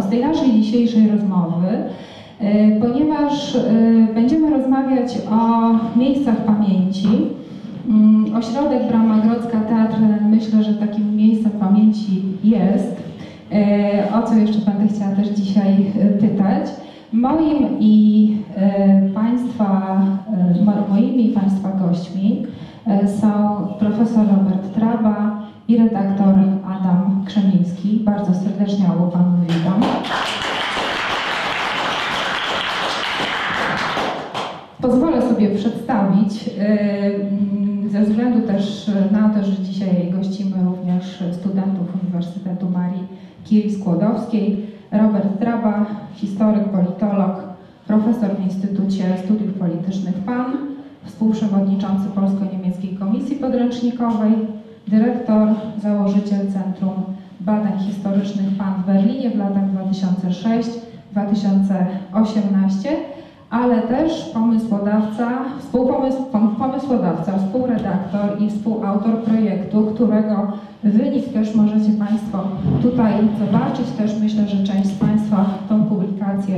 z tej naszej dzisiejszej rozmowy, ponieważ będziemy rozmawiać o miejscach pamięci. Ośrodek Brama Grodzka Teatr, myślę, że takim miejscem pamięci jest, o co jeszcze będę chciała też dzisiaj pytać. Moimi i Państwa gośćmi są profesor Robert Traba i redaktor Adam Krzemiński. Bardzo serdecznie obu panów witam. Pozwolę sobie przedstawić, ze względu też na to, że dzisiaj gościmy również studentów Uniwersytetu Marii Curie-Skłodowskiej. Robert Traba, historyk, politolog, profesor w Instytucie Studiów Politycznych PAN, współprzewodniczący Polsko-Niemieckiej Komisji Podręcznikowej, dyrektor, założyciel Centrum Badań Historycznych PAN w Berlinie w latach 2006–2018, ale też pomysłodawca, współredaktor i współautor projektu, którego wynik też możecie Państwo tutaj zobaczyć. Też myślę, że część z Państwa tą publikację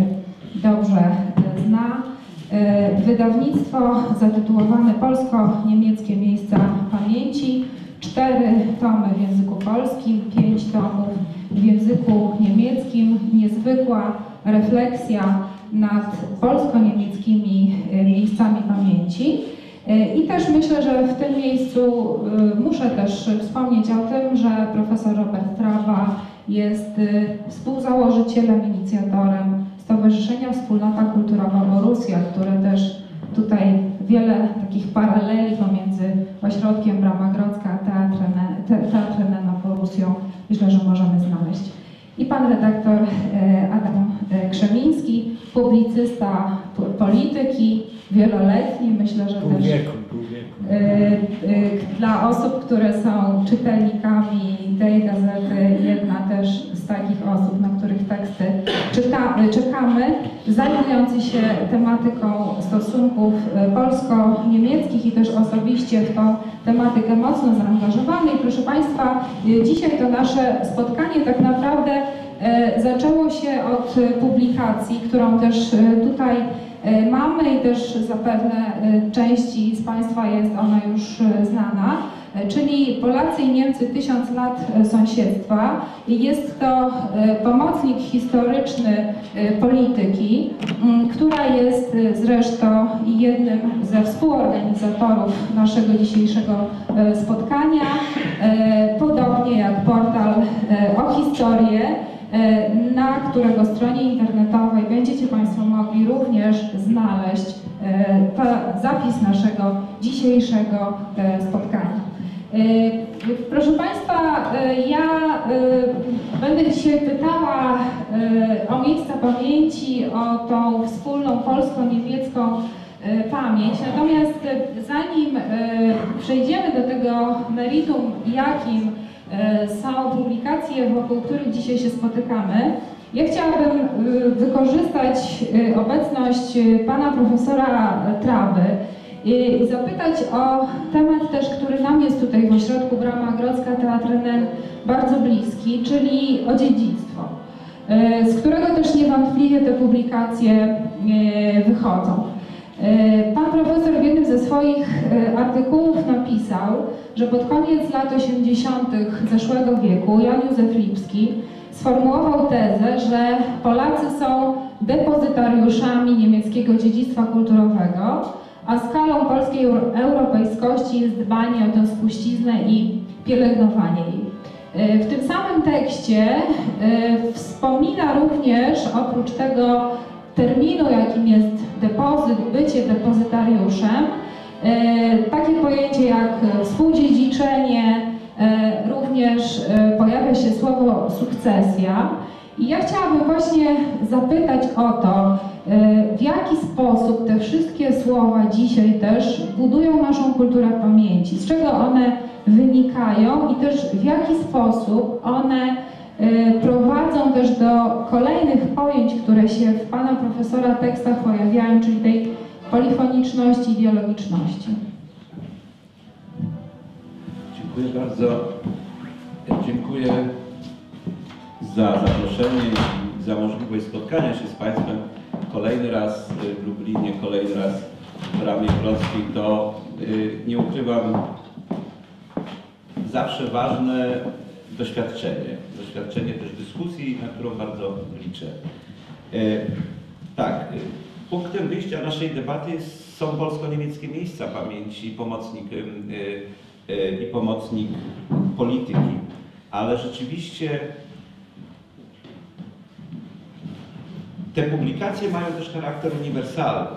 dobrze zna. Wydawnictwo zatytułowane Polsko-Niemieckie Miejsca Pamięci. 4 tomy w języku polskim, 5 tomów w języku niemieckim. Niezwykła refleksja nad polsko-niemieckimi miejscami pamięci. I też myślę, że w tym miejscu muszę też wspomnieć o tym, że profesor Robert Traba jest współzałożycielem, inicjatorem Stowarzyszenia Wspólnota Kulturowa Borussia, które też tutaj wiele takich paraleli pomiędzy ośrodkiem Brama Grodzka Teatrem a Borussią myślę, że możemy znaleźć. I pan redaktor Adam Krzemiński, publicysta polityki, wieloletni, myślę, że pół też wieku, dla osób, które są czytelnikami tej gazety, jedna też z takich osób, na których teksty czekamy, zajmujący się tematyką stosunków polsko-niemieckich i też osobiście w tą tematykę mocno zaangażowany. I proszę Państwa, dzisiaj to nasze spotkanie tak naprawdę zaczęło się od publikacji, którą też tutaj mamy i też zapewne części z Państwa jest ona już znana, czyli Polacy i Niemcy 1000 lat sąsiedztwa. Jest to pomocnik historyczny polityki, która jest zresztą jednym ze współorganizatorów naszego dzisiejszego spotkania, podobnie jak portal O Historię, na którego stronie internetowej będziecie Państwo mogli również znaleźć zapis naszego dzisiejszego spotkania. Proszę Państwa, ja będę dzisiaj pytała o miejsca pamięci, o tą wspólną polsko-niemiecką pamięć. Natomiast zanim przejdziemy do tego meritum, jakim są publikacje, wokół których dzisiaj się spotykamy, ja chciałabym wykorzystać obecność pana profesora Traby i zapytać o temat też, który nam jest tutaj w ośrodku Brama Grodzka Teatr bardzo bliski, czyli o dziedzictwo, z którego też niewątpliwie te publikacje wychodzą. Pan profesor w jednym ze swoich artykułów napisał, że pod koniec lat 80. zeszłego wieku Jan Józef Lipski sformułował tezę, że Polacy są depozytariuszami niemieckiego dziedzictwa kulturowego, a skalą polskiej europejskości jest dbanie o tę spuściznę i pielęgnowanie jej. W tym samym tekście wspomina również, oprócz tego terminu, jakim jest depozyt, bycie depozytariuszem, takie pojęcie jak współdziedziczenie, również pojawia się słowo sukcesja. I ja chciałabym właśnie zapytać o to, w jaki sposób te wszystkie słowa dzisiaj też budują naszą kulturę pamięci, z czego one wynikają i też w jaki sposób one prowadzą też do kolejnych pojęć, które się w pana profesora tekstach pojawiają, czyli tej polifoniczności i dialogiczności. Dziękuję bardzo. Dziękuję za zaproszenie i za możliwość spotkania się z Państwem kolejny raz w Lublinie, kolejny raz w Bramie Grodzkiej. To nie ukrywam, zawsze ważne doświadczenie. Doświadczenie też dyskusji, na którą bardzo liczę. Tak, punktem wyjścia naszej debaty są polsko-niemieckie miejsca pamięci, pomocnik polityki. Ale rzeczywiście te publikacje mają też charakter uniwersalny.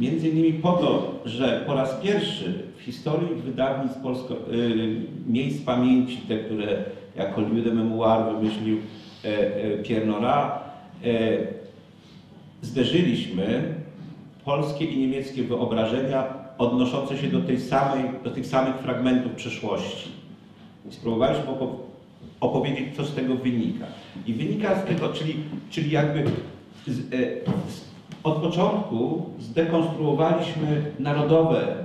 Między innymi po to, że po raz pierwszy w historii wydawnictw miejsc pamięci, te, które jako lieu de mémoire wymyślił Pierre Nora, zderzyliśmy polskie i niemieckie wyobrażenia odnoszące się do tych samych fragmentów przeszłości. Spróbowaliśmy opowiedzieć, co z tego wynika. I wynika z tego, czyli jakby od początku zdekonstruowaliśmy narodowe,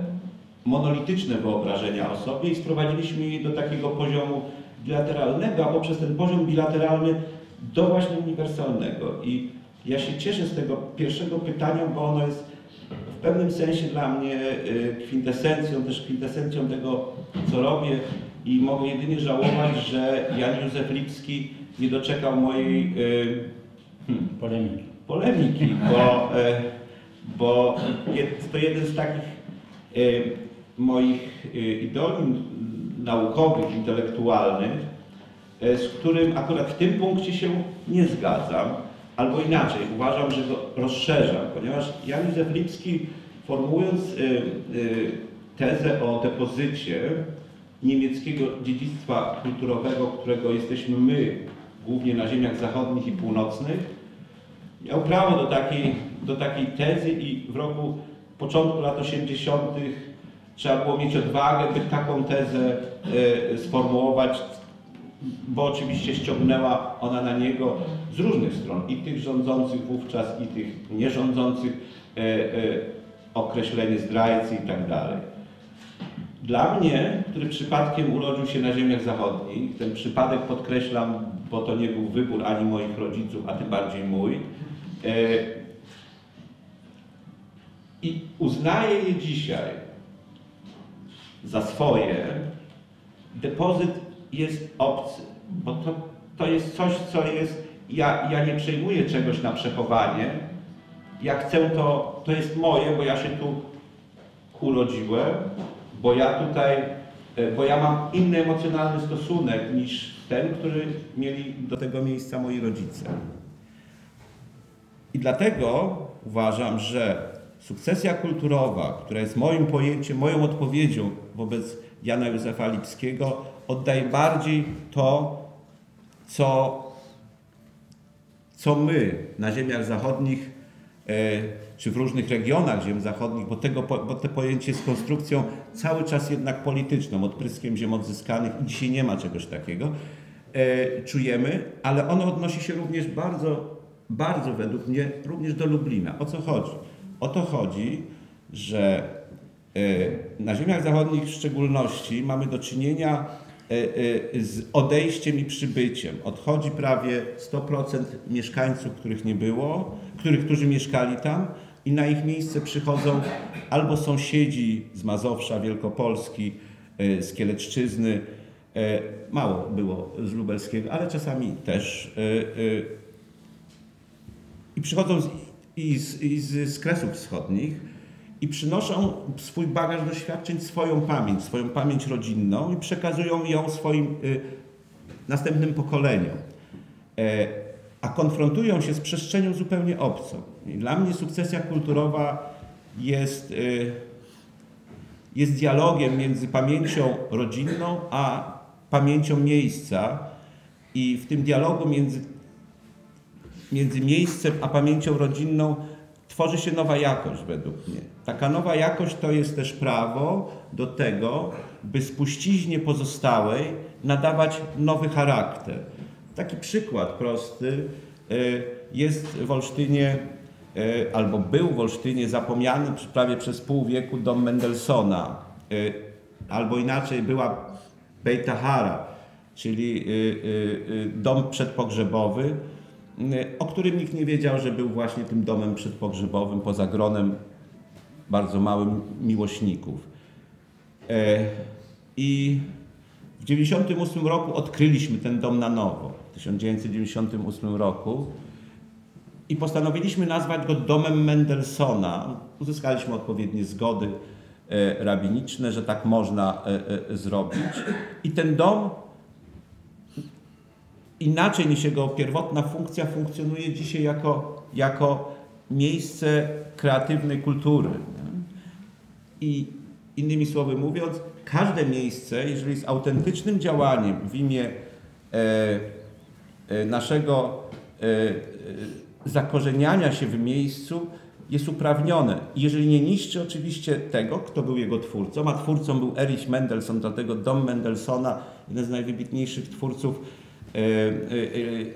monolityczne wyobrażenia o sobie i sprowadziliśmy je do takiego poziomu bilateralnego, a poprzez ten poziom bilateralny do właśnie uniwersalnego. I ja się cieszę z tego pierwszego pytania, bo ono jest w pewnym sensie dla mnie kwintesencją, też kwintesencją tego, co robię. I mogę jedynie żałować, że Jan Józef Lipski nie doczekał mojej polemiki, bo to jeden z takich moich idoli naukowych, intelektualnych, z którym akurat w tym punkcie się nie zgadzam, albo inaczej, uważam, że go rozszerzam, ponieważ Jan Józef Lipski, formułując tezę o depozycie niemieckiego dziedzictwa kulturowego, którego jesteśmy my, głównie na ziemiach zachodnich i północnych, miał prawo do takiej tezy i w roku początku lat 80. trzeba było mieć odwagę, by taką tezę sformułować, bo oczywiście ściągnęła ona na niego z różnych stron, i tych rządzących wówczas, i tych nierządzących, określenie zdrajcy i tak dalej. Dla mnie, który przypadkiem urodził się na ziemiach zachodnich, ten przypadek podkreślam, bo to nie był wybór ani moich rodziców, a tym bardziej mój. I uznaję je dzisiaj za swoje. Depozyt jest obcy, bo to jest coś, co jest... Ja nie przejmuję czegoś na przechowanie. Ja chcę to jest moje, bo ja się tu urodziłem. Bo ja mam inny emocjonalny stosunek niż ten, który mieli do tego miejsca moi rodzice. I dlatego uważam, że sukcesja kulturowa, która jest moim pojęciem, moją odpowiedzią wobec Jana Józefa Lipskiego, oddaje bardziej to, co my na ziemiach zachodnich czy w różnych regionach ziem zachodnich, bo te pojęcie jest konstrukcją cały czas jednak polityczną, odpryskiem ziem odzyskanych i dzisiaj nie ma czegoś takiego, czujemy, ale ono odnosi się również bardzo, bardzo według mnie również do Lublina. O co chodzi? O to chodzi, że na ziemiach zachodnich w szczególności mamy do czynienia z odejściem i przybyciem. Odchodzi prawie 100% mieszkańców, których nie było, którzy mieszkali tam, i na ich miejsce przychodzą albo sąsiedzi z Mazowsza, Wielkopolski, z Kielecczyzny, mało było z Lubelskiego, ale czasami też. I przychodzą z Kresów Wschodnich i przynoszą swój bagaż doświadczeń, swoją pamięć rodzinną i przekazują ją swoim następnym pokoleniom. A konfrontują się z przestrzenią zupełnie obcą. I dla mnie sukcesja kulturowa jest dialogiem między pamięcią rodzinną a pamięcią miejsca, i w tym dialogu między miejscem a pamięcią rodzinną tworzy się nowa jakość według mnie. Taka nowa jakość to jest też prawo do tego, by spuściźnie pozostałej nadawać nowy charakter. Taki przykład prosty jest w Olsztynie, albo był w Olsztynie zapomniany prawie przez pół wieku dom Mendelssohna, albo inaczej była Bejt Tahara, czyli dom przedpogrzebowy, o którym nikt nie wiedział, że był właśnie tym domem przedpogrzebowym poza gronem bardzo małym miłośników. I w 1998 roku odkryliśmy ten dom na nowo, w 1998 roku, i postanowiliśmy nazwać go Domem Mendelssohna. Uzyskaliśmy odpowiednie zgody rabiniczne, że tak można zrobić. I ten dom, inaczej niż jego pierwotna funkcja, funkcjonuje dzisiaj jako miejsce kreatywnej kultury. I innymi słowy mówiąc, każde miejsce, jeżeli jest autentycznym działaniem w imię naszego zakorzeniania się w miejscu, jest uprawnione. Jeżeli nie niszczy oczywiście tego, kto był jego twórcą, a twórcą był Erich Mendelsohn, dlatego Dom Mendelssohna, jeden z najwybitniejszych twórców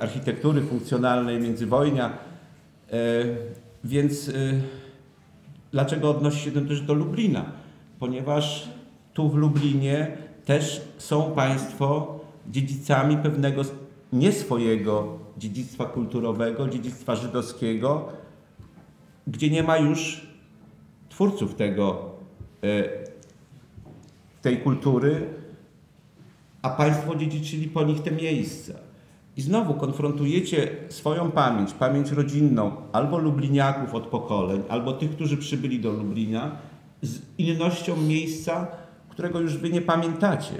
architektury funkcjonalnej międzywojnia. Więc dlaczego odnosi się to też do Lublina? Ponieważ tu w Lublinie też są Państwo dziedzicami pewnego, nie swojego dziedzictwa kulturowego, dziedzictwa żydowskiego, gdzie nie ma już twórców tej kultury, a Państwo dziedziczyli po nich te miejsca. I znowu konfrontujecie swoją pamięć, pamięć rodzinną albo lubliniaków od pokoleń, albo tych, którzy przybyli do Lublina, z innością miejsca, którego już wy nie pamiętacie,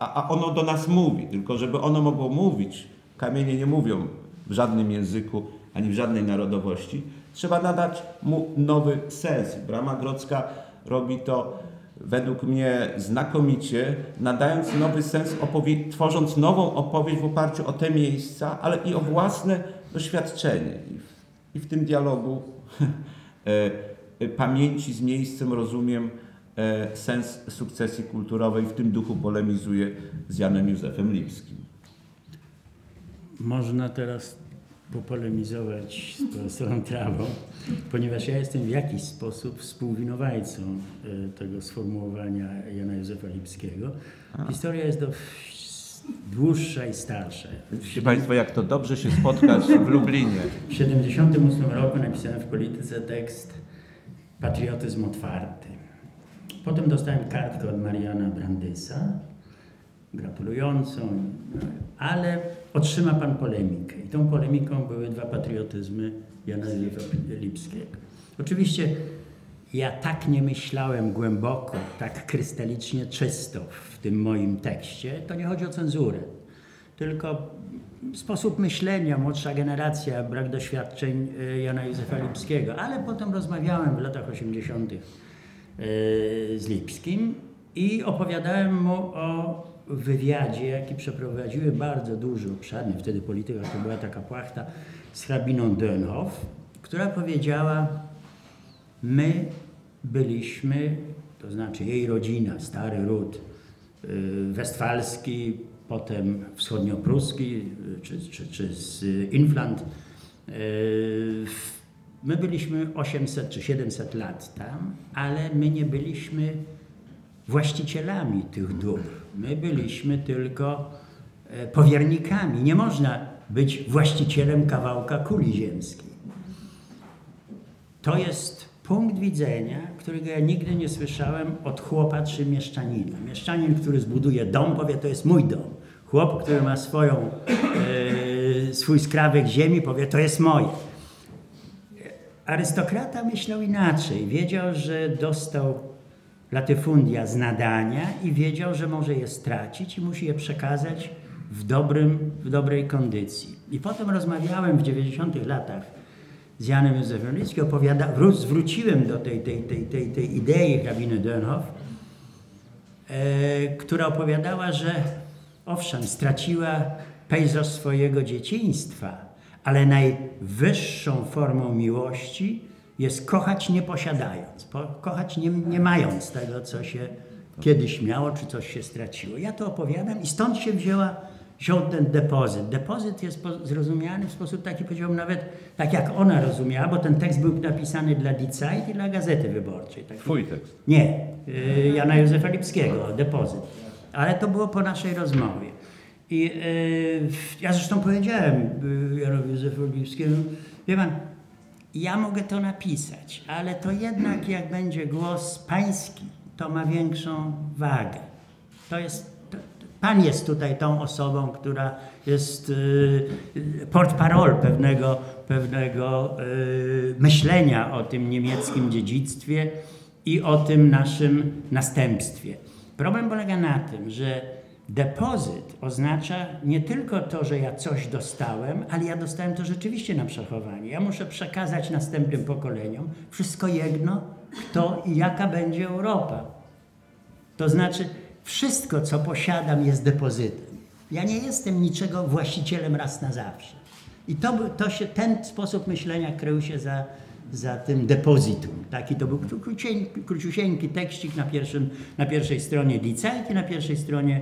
a ono do nas mówi. Tylko żeby ono mogło mówić, kamienie nie mówią w żadnym języku ani w żadnej narodowości, trzeba nadać mu nowy sens. Brama Grodzka robi to według mnie znakomicie, nadając nowy sens, tworząc nową opowieść w oparciu o te miejsca, ale i o własne doświadczenie. I w tym dialogu pamięci z miejscem rozumiem sens sukcesji kulturowej. W tym duchu polemizuję z Janem Józefem Lipskim. Można teraz popolemizować z profesorem Trabą, ponieważ ja jestem w jakiś sposób współwinowajcą tego sformułowania Jana Józefa Lipskiego. Historia jest dłuższa i starsza. Widzicie Państwo, jak to dobrze się spotkać w Lublinie. W 1978 roku napisałem w Polityce tekst Patriotyzm otwarty. Potem dostałem kartkę od Mariana Brandysa, gratulującą, ale otrzyma pan polemikę. I tą polemiką były dwa patriotyzmy Jana Józefa Lipskiego. Oczywiście ja tak nie myślałem głęboko, tak krystalicznie czysto w tym moim tekście. To nie chodzi o cenzurę, tylko sposób myślenia, młodsza generacja, brak doświadczeń Jana Józefa Lipskiego. Ale potem rozmawiałem w latach 80. z Lipskim i opowiadałem mu o wywiadzie, jaki przeprowadziły bardzo duży, obszarny wtedy polityka, to była taka płachta, z hrabiną Dönhoff, która powiedziała: my byliśmy, to znaczy jej rodzina, stary ród westfalski, potem wschodniopruski, czy z Infland, my byliśmy 800 czy 700 lat tam, ale my nie byliśmy właścicielami tych dóbr. My byliśmy tylko powiernikami. Nie można być właścicielem kawałka kuli ziemskiej. To jest punkt widzenia, którego ja nigdy nie słyszałem od chłopa czy mieszczanina. Mieszczanin, który zbuduje dom, powie: to jest mój dom. Chłop, który ma swój skrawek ziemi, powie: to jest moje. Arystokrata myślał inaczej. Wiedział, że dostał latyfundia z nadania i wiedział, że może je stracić i musi je przekazać w dobrej kondycji. I potem rozmawiałem w 90-tych latach z Janem Józefem Lipskim, zwróciłem do tej idei hrabiny Dönhoff, która opowiadała, że owszem, straciła pejzaż swojego dzieciństwa, ale najwyższą formą miłości jest kochać nie posiadając, kochać nie mając tego, co się kiedyś miało, czy coś się straciło. Ja to opowiadam i stąd się wziął ten depozyt. Depozyt jest zrozumiany w sposób taki, powiedziałbym, nawet tak jak ona rozumiała, bo ten tekst był napisany dla Die Zeit i dla Gazety Wyborczej. Twój tekst? Nie, Jana Józefa Lipskiego, depozyt. Ale to było po naszej rozmowie. I ja zresztą powiedziałem Janowi Józefowi Lipskiemu, wie pan, ja mogę to napisać, ale to jednak jak będzie głos pański, to ma większą wagę. To jest, pan jest tutaj tą osobą, która jest portparol pewnego myślenia o tym niemieckim dziedzictwie i o tym naszym następstwie. Problem polega na tym, że depozyt oznacza nie tylko to, że ja coś dostałem, ale ja dostałem to rzeczywiście na przechowanie. Ja muszę przekazać następnym pokoleniom wszystko jedno, kto i jaka będzie Europa. To znaczy wszystko, co posiadam, jest depozytem. Ja nie jestem niczego właścicielem raz na zawsze. I ten sposób myślenia krył się za tym depozytum. Taki to był króciusieńki tekścik na pierwszej stronie liceum i na pierwszej stronie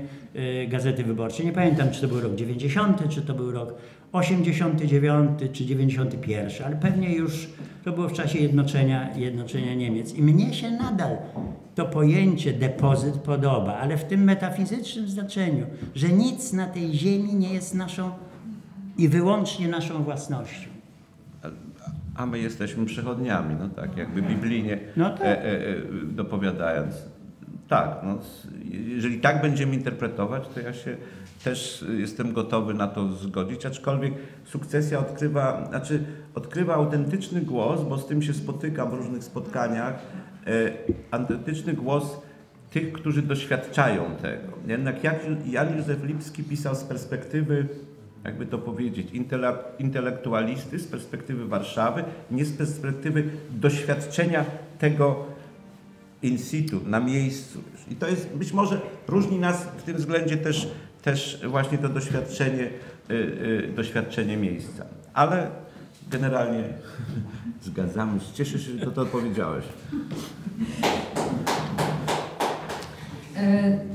Gazety Wyborczej. Nie pamiętam, czy to był rok 90, czy to był rok 89, czy 91, ale pewnie już to było w czasie jednoczenia Niemiec. I mnie się nadal to pojęcie depozyt podoba, ale w tym metafizycznym znaczeniu, że nic na tej ziemi nie jest naszą i wyłącznie naszą własnością. A my jesteśmy przechodniami, no tak, jakby biblijnie dopowiadając. Tak, no, jeżeli tak będziemy interpretować, to ja się też jestem gotowy na to zgodzić, aczkolwiek sukcesja odkrywa autentyczny głos, bo z tym się spotykam w różnych spotkaniach, autentyczny głos tych, którzy doświadczają tego. Jednak jak Jan Józef Lipski pisał z perspektywy, jakby to powiedzieć, intelektualisty, z perspektywy Warszawy, nie z perspektywy doświadczenia tego in situ, na miejscu. I to jest, być może różni nas w tym względzie też właśnie to doświadczenie miejsca. Ale generalnie zgadzamy się. Cieszę się, że to odpowiedziałeś.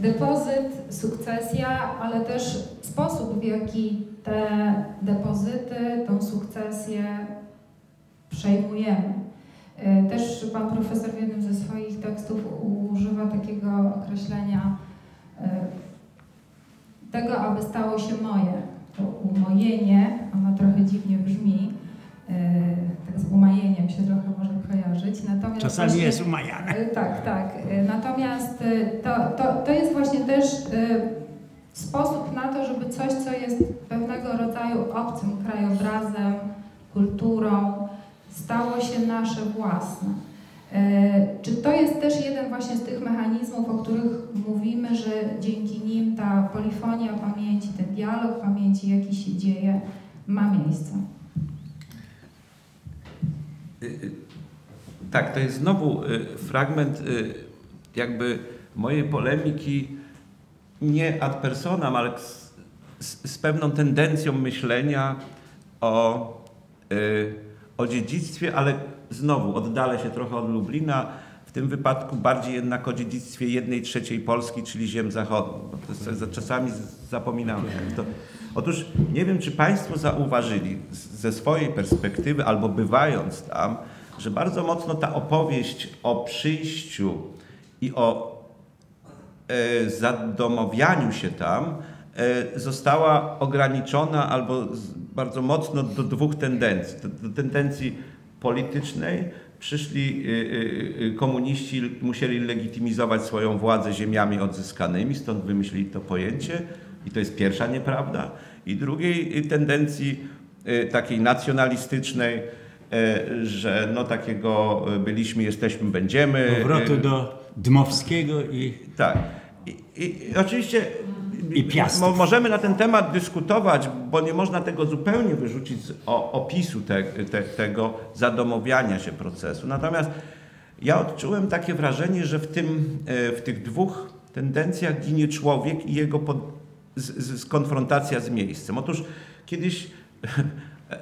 Depozyt, sukcesja, ale też sposób, w jaki te depozyty, tą sukcesję przejmujemy. Też pan profesor w jednym ze swoich tekstów używa takiego określenia tego, aby stało się moje. To umojenie, ono trochę dziwnie brzmi, tak z umajeniem się trochę może kojarzyć. Natomiast czasami właśnie jest umajane. Tak, tak. Natomiast to jest właśnie też sposób na to, żeby coś, co jest pewnego rodzaju obcym krajobrazem, kulturą, stało się nasze własne. Czy to jest też jeden właśnie z tych mechanizmów, o których mówimy, że dzięki nim ta polifonia pamięci, ten dialog pamięci, jaki się dzieje, ma miejsce? Tak, to jest znowu fragment jakby mojej polemiki nie ad personam, ale z pewną tendencją myślenia o dziedzictwie, ale znowu oddalę się trochę od Lublina, w tym wypadku bardziej jednak o dziedzictwie 1/3 Polski, czyli ziem zachodnich. Bo to jest, czasami zapominamy. Otóż nie wiem, czy Państwo zauważyli ze swojej perspektywy, albo bywając tam, że bardzo mocno ta opowieść o przyjściu i o zadomowianiu się tam została ograniczona albo bardzo mocno do dwóch tendencji. Do tendencji politycznej przyszli komuniści, musieli legitymizować swoją władzę ziemiami odzyskanymi, stąd wymyślili to pojęcie i to jest pierwsza nieprawda. I drugiej tendencji takiej nacjonalistycznej, że no takiego byliśmy, jesteśmy, będziemy. Powrotu do Dmowskiego i... Tak. I oczywiście i możemy na ten temat dyskutować, bo nie można tego zupełnie wyrzucić z opisu tego zadomowiania się procesu. Natomiast ja odczułem takie wrażenie, że w tych dwóch tendencjach ginie człowiek i jego konfrontacja z miejscem. Otóż kiedyś,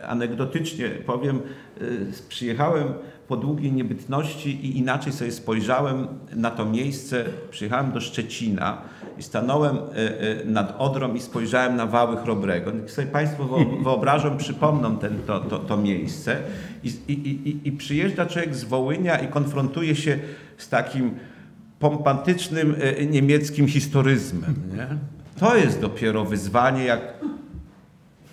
anegdotycznie powiem, przyjechałem po długiej niebytności i inaczej sobie spojrzałem na to miejsce. Przyjechałem do Szczecina i stanąłem nad Odrą i spojrzałem na Wały Chrobrego. Niech sobie Państwo wyobrażą, przypomną to miejsce. I przyjeżdża człowiek z Wołynia i konfrontuje się z takim pompatycznym niemieckim historyzmem. Nie? To jest dopiero wyzwanie, jak...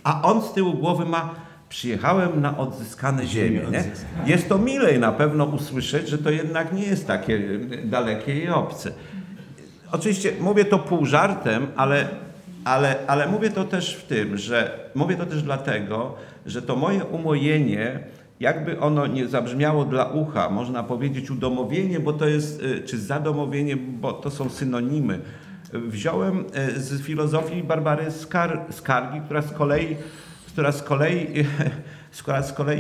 A on z tyłu głowy ma: przyjechałem na odzyskane ziemię. Nie? Jest to milej na pewno usłyszeć, że to jednak nie jest takie dalekie i obce. Oczywiście mówię to pół żartem, ale mówię to też w tym, że mówię to też dlatego, że to moje umojenie, jakby ono nie zabrzmiało dla ucha, można powiedzieć udomowienie, bo to jest, czy zadomowienie, bo to są synonimy, wziąłem z filozofii Barbary Skargi, która z kolei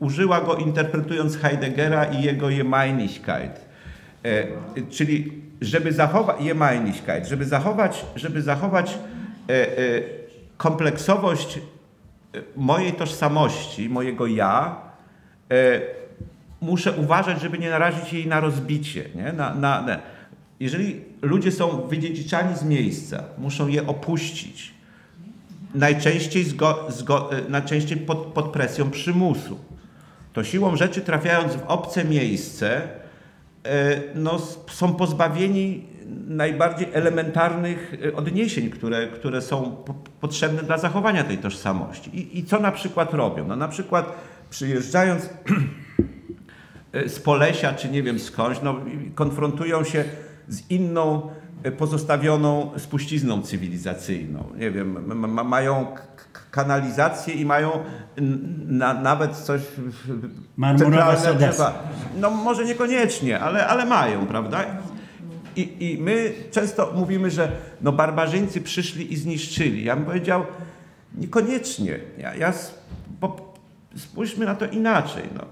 użyła go, interpretując Heideggera i jego Gemeinigkeit. Czyli żeby zachować kompleksowość mojej tożsamości, mojego ja, muszę uważać, żeby nie narazić jej na rozbicie. Nie? Jeżeli ludzie są wydziedziczani z miejsca, muszą je opuścić, najczęściej, najczęściej pod presją przymusu, to siłą rzeczy, trafiając w obce miejsce, no, są pozbawieni najbardziej elementarnych odniesień, które są potrzebne dla zachowania tej tożsamości. I co na przykład robią? No, na przykład przyjeżdżając z Polesia, czy nie wiem skądś, no, konfrontują się z inną, pozostawioną spuścizną cywilizacyjną. Nie wiem, mają kanalizację i mają nawet coś... Marmurowe Sodesy. No może niekoniecznie, ale mają, prawda? I my często mówimy, że no barbarzyńcy przyszli i zniszczyli. Ja bym powiedział, niekoniecznie. Spójrzmy na to inaczej. No.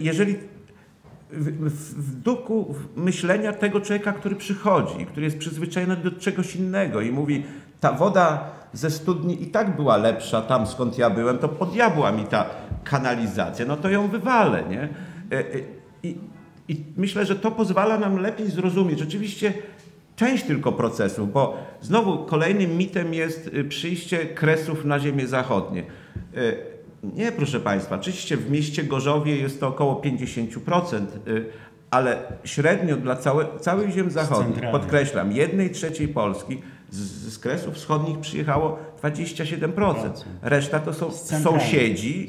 Jeżeli w duchu myślenia tego człowieka, który przychodzi, który jest przyzwyczajony do czegoś innego i mówi: ta woda ze studni i tak była lepsza tam, skąd ja byłem, to podjadła mi ta kanalizacja, no to ją wywalę. Nie? I myślę, że to pozwala nam lepiej zrozumieć rzeczywiście część tylko procesów, bo znowu kolejnym mitem jest przyjście Kresów na Ziemię Zachodnie. Nie, proszę Państwa, oczywiście w mieście Gorzowie jest to około 50%, ale średnio dla całych ziem zachodnich, podkreślam, 1/3 Polski, z Kresów Wschodnich przyjechało 27%. Reszta to są sąsiedzi,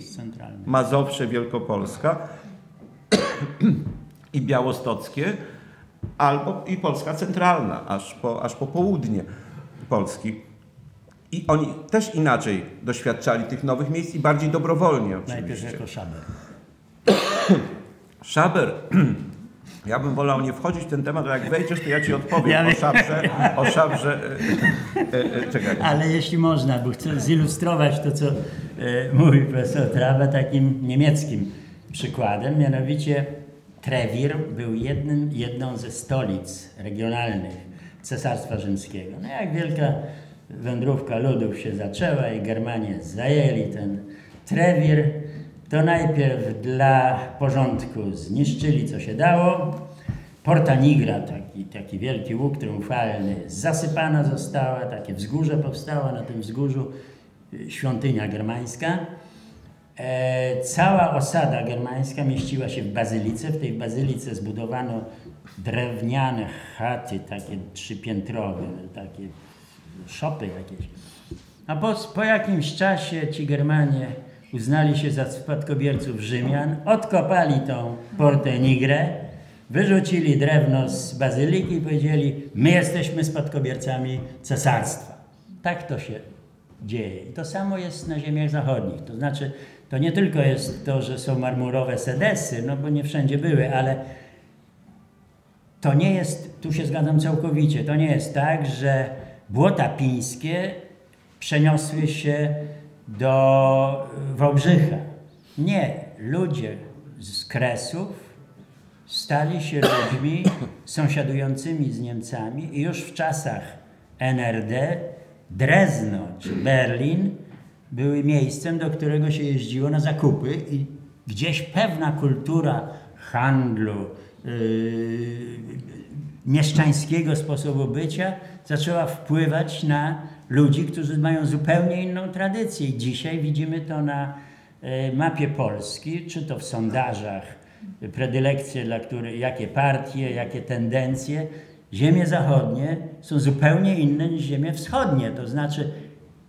Mazowsze, Wielkopolska i białostockie, albo i Polska centralna, aż po południe Polski. I oni też inaczej doświadczali tych nowych miejsc i bardziej dobrowolnie oczywiście. Najpierw jako szaber. Szaber. Ja bym wolał nie wchodzić w ten temat, ale jak wejdziesz, to ja ci odpowiem o szabrze. Czekaj. Ale jeśli można, bo chcę zilustrować to, co mówi profesor Traba, takim niemieckim przykładem. Mianowicie Trewir był jedną ze stolic regionalnych Cesarstwa Rzymskiego. No jak wielka wędrówka ludów się zaczęła i Germanie zajęli ten Trewir, to najpierw dla porządku zniszczyli, co się dało. Porta Nigra, taki wielki łuk triumfalny, zasypana została, takie wzgórze powstało, na tym wzgórzu świątynia germańska. Cała osada germańska mieściła się w bazylice. W tej bazylice zbudowano drewniane chaty, takie trzypiętrowe, takie szopy jakieś. A po jakimś czasie ci Germanie uznali się za spadkobierców Rzymian, odkopali tą Portę Nigrę, wyrzucili drewno z bazyliki i powiedzieli: my jesteśmy spadkobiercami cesarstwa. Tak to się dzieje. I to samo jest na ziemiach zachodnich. To znaczy, to nie tylko jest to, że są marmurowe sedesy, no bo nie wszędzie były, ale to nie jest, tu się zgadzam całkowicie, to nie jest tak, że błota pińskie przeniosły się do Wałbrzycha. Nie. Ludzie z Kresów stali się ludźmi sąsiadującymi z Niemcami i już w czasach NRD Drezno czy Berlin były miejscem, do którego się jeździło na zakupy i gdzieś pewna kultura handlu, mieszczańskiego sposobu bycia zaczęła wpływać na ludzi, którzy mają zupełnie inną tradycję. I dzisiaj widzimy to na mapie Polski, czy to w sondażach predylekcje, dla których, jakie partie, jakie tendencje. Ziemie zachodnie są zupełnie inne niż ziemie wschodnie, to znaczy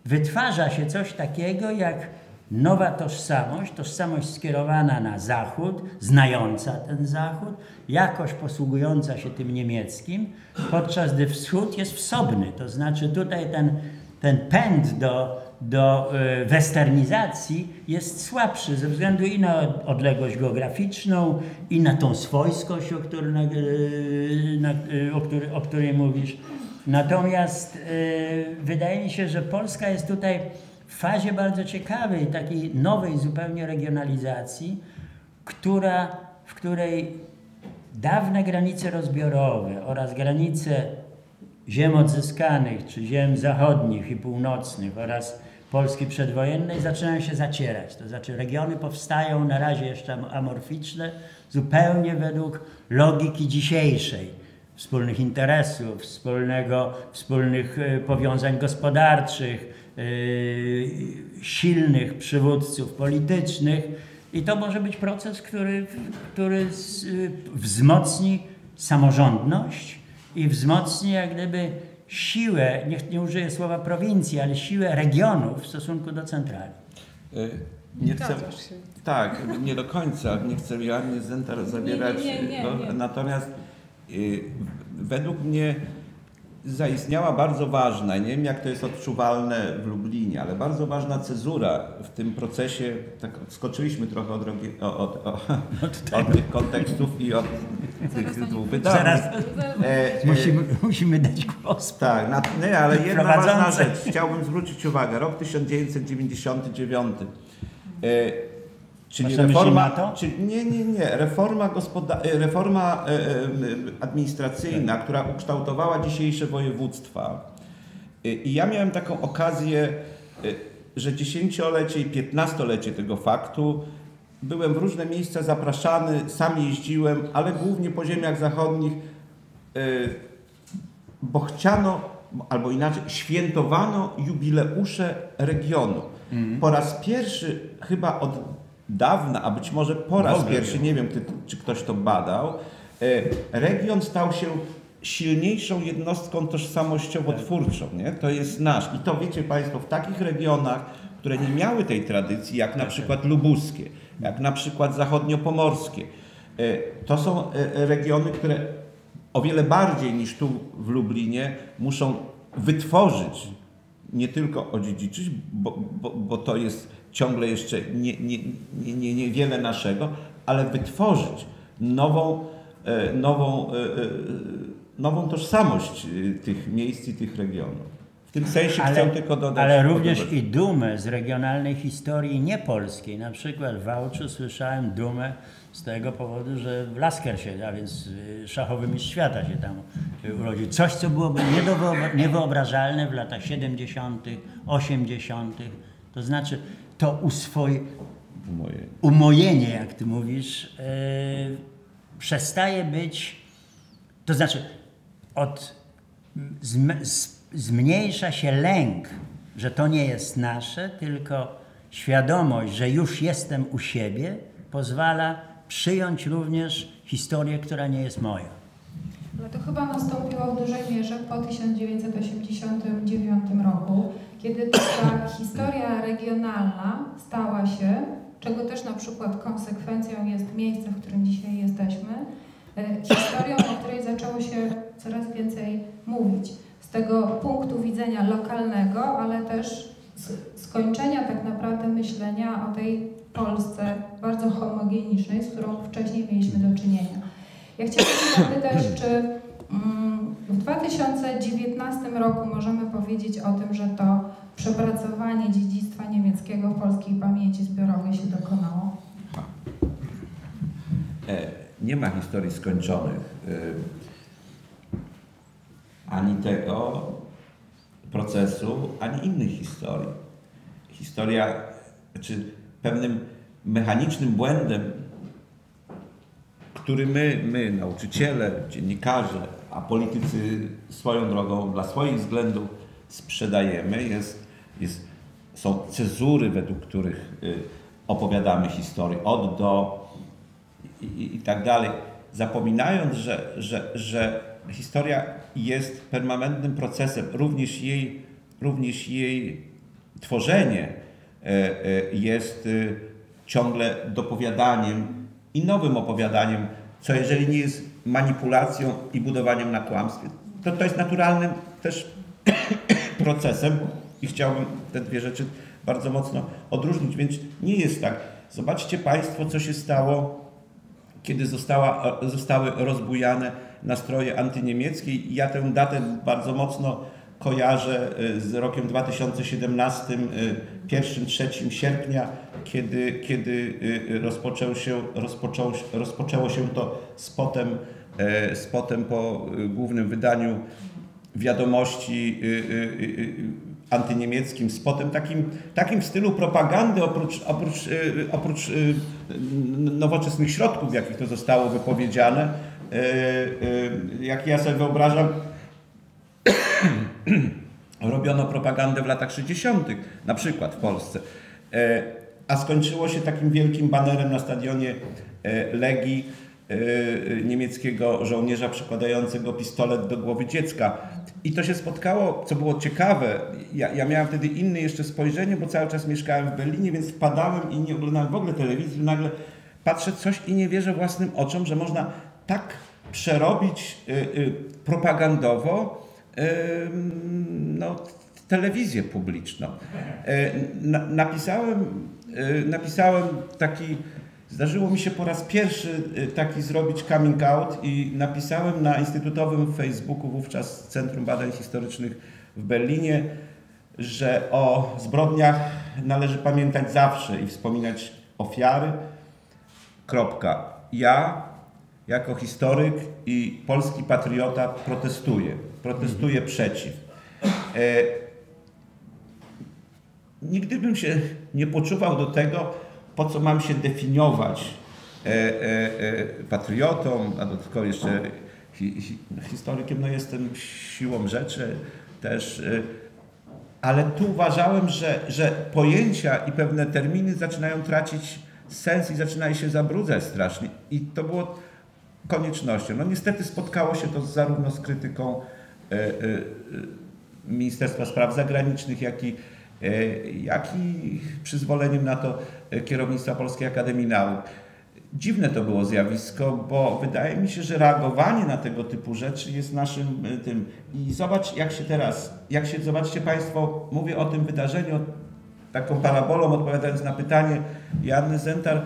wytwarza się coś takiego jak nowa tożsamość, tożsamość skierowana na zachód, znająca ten zachód, jakoś posługująca się tym niemieckim, podczas gdy wschód jest wsobny, to znaczy tutaj ten pęd do westernizacji jest słabszy ze względu i na odległość geograficzną, i na tą swojskość, o której mówisz. Natomiast wydaje mi się, że Polska jest tutaj w fazie bardzo ciekawej, takiej nowej zupełnie regionalizacji, w której dawne granice rozbiorowe oraz granice ziem odzyskanych, czy ziem zachodnich i północnych oraz Polski przedwojennej zaczynają się zacierać. To znaczy regiony powstają na razie jeszcze amorficzne, zupełnie według logiki dzisiejszej. Wspólnych interesów, wspólnych powiązań gospodarczych, silnych przywódców politycznych. I to może być proces, który wzmocni samorządność i wzmocni jak gdyby siłę, nie użyję słowa prowincji, ale siłę regionów w stosunku do centrali. Nie chcę, tak, nie do końca, nie chcę Joanny Zentar zabierać, natomiast według mnie zaistniała bardzo ważna, nie wiem jak to jest odczuwalne w Lublinie, ale bardzo ważna cezura w tym procesie, tak skoczyliśmy trochę od tych kontekstów i od tych dwóch pytań. Zaraz musimy dać głos. Tak, nie, ale jedna ważna rzecz, chciałbym zwrócić uwagę, rok 1999. Czyli reforma, reforma administracyjna, która ukształtowała dzisiejsze województwa. I ja miałem taką okazję, że dziesięciolecie i piętnastolecie tego faktu byłem w różne miejsca zapraszany, sam jeździłem, ale głównie po ziemiach zachodnich, bo chciano, albo inaczej, świętowano jubileusze regionu. Po raz pierwszy chyba od dawna, a być może po raz pierwszy, nie wiem czy ktoś to badał, region stał się silniejszą jednostką tożsamościowo-twórczą, nie? To jest nasz. I to wiecie Państwo, w takich regionach, które nie miały tej tradycji, jak na przykład lubuskie, jak na przykład zachodniopomorskie, to są regiony, które o wiele bardziej niż tu w Lublinie muszą wytworzyć, nie tylko odziedziczyć, bo to jest ciągle jeszcze niewiele naszego, ale wytworzyć nową tożsamość tych miejsc i tych regionów. W tym sensie chcę tylko dodać... Ale również i dumę z regionalnej historii niepolskiej. Na przykład w Wałczu słyszałem dumę z tego powodu, że Laskersie, a więc szachowy mistrz świata się tam urodził. Coś, co byłoby niewyobrażalne w latach 70., 80., to znaczy to umojenie, jak ty mówisz, przestaje być, to znaczy zmniejsza się lęk, że to nie jest nasze, tylko świadomość, że już jestem u siebie, pozwala przyjąć również historię, która nie jest moja. Ale to chyba nastąpiło w dużej mierze po 1989 roku, kiedy ta historia regionalna stała się, czego też na przykład konsekwencją jest miejsce, w którym dzisiaj jesteśmy, historią, o której zaczęło się coraz więcej mówić. Z tego punktu widzenia lokalnego, ale też skończenia tak naprawdę myślenia o tej Polsce bardzo homogenicznej, z którą wcześniej mieliśmy do czynienia. Ja chciałabym zapytać, czy w 2019 roku możemy powiedzieć o tym, że to przepracowanie dziedzictwa niemieckiego w polskiej pamięci zbiorowej się dokonało? Nie ma historii skończonych. Ani tego procesu, ani innych historii. Historia, czy pewnym mechanicznym błędem, który my, nauczyciele, dziennikarze, a politycy swoją drogą dla swoich względów sprzedajemy, są cezury, według których opowiadamy historię od do tak dalej, zapominając, że historia jest permanentnym procesem, również jej tworzenie jest ciągle dopowiadaniem i nowym opowiadaniem, co jeżeli nie jest manipulacją i budowaniem na kłamstwie, to jest naturalnym też procesem i chciałbym te dwie rzeczy bardzo mocno odróżnić, więc nie jest tak. Zobaczcie Państwo, co się stało, kiedy zostały rozbujane nastroje antyniemieckie. Ja tę datę bardzo mocno kojarzę z rokiem 2017, 1, 3 sierpnia, kiedy rozpoczęło się to spotem po głównym wydaniu wiadomości antyniemieckim, spotem takim w stylu propagandy, oprócz nowoczesnych środków, w jakich to zostało wypowiedziane. Jak ja sobie wyobrażam, robiono propagandę w latach 60., na przykład w Polsce, a skończyło się takim wielkim banerem na stadionie Legii niemieckiego żołnierza przykładającego pistolet do głowy dziecka. I to się spotkało, co było ciekawe, ja miałem wtedy inne jeszcze spojrzenie, bo cały czas mieszkałem w Berlinie, więc wpadałem i nie oglądałem w ogóle telewizji, nagle patrzę coś i nie wierzę własnym oczom, że można tak przerobić propagandowo telewizję publiczną. Napisałem taki, zdarzyło mi się po raz pierwszy taki zrobić coming out i napisałem na instytutowym Facebooku, wówczas Centrum Badań Historycznych w Berlinie, że o zbrodniach należy pamiętać zawsze i wspominać ofiary. Kropka. Ja jako historyk i polski patriota protestuję przeciw. Nigdy bym się nie poczuwał do tego, po co mam się definiować patriotą, a do tego jeszcze historykiem, no jestem siłą rzeczy też, ale tu uważałem, że pojęcia i pewne terminy zaczynają tracić sens i zaczynają się zabrudzać strasznie i to było koniecznością. No niestety spotkało się to zarówno z krytyką Ministerstwa Spraw Zagranicznych, jak i przyzwoleniem na to kierownictwa Polskiej Akademii Nauk. Dziwne to było zjawisko, bo wydaje mi się, że reagowanie na tego typu rzeczy jest naszym tym. I zobacz, zobaczcie Państwo, mówię o tym wydarzeniu, taką parabolą odpowiadając na pytanie Joanny Zentar,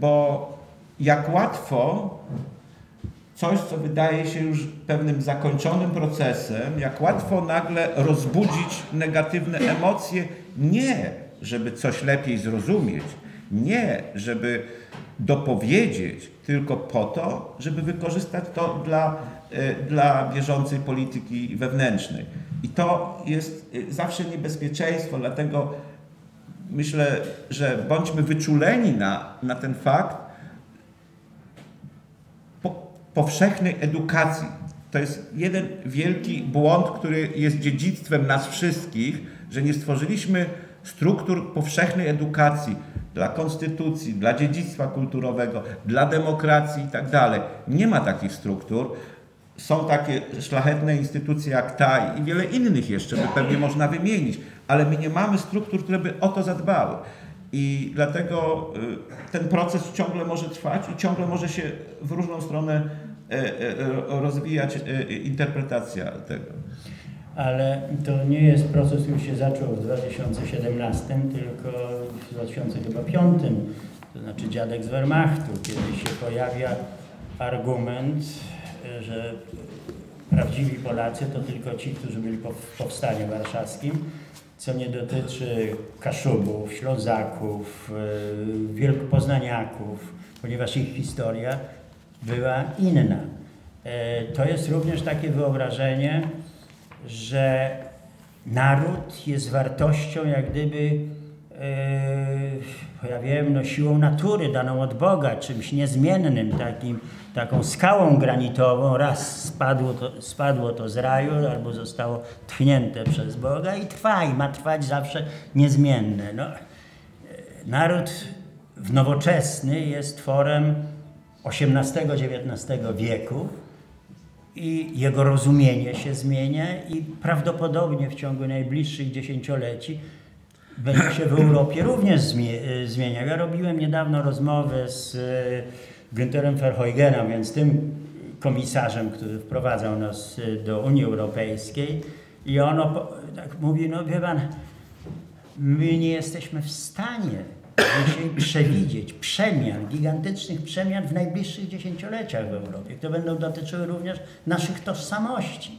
bo jak łatwo coś, co wydaje się już pewnym zakończonym procesem, jak łatwo nagle rozbudzić negatywne emocje, nie żeby coś lepiej zrozumieć, nie żeby dopowiedzieć, tylko po to, żeby wykorzystać to dla bieżącej polityki wewnętrznej. I to jest zawsze niebezpieczeństwo, dlatego myślę, że bądźmy wyczuleni na ten fakt, powszechnej edukacji. To jest jeden wielki błąd, który jest dziedzictwem nas wszystkich, że nie stworzyliśmy struktur powszechnej edukacji dla konstytucji, dla dziedzictwa kulturowego, dla demokracji i tak dalej. Nie ma takich struktur. Są takie szlachetne instytucje jak ta i wiele innych jeszcze, by pewnie można wymienić, ale my nie mamy struktur, które by o to zadbały. I dlatego ten proces ciągle może trwać i ciągle może się w różną stronę rozwijać interpretacja tego. Ale to nie jest proces, który się zaczął w 2017, tylko w 2005, to znaczy dziadek z Wehrmachtu, kiedy się pojawia argument, że prawdziwi Polacy to tylko ci, którzy byli w Powstaniu Warszawskim, co nie dotyczy Kaszubów, Ślązaków, Wielkopoznaniaków, ponieważ ich historia była inna. To jest również takie wyobrażenie, że naród jest wartością jak gdyby, ja wiem, no, siłą natury daną od Boga, czymś niezmiennym, taką skałą granitową, raz spadło to z raju albo zostało tchnięte przez Boga i trwa, i ma trwać zawsze niezmienne. No, naród nowoczesny jest tworem XVIII-XIX wieku i jego rozumienie się zmienia i prawdopodobnie w ciągu najbliższych dziesięcioleci będzie się w Europie również zmieniał. Ja robiłem niedawno rozmowę z Günterem Verheugenem, więc tym komisarzem, który wprowadzał nas do Unii Europejskiej, i on tak mówi, no wie pan, my nie jesteśmy w stanie dzisiaj przewidzieć przemian, gigantycznych przemian w najbliższych dziesięcioleciach w Europie, które będą dotyczyły również naszych tożsamości.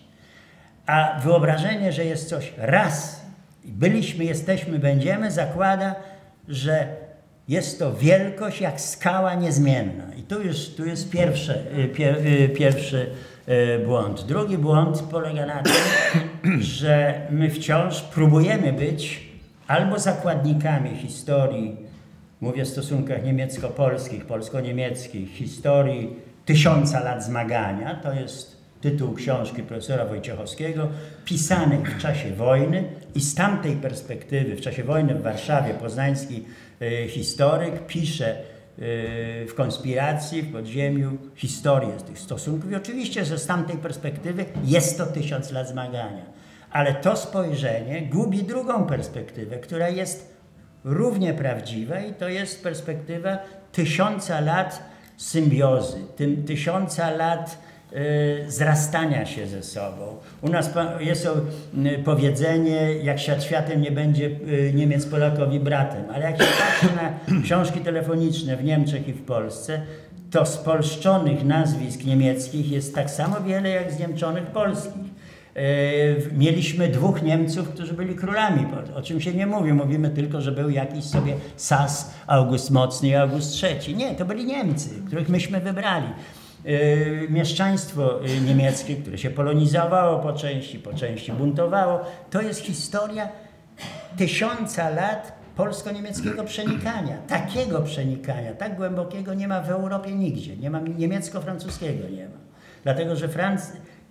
A wyobrażenie, że jest coś raz, byliśmy, jesteśmy, będziemy, zakłada, że jest to wielkość jak skała niezmienna. I tu jest pierwszy błąd. Drugi błąd polega na tym, że my wciąż próbujemy być albo zakładnikami historii, mówię o stosunkach niemiecko-polskich, polsko-niemieckich, historii 1000 lat zmagania, to jest tytuł książki profesora Wojciechowskiego, pisanej w czasie wojny, i z tamtej perspektywy, w czasie wojny w Warszawie, poznański historyk pisze w Konspiracji, w Podziemiu historię tych stosunków. I oczywiście, że z tamtej perspektywy jest to 1000 lat zmagania. Ale to spojrzenie gubi drugą perspektywę, która jest równie prawdziwa, i to jest perspektywa 1000 lat symbiozy, 1000 lat zrastania się ze sobą. U nas jest powiedzenie, jak światem nie będzie Niemiec Polakowi bratem, ale jak się patrzy na książki telefoniczne w Niemczech i w Polsce, to spolszczonych nazwisk niemieckich jest tak samo wiele, jak zniemczonych polskich. Mieliśmy 2 Niemców, którzy byli królami, o czym się nie mówi. Mówimy tylko, że był jakiś sobie Sas, August Mocny i August III. Nie, to byli Niemcy, których myśmy wybrali. Mieszczaństwo niemieckie, które się polonizowało po części buntowało, to jest historia 1000 lat polsko-niemieckiego przenikania. Takiego przenikania, tak głębokiego nie ma w Europie nigdzie. Nie ma, niemiecko-francuskiego nie ma. Dlatego, że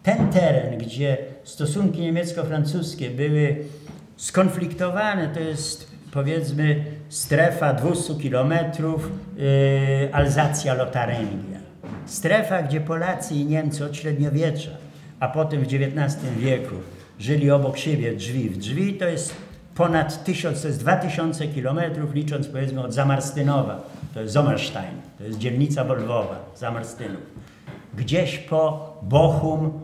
ten teren, gdzie stosunki niemiecko-francuskie były skonfliktowane, to jest powiedzmy strefa 200 kilometrów Alzacja-Lotaryngia. Strefa, gdzie Polacy i Niemcy od średniowiecza, a potem w XIX wieku żyli obok siebie drzwi w drzwi, to jest ponad 1000, to jest 2000 kilometrów, licząc powiedzmy od Zamarstynowa, to jest Sommerstein, to jest dzielnica Wolwowa, Zamarstynów, gdzieś po Bochum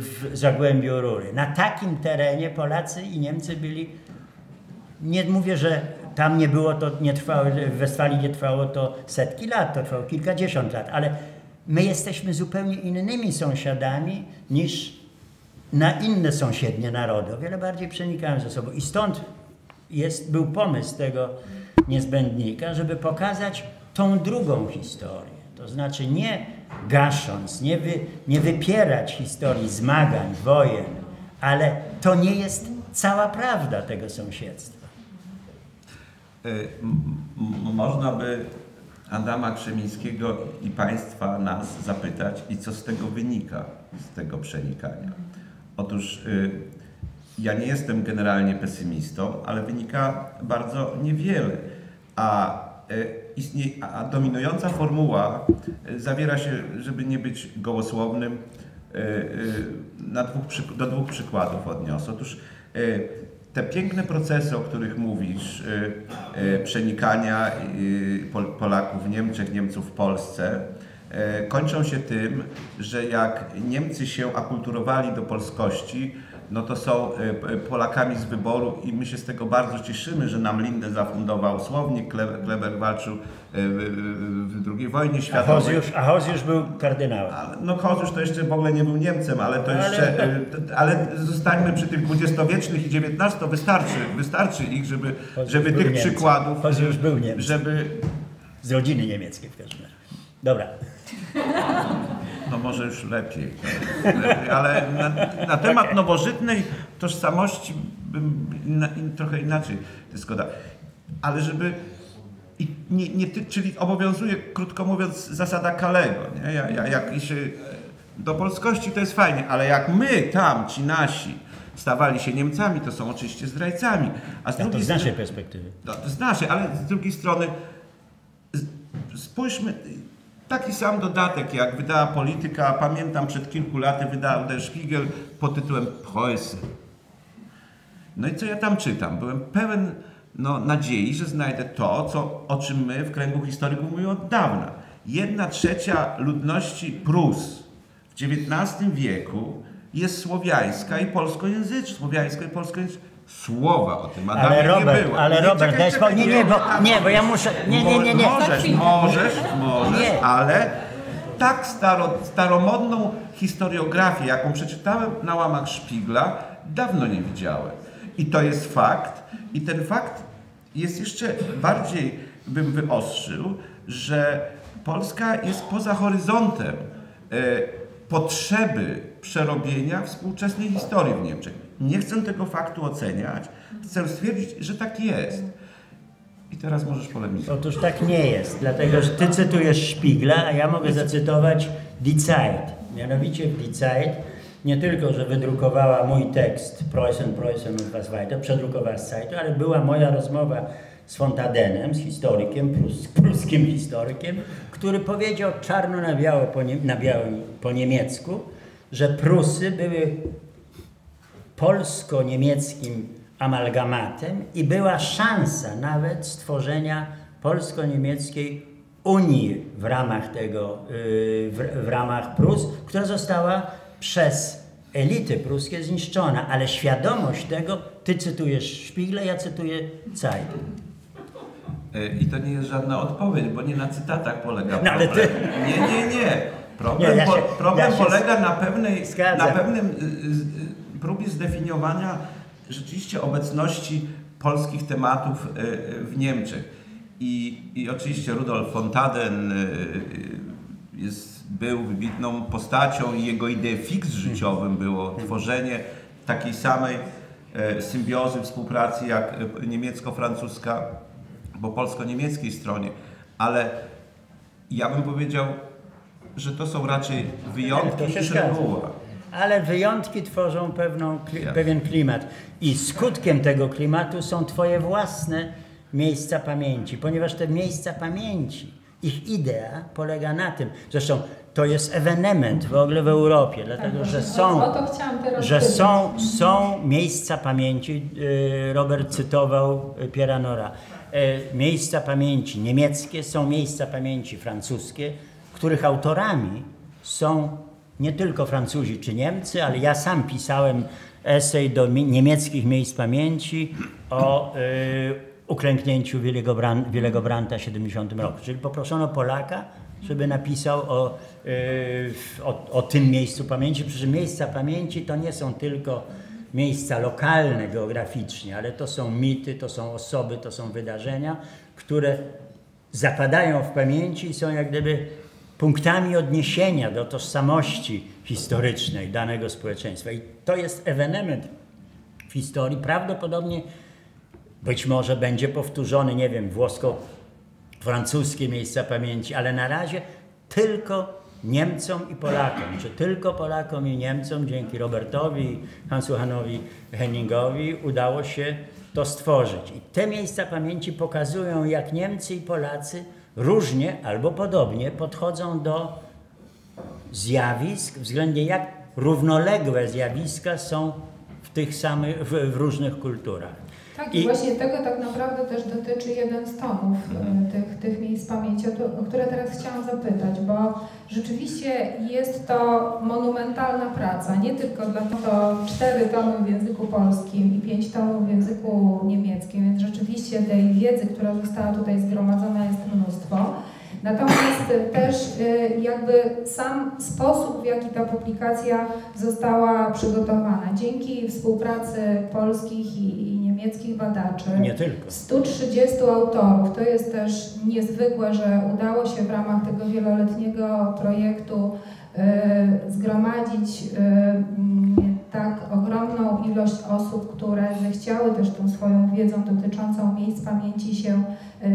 w Zagłębiu Rury. Na takim terenie Polacy i Niemcy byli, nie mówię, że tam nie było to, nie trwało, w Westfalii nie trwało to setki lat, to trwało kilkadziesiąt lat, ale my jesteśmy zupełnie innymi sąsiadami niż na inne sąsiednie narody. O wiele bardziej przenikają ze sobą. I stąd był pomysł tego niezbędnika, żeby pokazać tą drugą historię. To znaczy nie gasząc, nie wypierać historii zmagań, wojen, ale to nie jest cała prawda tego sąsiedztwa. Można by Adama Krzemińskiego i Państwa, nas zapytać, i co z tego wynika, z tego przenikania. Otóż ja nie jestem generalnie pesymistą, ale wynika bardzo niewiele, a dominująca formuła zawiera się, żeby nie być gołosłownym, do 2 przykładów odniosę. Otóż te piękne procesy, o których mówisz, przenikania Polaków w Niemczech, Niemców w Polsce, kończą się tym, że jak Niemcy się akulturowali do polskości, no to są Polakami z wyboru, i my się z tego bardzo cieszymy, że nam Lindę zafundował słownik, Kleber walczył w II wojnie światowej. A Hozjusz był kardynałem. No Hozjusz to jeszcze w ogóle nie był Niemcem, ale to jeszcze... Ale zostańmy przy tych XX-wiecznych i XIX, wystarczy ich, żeby tych przykładów... Hozjusz był Niemcem. Z rodziny niemieckiej w każdym razie. Dobra. No może już lepiej, ale na temat nowożytnej tożsamości bym trochę inaczej dyskutowała. Ale żeby... czyli obowiązuje, krótko mówiąc, zasada Kalego. Nie? Jak się do polskości, to jest fajnie, ale jak my tam, ci nasi, stawali się Niemcami, to są oczywiście zdrajcami. A z drugiej strony, z naszej perspektywy. To z naszej, ale z drugiej strony spójrzmy... Taki sam dodatek, jak wydała Polityka, pamiętam przed kilku laty wydał Der Spiegel pod tytułem Preußen. No i co ja tam czytam? Byłem pełen nadziei, że znajdę to, o czym my w kręgu historyków mówimy od dawna. 1/3 ludności Prus w XIX wieku jest słowiańska i polskojęzyczna. Słowa o tym Adamie nie było. Ale Robert, daj spokój. Bo ja muszę... Nie. Możesz, ale tak staromodną historiografię, jaką przeczytałem na łamach Szpigla, dawno nie widziałem. I to jest fakt. I ten fakt jest jeszcze bardziej, bym wyostrzył, że Polska jest poza horyzontem potrzeby przerobienia współczesnej historii w Niemczech. Nie chcę tego faktu oceniać, chcę stwierdzić, że tak jest. I teraz możesz polemizować. Otóż tak nie jest, dlatego że ty cytujesz Szpigla, a ja mogę zacytować Die Zeit. Mianowicie w Die Zeit nie tylko, że wydrukowała mój tekst Preußen und was weiter, przedrukowała z Zeitu, ale była moja rozmowa z Fontadenem, z historykiem, pruskim historykiem, który powiedział czarno na biało po niemiecku, że Prusy były polsko-niemieckim amalgamatem i była szansa nawet stworzenia polsko-niemieckiej Unii w ramach tego, w ramach Prus, która została przez elity pruskie zniszczona, ale świadomość tego, ty cytujesz Szpigla, ja cytuję Zeit. I to nie jest żadna odpowiedź, bo nie na cytatach polega problem. Ale ty... Nie. Problem polega na pewnym próbie zdefiniowania rzeczywiście obecności polskich tematów w Niemczech. I oczywiście Rudolf Fontaden był wybitną postacią i jego idee fix życiowym było tworzenie takiej samej symbiozy, współpracy jak niemiecko-francuska po polsko-niemieckiej stronie, ale ja bym powiedział, że to są raczej wyjątki niż reguła. Ale wyjątki tworzą pewien klimat i skutkiem tego klimatu są twoje własne miejsca pamięci, ponieważ te miejsca pamięci, ich idea polega na tym, zresztą to jest ewenement w ogóle w Europie, dlatego że są miejsca pamięci, Robert cytował Pierre'a Nora, miejsca pamięci niemieckie, są miejsca pamięci francuskie, których autorami są nie tylko Francuzi czy Niemcy, ale ja sam pisałem esej do niemieckich miejsc pamięci o uklęknięciu Willego Brandta w 70 roku, czyli poproszono Polaka, żeby napisał o tym miejscu pamięci, przy czym miejsca pamięci to nie są tylko miejsca lokalne geograficznie, ale to są mity, to są osoby, to są wydarzenia, które zapadają w pamięci i są jak gdyby punktami odniesienia do tożsamości historycznej danego społeczeństwa. I to jest ewenement w historii. Prawdopodobnie być może będzie powtórzony, nie wiem, włosko-francuskie miejsca pamięci, ale na razie tylko Niemcom i Polakom, czy tylko Polakom i Niemcom, dzięki Robertowi, Hans-Johannowi Henningowi udało się to stworzyć. I te miejsca pamięci pokazują, jak Niemcy i Polacy różnie albo podobnie podchodzą do zjawisk, względnie jak równoległe zjawiska są w tych samych, w różnych kulturach. Tak, i właśnie tego tak naprawdę też dotyczy jeden z tomów tych miejsc pamięci, o które teraz chciałam zapytać, bo rzeczywiście jest to monumentalna praca, nie tylko dlatego, że 4 tomy w języku polskim i 5 tomów w języku niemieckim, więc rzeczywiście tej wiedzy, która została tutaj zgromadzona, jest mnóstwo. Natomiast też jakby sam sposób, w jaki ta publikacja została przygotowana. Dzięki współpracy polskich i niemieckich badaczy, nie tylko. 130 autorów. To jest też niezwykłe, że udało się w ramach tego wieloletniego projektu zgromadzić tak ogromną ilość osób, które zechciały też tą swoją wiedzą dotyczącą miejsc pamięci się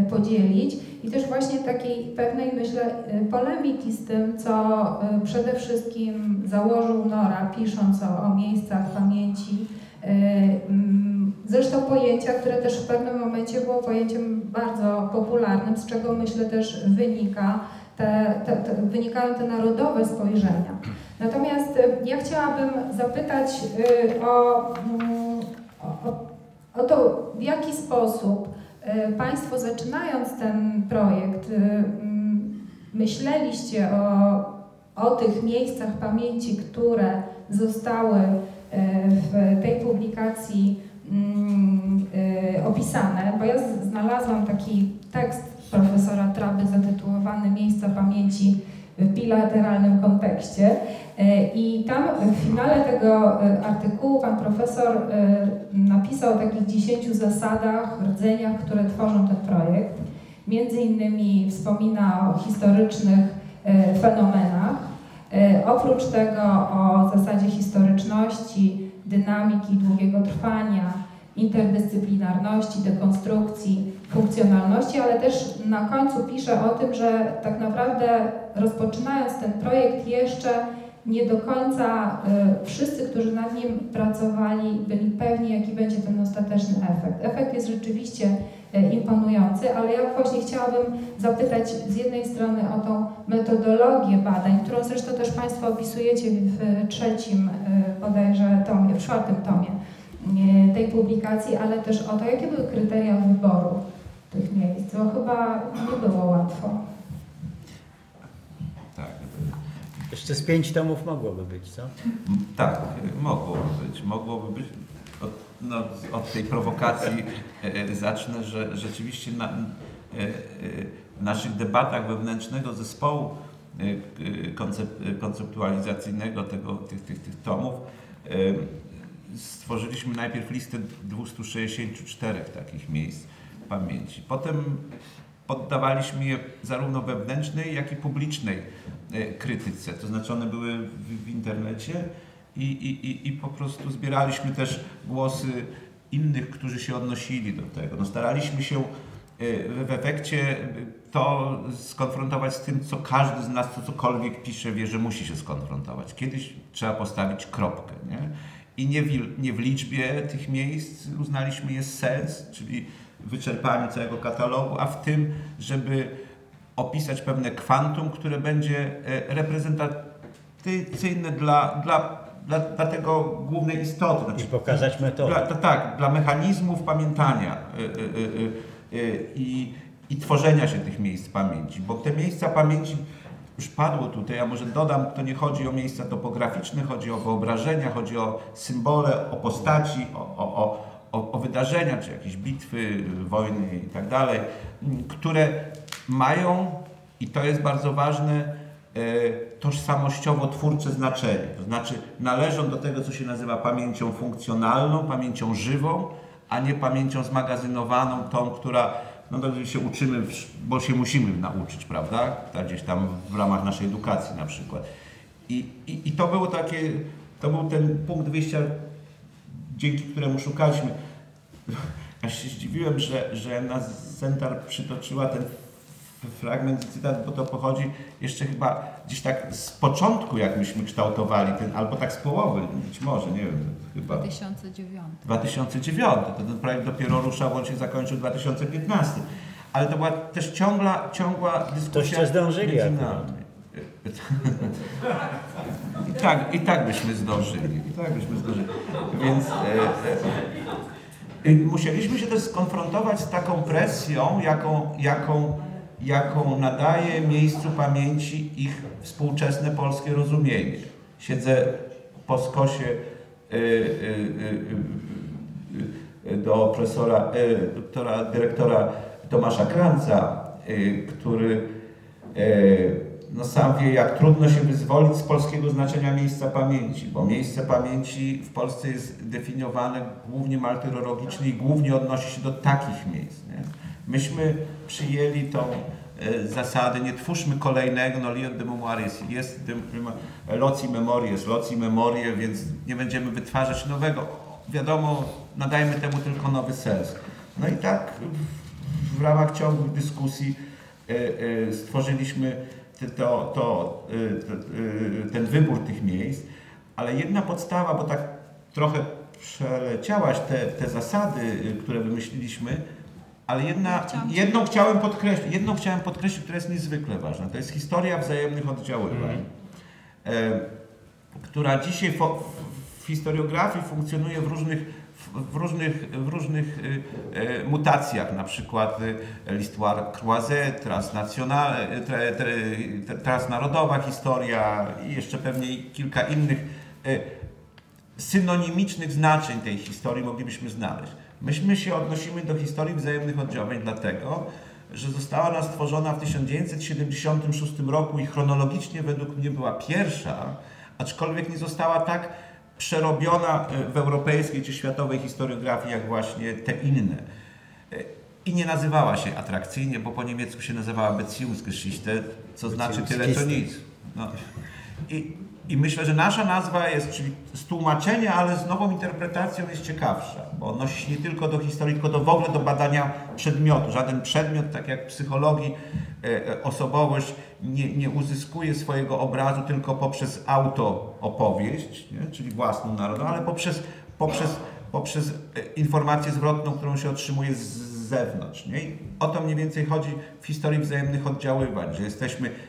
podzielić. I też właśnie takiej pewnej, myślę, polemiki z tym, co przede wszystkim założył Nora, pisząc o miejscach pamięci. Zresztą pojęcia, które też w pewnym momencie było pojęciem bardzo popularnym, z czego myślę też wynika wynikają te narodowe spojrzenia. Natomiast ja chciałabym zapytać o to, w jaki sposób Państwo, zaczynając ten projekt, myśleliście o tych miejscach pamięci, które zostały w tej publikacji opisane, bo ja znalazłam taki tekst profesora Traby zatytułowany Miejsca pamięci w bilateralnym kontekście i tam w finale tego artykułu pan profesor napisał o takich 10 zasadach, rdzeniach, które tworzą ten projekt. Między innymi wspomina o historycznych fenomenach, oprócz tego o zasadzie historyczności, dynamiki długiego trwania, interdyscyplinarności, dekonstrukcji, funkcjonalności, ale też na końcu pisze o tym, że tak naprawdę rozpoczynając ten projekt jeszcze nie do końca wszyscy, którzy nad nim pracowali, byli pewni, jaki będzie ten ostateczny efekt. Efekt jest rzeczywiście imponujący, ale ja właśnie chciałabym zapytać z jednej strony o tą metodologię badań, którą zresztą też Państwo opisujecie w trzecim bodajże tomie, w czwartym tomie tej publikacji, ale też o to, jakie były kryteria wyboru tych miejsc, bo chyba nie było łatwo. Tak. Jeszcze z 5 tomów mogłoby być, co? Tak, mogłoby być. Mogłoby być. Od tej prowokacji zacznę, że rzeczywiście na naszych debatach wewnętrznego zespołu konceptualizacyjnego tych tomów stworzyliśmy najpierw listę 264 takich miejsc pamięci. Potem poddawaliśmy je zarówno wewnętrznej, jak i publicznej krytyce. To znaczy one były w internecie. I po prostu zbieraliśmy też głosy innych, którzy się odnosili do tego. No, staraliśmy się w efekcie to skonfrontować z tym, co każdy z nas, co cokolwiek pisze, wie, że musi się skonfrontować. Kiedyś trzeba postawić kropkę, nie? I nie w liczbie tych miejsc uznaliśmy jest sens, czyli wyczerpaniu całego katalogu, a w tym, żeby opisać pewne kwantum, które będzie reprezentatywne dla tego głównej istoty. Znaczy, i pokazać metodę. Tak, dla mechanizmów pamiętania i tworzenia się tych miejsc pamięci. Bo te miejsca pamięci, już padło tutaj, a może dodam, to nie chodzi o miejsca topograficzne, chodzi o wyobrażenia, chodzi o symbole, o postaci, o wydarzenia, czy jakieś bitwy, wojny i tak dalej, które mają, i to jest bardzo ważne, tożsamościowo-twórcze znaczenie. To znaczy należą do tego, co się nazywa pamięcią funkcjonalną, pamięcią żywą, a nie pamięcią zmagazynowaną, tą, która, no to się uczymy, bo się musimy nauczyć, prawda? Gdzieś tam w ramach naszej edukacji na przykład. I to było takie, to był ten punkt wyjścia, dzięki któremu szukaliśmy. Ja się zdziwiłem, że nas Centar przytoczyła ten fragment, cytat, bo to pochodzi jeszcze chyba gdzieś tak z początku, jak myśmy kształtowali ten, albo tak z połowy, być może, nie wiem, chyba. 2009. 2009, to ten projekt dopiero ruszał, on się zakończył w 2015. Ale to była też ciągła dyskusja. To się zdążyli. I tak byśmy zdążyli. I tak byśmy zdążyli. Więc musieliśmy się też skonfrontować z taką presją, jaką nadaje miejscu pamięci ich współczesne polskie rozumienie. Siedzę po skosie do profesora, dyrektora Tomasza Kranca, który no sam wie, jak trudno się wyzwolić z polskiego znaczenia miejsca pamięci, bo miejsce pamięci w Polsce jest definiowane głównie martyrologicznie i głównie odnosi się do takich miejsc, nie? Myśmy przyjęli tą zasadę, nie twórzmy kolejnego, no de memories, jest loci memorie, więc nie będziemy wytwarzać nowego. Wiadomo, nadajmy temu tylko nowy sens. No i tak w ramach ciągłych dyskusji stworzyliśmy ten wybór tych miejsc, ale jedna podstawa, bo tak trochę przeleciałaś te zasady, które wymyśliliśmy, Ale jedną chciałem podkreślić, która jest niezwykle ważna. To jest historia wzajemnych oddziaływań, która dzisiaj w historiografii funkcjonuje w różnych mutacjach, na przykład l'histoire croisée, transnarodowa historia i jeszcze pewnie kilka innych synonimicznych znaczeń tej historii moglibyśmy znaleźć. Myśmy się odnosimy do historii wzajemnych oddziaływań dlatego, że została ona stworzona w 1976 roku i chronologicznie według mnie była pierwsza, aczkolwiek nie została tak przerobiona w europejskiej czy światowej historiografii, jak właśnie te inne. I nie nazywała się atrakcyjnie, bo po niemiecku się nazywała Beziehungsgeschichte, co znaczy tyle, co nic. No. I myślę, że nasza nazwa jest, czyli z tłumaczenia, ale z nową interpretacją jest ciekawsza, bo odnosi się nie tylko do historii, tylko w ogóle do badania przedmiotu. Żaden przedmiot, tak jak w psychologii, osobowość nie uzyskuje swojego obrazu tylko poprzez autoopowieść, nie? Czyli własną narodową, ale poprzez informację zwrotną, którą się otrzymuje z zewnątrz. Nie? I o to mniej więcej chodzi w historii wzajemnych oddziaływań, że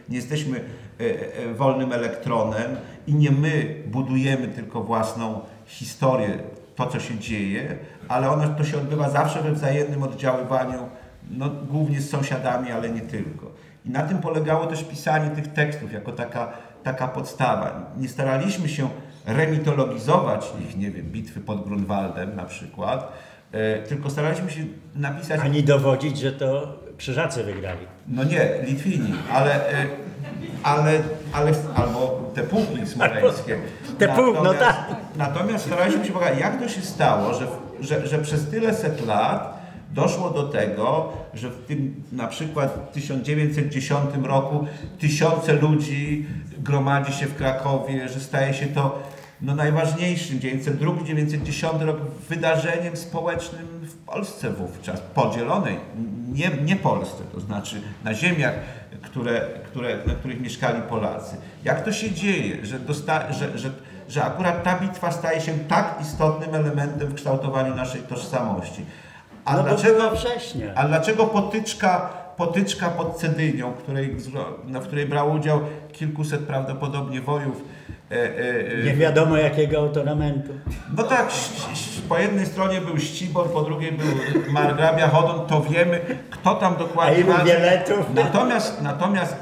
nie jesteśmy wolnym elektronem i nie my budujemy tylko własną historię, to co się dzieje, ale to się odbywa zawsze we wzajemnym oddziaływaniu, no, głównie z sąsiadami, ale nie tylko. I na tym polegało też pisanie tych tekstów jako taka podstawa. Nie staraliśmy się remitologizować ich, nie wiem, bitwy pod Grunwaldem na przykład, tylko staraliśmy się napisać... Ani dowodzić, że to Krzyżacy wygrali. No nie, Litwini, albo te pułki smoleńskie. Natomiast staraliśmy się pokazać, jak to się stało, że przez tyle set lat doszło do tego, że w tym na przykład 1910 roku tysiące ludzi gromadzi się w Krakowie, że staje się to no najważniejszym, 1902, 1910 rok, wydarzeniem społecznym w Polsce wówczas, podzielonej, nie Polsce, to znaczy na ziemiach, na których mieszkali Polacy. Jak to się dzieje, że akurat ta bitwa staje się tak istotnym elementem w kształtowaniu naszej tożsamości? A, no dlaczego potyczka pod Cedynią, w której brało udział kilkuset prawdopodobnie wojów, nie wiadomo jakiego autonamentu. No tak, po jednej stronie był Ścibor, po drugiej był margrabia Hodon, to wiemy, kto tam dokładnie walczył. Natomiast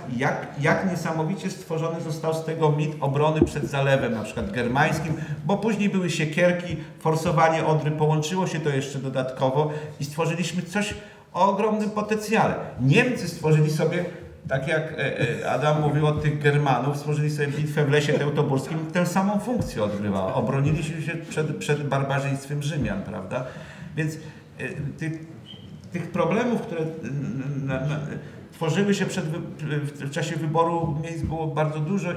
jak niesamowicie stworzony został z tego mit obrony przed zalewem, na przykład germańskim, bo później były siekierki, forsowanie Odry, połączyło się to jeszcze dodatkowo i stworzyliśmy coś o ogromnym potencjale. Niemcy stworzyli sobie, tak jak Adam mówił o tych Germanów, stworzyli sobie bitwę w Lesie Teutoburskim, tę samą funkcję odgrywała. Obroniliśmy się przed barbarzyństwem Rzymian, prawda? Więc tych problemów, które tworzyły się w czasie wyboru miejsc, było bardzo dużo,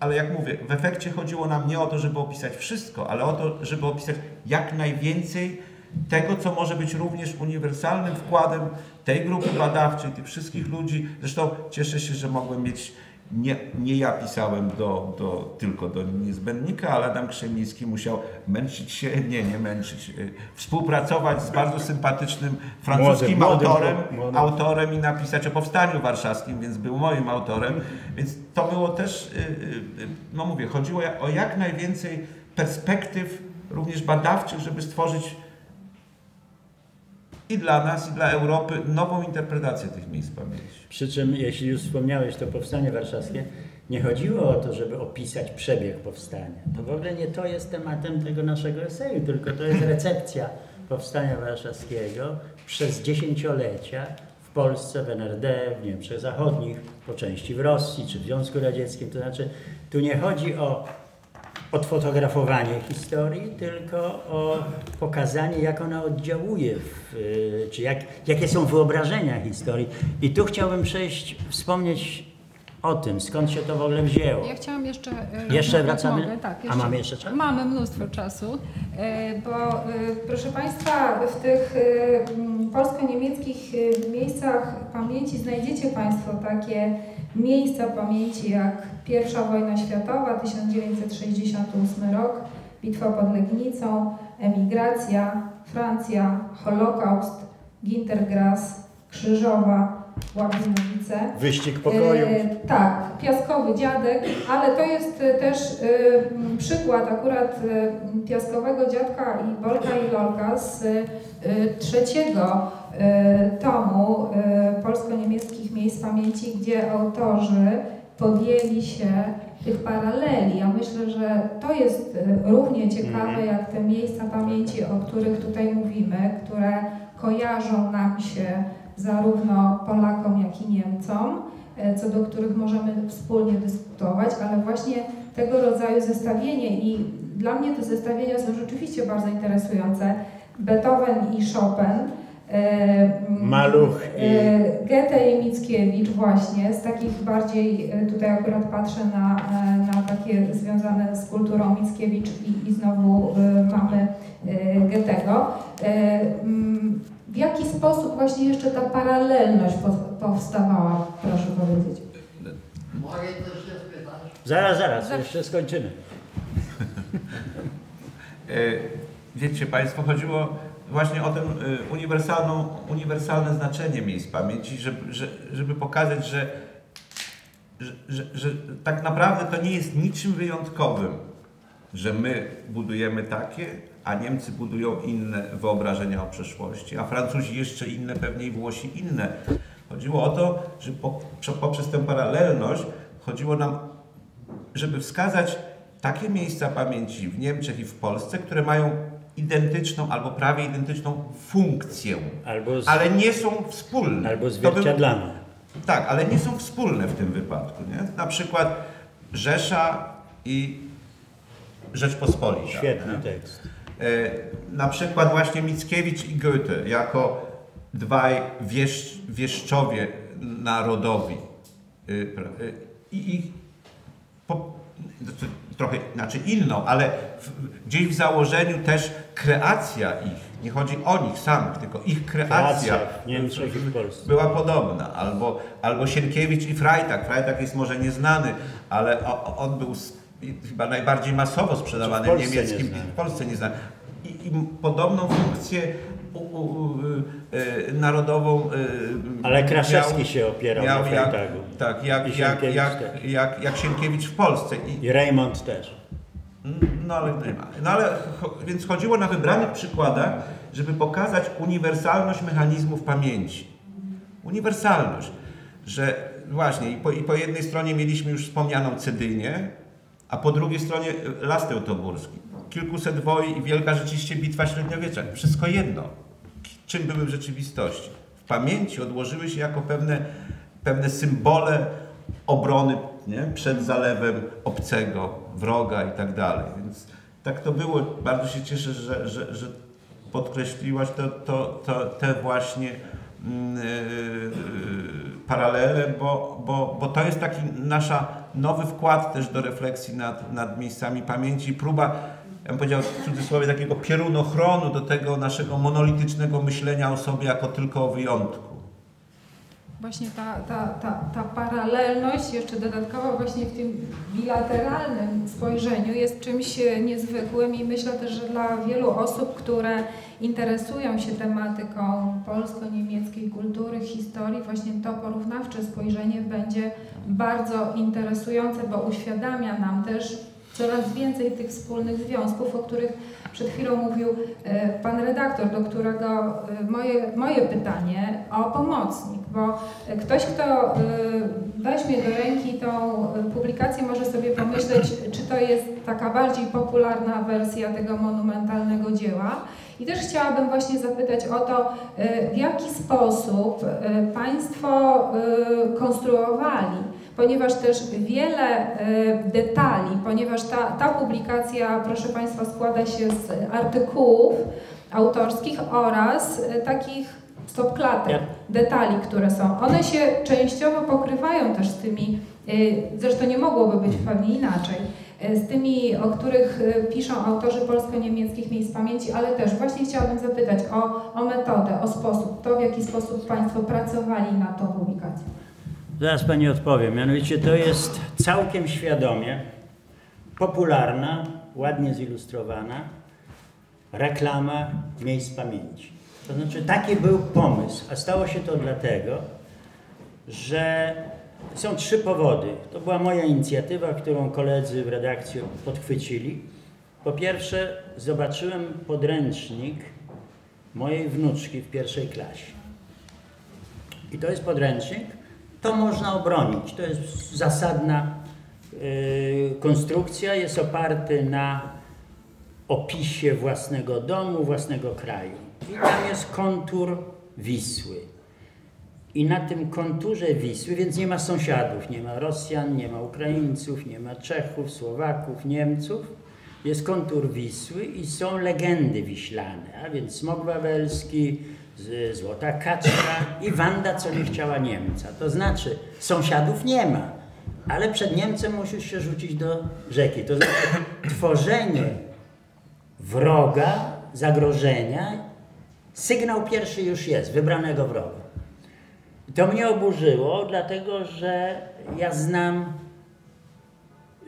ale jak mówię, w efekcie chodziło nam nie o to, żeby opisać wszystko, ale o to, żeby opisać jak najwięcej tego, co może być również uniwersalnym wkładem tej grupy badawczej, tych wszystkich ludzi. Zresztą cieszę się, że mogłem mieć, nie ja pisałem tylko do niezbędnika, ale Adam Krzemiński musiał męczyć się, współpracować z bardzo sympatycznym francuskim autorem i napisać o Powstaniu Warszawskim, więc był moim autorem. Więc to było też, no mówię, chodziło o jak najwięcej perspektyw również badawczych, żeby stworzyć i dla nas, i dla Europy nową interpretację tych miejsc pamięci. Przy czym, jeśli już wspomniałeś to Powstanie Warszawskie, nie chodziło o to, żeby opisać przebieg powstania. To w ogóle nie to jest tematem tego naszego eseju, tylko to jest recepcja Powstania Warszawskiego przez dziesięciolecia w Polsce, w NRD, w Niemczech Zachodnich, po części w Rosji czy w Związku Radzieckim. To znaczy, tu nie chodzi o odfotografowanie historii, tylko o pokazanie, jak ona oddziałuje, czy jakie są wyobrażenia historii. I tu chciałbym wspomnieć o tym, skąd się to w ogóle wzięło. Ja chciałam jeszcze... Jeszcze wracamy? Mogę, tak, jeszcze. A mamy jeszcze czas? Mamy mnóstwo czasu, bo proszę Państwa, w tych polsko-niemieckich miejscach pamięci znajdziecie Państwo takie miejsca pamięci jak I wojna światowa, 1968 rok, bitwa pod Legnicą, emigracja, Francja, Holokaust, Gintergras, Krzyżowa, Łabinowice. Wyścig pokoju. Tak, Piaskowy Dziadek, ale to jest też przykład akurat Piaskowego Dziadka i Bolka i Lolka z trzeciego tomu Polsko-Niemieckich Miejsc Pamięci, gdzie autorzy podjęli się tych paraleli. Ja myślę, że to jest równie ciekawe jak te miejsca pamięci, o których tutaj mówimy, które kojarzą nam się zarówno Polakom, jak i Niemcom, co do których możemy wspólnie dyskutować, ale właśnie tego rodzaju zestawienie i dla mnie te zestawienia są rzeczywiście bardzo interesujące. Beethoven i Chopin, Maluch i Goethe i Mickiewicz właśnie, z takich bardziej, tutaj akurat patrzę na takie związane z kulturą Mickiewicz i znowu mamy Goethego. W jaki sposób właśnie jeszcze ta paralelność powstawała, proszę powiedzieć? Mogę coś się spytać? Zaraz, jeszcze skończymy. Wiecie Państwo, chodziło właśnie o to uniwersalne znaczenie miejsc pamięci, żeby pokazać, że tak naprawdę to nie jest niczym wyjątkowym, że my budujemy takie, a Niemcy budują inne wyobrażenia o przeszłości, a Francuzi jeszcze inne, pewnie i Włosi inne. Chodziło o to, że poprzez tę paralelność chodziło nam, żeby wskazać takie miejsca pamięci w Niemczech i w Polsce, które mają identyczną albo prawie identyczną funkcję, ale nie są wspólne. Albo zwierciadlane. Tak, ale nie są wspólne w tym wypadku. Nie? Na przykład Rzesza i Rzeczpospolita. Świetny tekst. Na przykład właśnie Mickiewicz i Goethe jako dwaj wieszczowie narodowi. Trochę inaczej inną, ale gdzieś w założeniu też kreacja ich, nie chodzi o nich samych, tylko ich kreacja w Niemczech i w Polsce była podobna. Albo Sienkiewicz i Freitag. Freitag jest może nieznany, ale on był chyba najbardziej masowo sprzedawany w niemieckim i w Polsce nieznany. I podobną funkcję narodową. Ale Kraszewski się opierał na Freitagu. Tak, jak Sienkiewicz w Polsce. I Raymond też. No ale nie ma. No ale więc chodziło na wybranych przykładach, żeby pokazać uniwersalność mechanizmów pamięci. Uniwersalność. Że właśnie i po jednej stronie mieliśmy już wspomnianą Cedynię, a po drugiej stronie Las Teutoburski. Kilkuset wojen i wielka rzeczywiście bitwa średniowiecza. Wszystko jedno. Czym były w rzeczywistości? W pamięci odłożyły się jako pewne symbole obrony, nie? Przed zalewem obcego, wroga i tak dalej. Więc tak to było. Bardzo się cieszę, że podkreśliłaś te właśnie paralele, bo to jest taki nasz nowy wkład też do refleksji nad miejscami pamięci. Próba, ja bym powiedział w cudzysłowie, takiego piorunochronu do tego naszego monolitycznego myślenia o sobie jako tylko o wyjątku. Właśnie ta paralelność, jeszcze dodatkowo właśnie w tym bilateralnym spojrzeniu jest czymś niezwykłym i myślę też, że dla wielu osób, które interesują się tematyką polsko-niemieckiej kultury, historii, właśnie to porównawcze spojrzenie będzie bardzo interesujące, bo uświadamia nam też coraz więcej tych wspólnych związków, o których przed chwilą mówił pan redaktor, do którego moje pytanie o pomocnik, bo ktoś, kto weźmie do ręki tą publikację, może sobie pomyśleć, czy to jest taka bardziej popularna wersja tego monumentalnego dzieła. I też chciałabym właśnie zapytać o to, w jaki sposób Państwo konstruowali, ponieważ też wiele detali, ponieważ ta publikacja, proszę Państwa, składa się z artykułów autorskich oraz takich stopklatek, detali, które są. One się częściowo pokrywają też z tymi, zresztą nie mogłoby być pewnie inaczej, z tymi, o których piszą autorzy polsko-niemieckich miejsc pamięci, ale też właśnie chciałabym zapytać o metodę, o sposób, to w jaki sposób Państwo pracowali na tą publikację. Zaraz Pani odpowiem. Mianowicie to jest całkiem świadomie popularna, ładnie zilustrowana reklama miejsc pamięci. To znaczy taki był pomysł, a stało się to dlatego, że są trzy powody. To była moja inicjatywa, którą koledzy w redakcji podchwycili. Po pierwsze, zobaczyłem podręcznik mojej wnuczki w pierwszej klasie. I to jest podręcznik, to można obronić. To jest zasadna konstrukcja, jest oparty na opisie własnego domu, własnego kraju. I tam jest kontur Wisły. I na tym konturze Wisły, więc nie ma sąsiadów, nie ma Rosjan, nie ma Ukraińców, nie ma Czechów, Słowaków, Niemców. Jest kontur Wisły i są legendy wiślane, a więc Smok Wawelski, Złota Kaczka i Wanda, co nie chciała Niemca. To znaczy, sąsiadów nie ma, ale przed Niemcem musisz się rzucić do rzeki. To znaczy, tworzenie wroga, zagrożenia, sygnał pierwszy już jest, wybranego wroga. To mnie oburzyło, dlatego że ja znam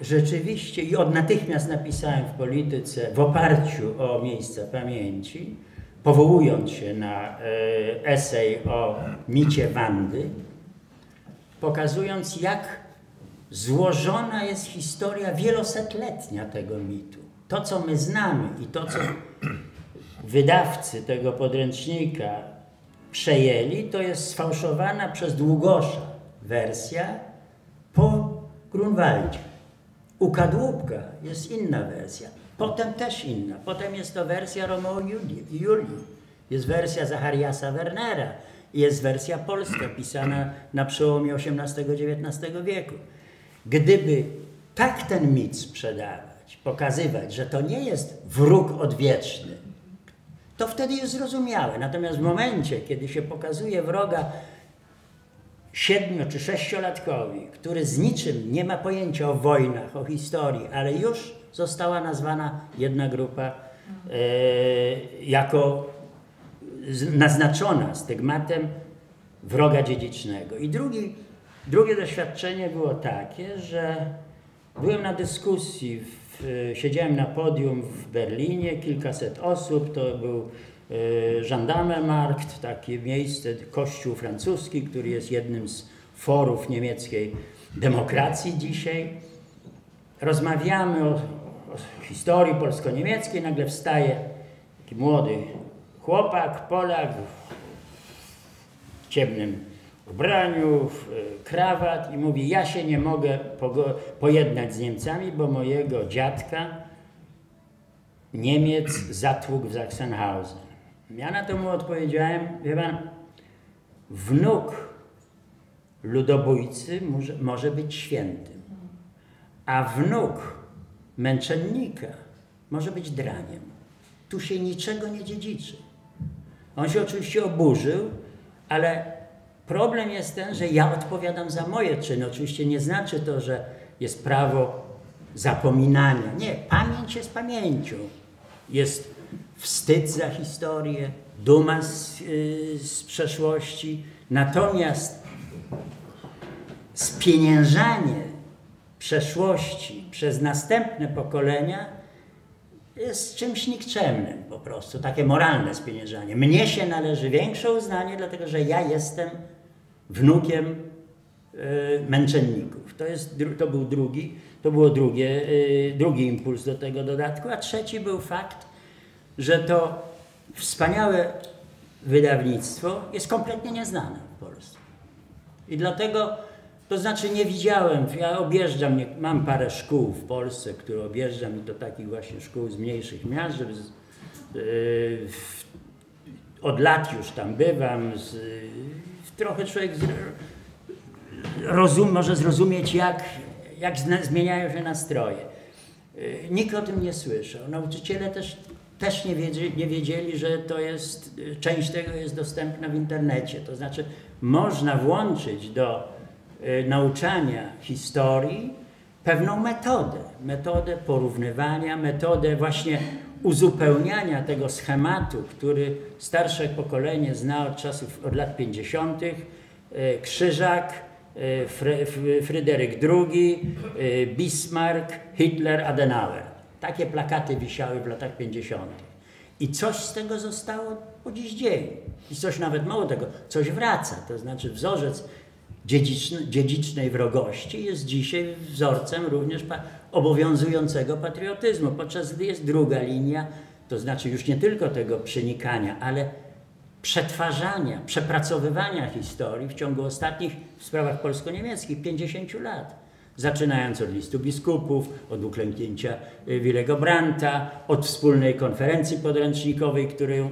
rzeczywiście i od natychmiast napisałem w Polityce w oparciu o Miejsca Pamięci, powołując się na esej o micie Wandy, pokazując, jak złożona jest historia wielosetletnia tego mitu. To, co my znamy i to, co wydawcy tego podręcznika przejęli, to jest sfałszowana przez Długosza wersja po Grunwaldzie. U Kadłubka jest inna wersja, potem też inna. Potem jest to wersja Romeo i Julii, jest wersja Zachariasa Wernera, jest wersja polska pisana na przełomie XVIII-XIX wieku. Gdyby tak ten mit sprzedawać, pokazywać, że to nie jest wróg odwieczny, to wtedy jest zrozumiałe. Natomiast w momencie, kiedy się pokazuje wroga 7- czy 6-latkowi, który z niczym nie ma pojęcia o wojnach, o historii, ale już została nazwana jedna grupa jako naznaczona stygmatem wroga dziedzicznego. I drugie doświadczenie było takie, że byłem na dyskusji, siedziałem na podium w Berlinie, kilkaset osób, to był Gendarmenmarkt, takie miejsce, kościół francuski, który jest jednym z forów niemieckiej demokracji dzisiaj. Rozmawiamy o historii polsko-niemieckiej, nagle wstaje taki młody chłopak, Polak, w ciemnym ubraniu, krawat i mówi: ja się nie mogę pojednać z Niemcami, bo mojego dziadka Niemiec zatłukł w Sachsenhausen. Ja na to mu odpowiedziałem: wie pan, wnuk ludobójcy może być świętym, a wnuk męczennika może być draniem. Tu się niczego nie dziedziczy. On się oczywiście oburzył, ale problem jest ten, że ja odpowiadam za moje czyny. Oczywiście nie znaczy to, że jest prawo zapominania. Nie, pamięć jest pamięcią. Jest wstyd za historię, duma z przeszłości. Natomiast spieniężanie przeszłości przez następne pokolenia jest czymś nikczemnym po prostu. Takie moralne spieniężanie. Mnie się należy większe uznanie, dlatego że ja jestem wnukiem męczenników. To był drugi impuls do tego dodatku, a trzeci był fakt, że to wspaniałe wydawnictwo jest kompletnie nieznane w Polsce. I dlatego, to znaczy nie widziałem, ja objeżdżam, mam parę szkół w Polsce, które objeżdżam, i to takich właśnie szkół z mniejszych miast, żeby od lat już tam bywam, trochę człowiek może zrozumieć, jak zmieniają się nastroje. Nikt o tym nie słyszał. Nauczyciele też nie wiedzieli, że to jest, część tego jest dostępna w internecie. To znaczy, można włączyć do nauczania historii pewną metodę. Metodę porównywania, metodę właśnie uzupełniania tego schematu, który starsze pokolenie zna od lat 50. Krzyżak, Fryderyk II, Bismarck, Hitler, Adenauer. Takie plakaty wisiały w latach 50. I coś z tego zostało po dziś dzień. I coś nawet mało tego, coś wraca. To znaczy wzorzec dziedzicznej wrogości jest dzisiaj wzorcem również obowiązującego patriotyzmu, podczas gdy jest druga linia, to znaczy już nie tylko tego przenikania, ale przetwarzania, przepracowywania historii w ciągu ostatnich, w sprawach polsko-niemieckich, 50 lat. Zaczynając od listu biskupów, od uklęknięcia Willego Brandta, od wspólnej konferencji podręcznikowej,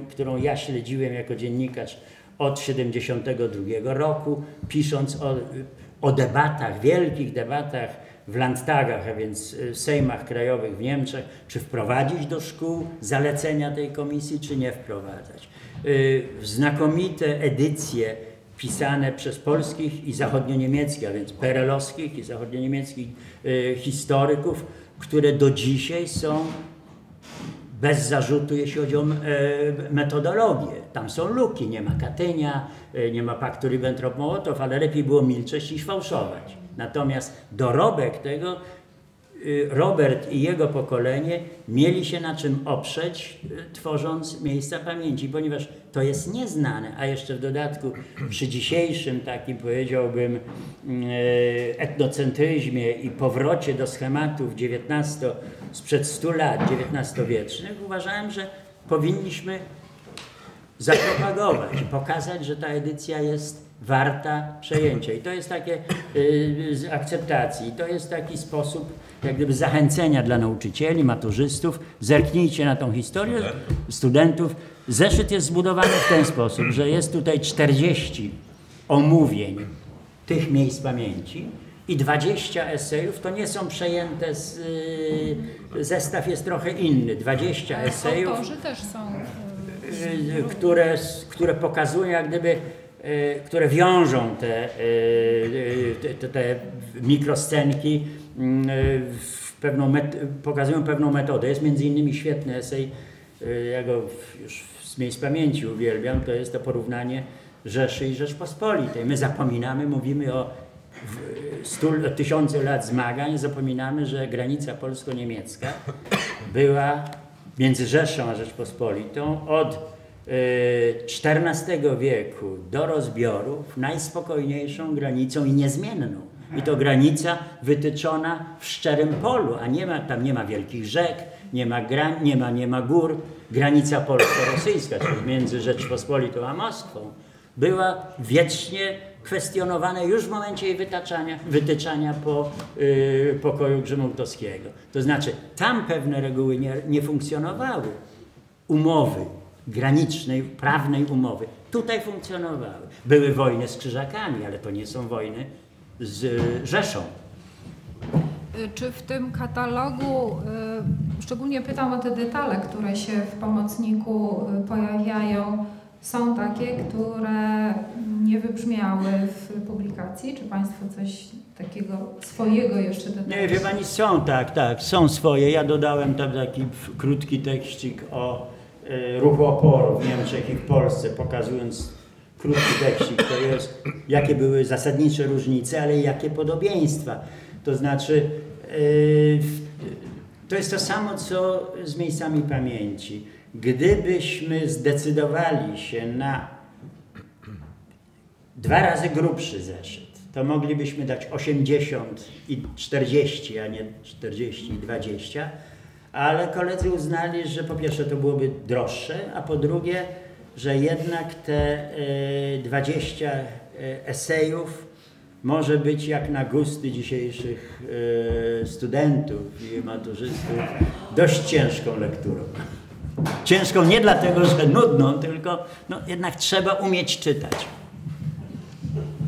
którą ja śledziłem jako dziennikarz od 1972 roku, pisząc o debatach, wielkich debatach w landtagach, a więc w sejmach krajowych w Niemczech, czy wprowadzić do szkół zalecenia tej komisji, czy nie wprowadzać. Znakomite edycje pisane przez polskich i zachodnioniemieckich, a więc perelowskich i zachodnioniemieckich historyków, które do dzisiaj są bez zarzutu, jeśli chodzi o metodologię. Tam są luki, nie ma Katynia, nie ma paktu Ribbentrop-Mołotow, ale lepiej było milczeć niż fałszować. Natomiast dorobek tego Robert i jego pokolenie mieli się na czym oprzeć, tworząc miejsca pamięci, ponieważ to jest nieznane, a jeszcze w dodatku przy dzisiejszym takim, powiedziałbym, etnocentryzmie i powrocie do schematów sprzed 100 lat, XIX-wiecznych, uważałem, że powinniśmy zapropagować, pokazać, że ta edycja jest warta przejęcia. I to jest takie akceptacji, to jest taki sposób jak gdyby zachęcenia dla nauczycieli, maturzystów. Zerknijcie na tą historię studentów. Zeszyt jest zbudowany w ten sposób, że jest tutaj 40 omówień tych miejsc pamięci i 20 esejów. To nie są przejęte z... Zestaw jest trochę inny. 20 esejów, autorzy też są, które pokazują jak gdyby, które wiążą te mikroscenki, pokazują pewną metodę. Jest między innymi świetny esej, ja go już z miejsc pamięci uwielbiam, to jest to porównanie Rzeszy i Rzeczpospolitej. My zapominamy, mówimy o tysiącu lat zmagań, zapominamy, że granica polsko-niemiecka była między Rzeszą a Rzeczpospolitą od XIV wieku do rozbiorów najspokojniejszą granicą i niezmienną. I to granica wytyczona w szczerym polu, a tam nie ma wielkich rzek, nie ma gór. Granica polsko-rosyjska, czyli między Rzeczpospolitą a Moskwą, była wiecznie kwestionowane już w momencie jej wytyczania po pokoju grzymałtowskiego. To znaczy, tam pewne reguły nie funkcjonowały, umowy granicznej, prawnej umowy. Tutaj funkcjonowały. Były wojny z Krzyżakami, ale to nie są wojny z Rzeszą. Czy w tym katalogu, szczególnie pytam o te detale, które się w pomocniku pojawiają, są takie, które nie wybrzmiały w publikacji? Czy Państwo coś takiego swojego jeszcze dodają? Nie, wie Pani, są, tak, są swoje. Ja dodałem tam taki krótki tekścik o ruchu oporu w Niemczech i w Polsce, pokazując krótki tekścik, to jest, jakie były zasadnicze różnice, ale jakie podobieństwa. To znaczy, to jest to samo, co z miejscami pamięci. Gdybyśmy zdecydowali się na 2 razy grubszy zeszyt, to moglibyśmy dać 80 i 40, a nie 40 i 20, ale koledzy uznali, że po pierwsze to byłoby droższe, a po drugie, że jednak te 20 esejów może być jak na gusty dzisiejszych studentów i maturzystów dość ciężką lekturą. Ciężką nie dlatego, że nudną, tylko jednak trzeba umieć czytać.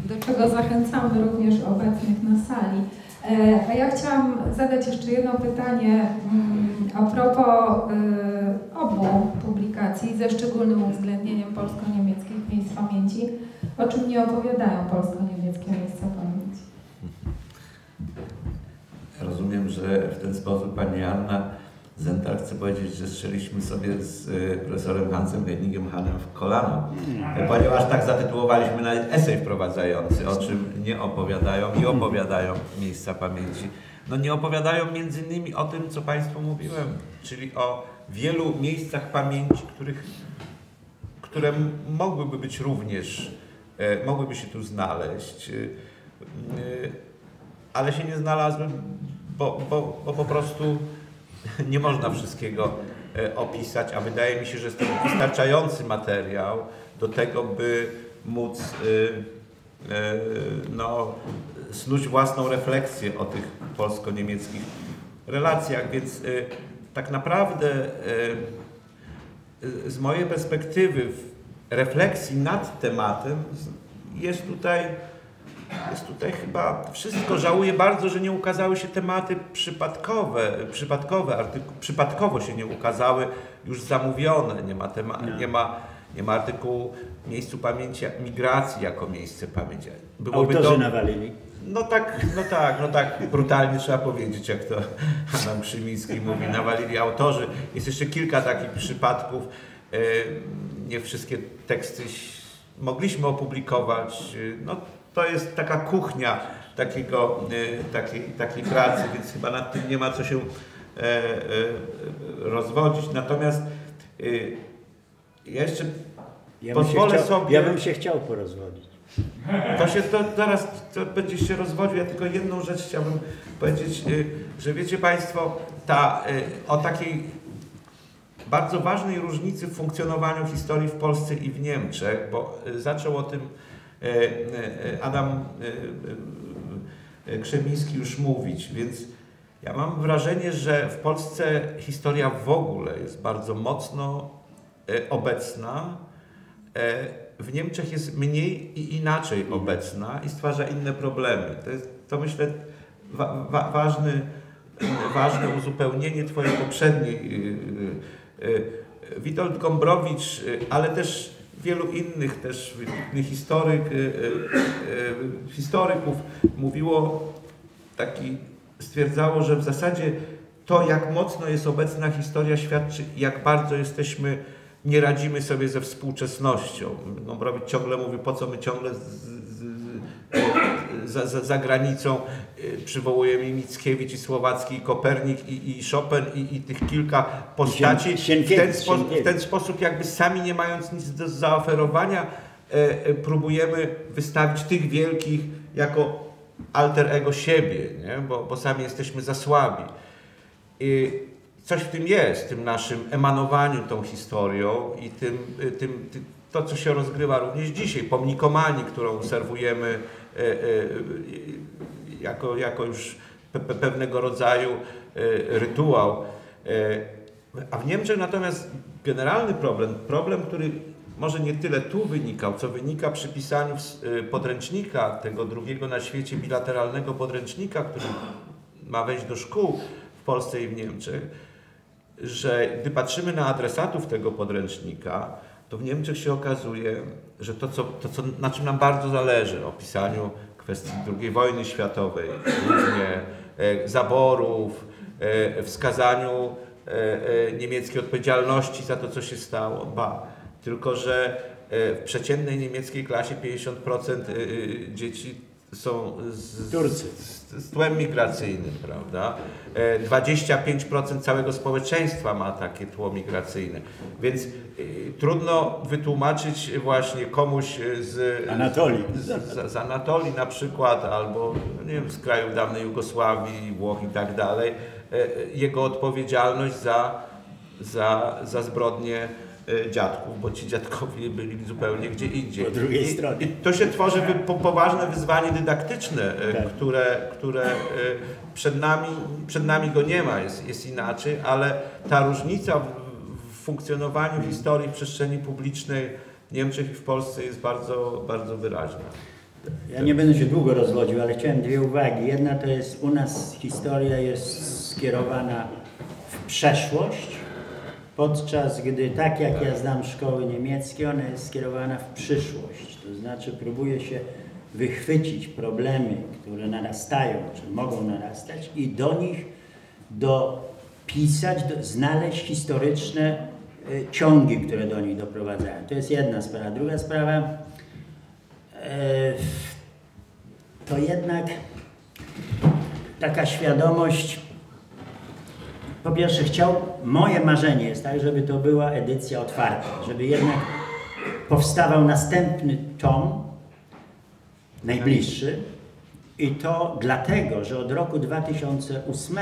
Do czego zachęcamy również obecnych na sali. A ja chciałam zadać jeszcze jedno pytanie a propos obu publikacji ze szczególnym uwzględnieniem polsko-niemieckich miejsc pamięci. O czym nie opowiadają polsko-niemieckie miejsca pamięci? Rozumiem, że w ten sposób Pani Anna Zentar chce powiedzieć, że strzeliśmy sobie z profesorem Hansem Heinigiem Hanem w kolano, ponieważ tak zatytułowaliśmy nawet esej wprowadzający, o czym nie opowiadają i opowiadają miejsca pamięci. no nie opowiadają między innymi o tym, co Państwu mówiłem, czyli o wielu miejscach pamięci, które mogłyby być również, mogłyby się tu znaleźć, ale się nie znalazły, bo po prostu nie można wszystkiego opisać, a wydaje mi się, że jest to wystarczający materiał do tego, by móc no, snuć własną refleksję o tych polsko-niemieckich relacjach, więc tak naprawdę z mojej perspektywy refleksji nad tematem jest tutaj chyba wszystko. Żałuję bardzo, że nie ukazały się tematy przypadkowo się nie ukazały, już zamówione. Nie ma artykułu Miejscu Pamięci Migracji jako miejsce pamięci. Autorzy nawalili. No tak, brutalnie trzeba powiedzieć, jak to Adam Krzemiński mówi, nawalili autorzy. Jest jeszcze kilka takich przypadków. Nie wszystkie teksty mogliśmy opublikować. No, to jest taka kuchnia takiej pracy, więc chyba nad tym nie ma co się rozwodzić. Natomiast ja bym się chciał porozwodzić. To będzie się rozwodził. Ja tylko jedną rzecz chciałbym powiedzieć, że wiecie Państwo, o takiej bardzo ważnej różnicy w funkcjonowaniu historii w Polsce i w Niemczech, bo zaczął o tym Adam Krzemiński już mówić, więc ja mam wrażenie, że w Polsce historia w ogóle jest bardzo mocno obecna, w Niemczech jest mniej i inaczej obecna i stwarza inne problemy. To myślę ważne uzupełnienie Twojej poprzedniej. Witold Gombrowicz, ale też wielu innych historyków stwierdzało, że w zasadzie to, jak mocno jest obecna historia, świadczy, jak bardzo nie radzimy sobie ze współczesnością. Gombrowicz ciągle mówi, po co my ciągle za granicą przywołujemy Mickiewicz i Słowacki, i Kopernik, i Chopin, i tych kilka postaci. W ten sposób jakby sami nie mając nic do zaoferowania próbujemy wystawić tych wielkich jako alter ego siebie, nie? Bo sami jesteśmy za słabi. Coś w tym jest, w tym naszym emanowaniu tą historią i to, co się rozgrywa również dzisiaj, pomnikomanii, którą obserwujemy jako już pewnego rodzaju rytuał. A w Niemczech natomiast generalny problem, który może nie tyle tu wynikał, co wynika przy pisaniu podręcznika, tego drugiego na świecie bilateralnego podręcznika, który ma wejść do szkół w Polsce i w Niemczech, że gdy patrzymy na adresatów tego podręcznika, to w Niemczech się okazuje, że na czym nam bardzo zależy, o pisaniu kwestii II wojny światowej, głównie zaborów, wskazaniu niemieckiej odpowiedzialności za to, co się stało, tylko że w przeciętnej niemieckiej klasie 50% dzieci są z tłem migracyjnym, prawda? 25% całego społeczeństwa ma takie tło migracyjne, więc trudno wytłumaczyć właśnie komuś z Anatolii na przykład, albo nie wiem, z krajów dawnej Jugosławii, Włoch i tak dalej, jego odpowiedzialność za zbrodnie dziadków, bo ci dziadkowie byli zupełnie gdzie indziej. Po drugiej stronie. I to się tworzy poważne wyzwanie dydaktyczne, tak, które przed nami go nie ma, jest inaczej, ale ta różnica w funkcjonowaniu historii w przestrzeni publicznej w Niemczech i w Polsce jest bardzo, bardzo wyraźna. Ja nie będę się długo rozwodził, ale chciałem dwie uwagi. Jedna to jest, u nas historia jest skierowana w przeszłość, podczas gdy, tak jak ja znam szkoły niemieckie, ona jest skierowana w przyszłość. To znaczy próbuje się wychwycić problemy, które narastają, czy mogą narastać i do nich dopisać, znaleźć historyczne ciągi, które do nich doprowadzają. To jest jedna sprawa. Druga sprawa to jednak taka świadomość, po pierwsze moje marzenie jest tak, żeby to była edycja otwarta, żeby jednak powstawał następny tom, najbliższy, i to dlatego, że od roku 2008,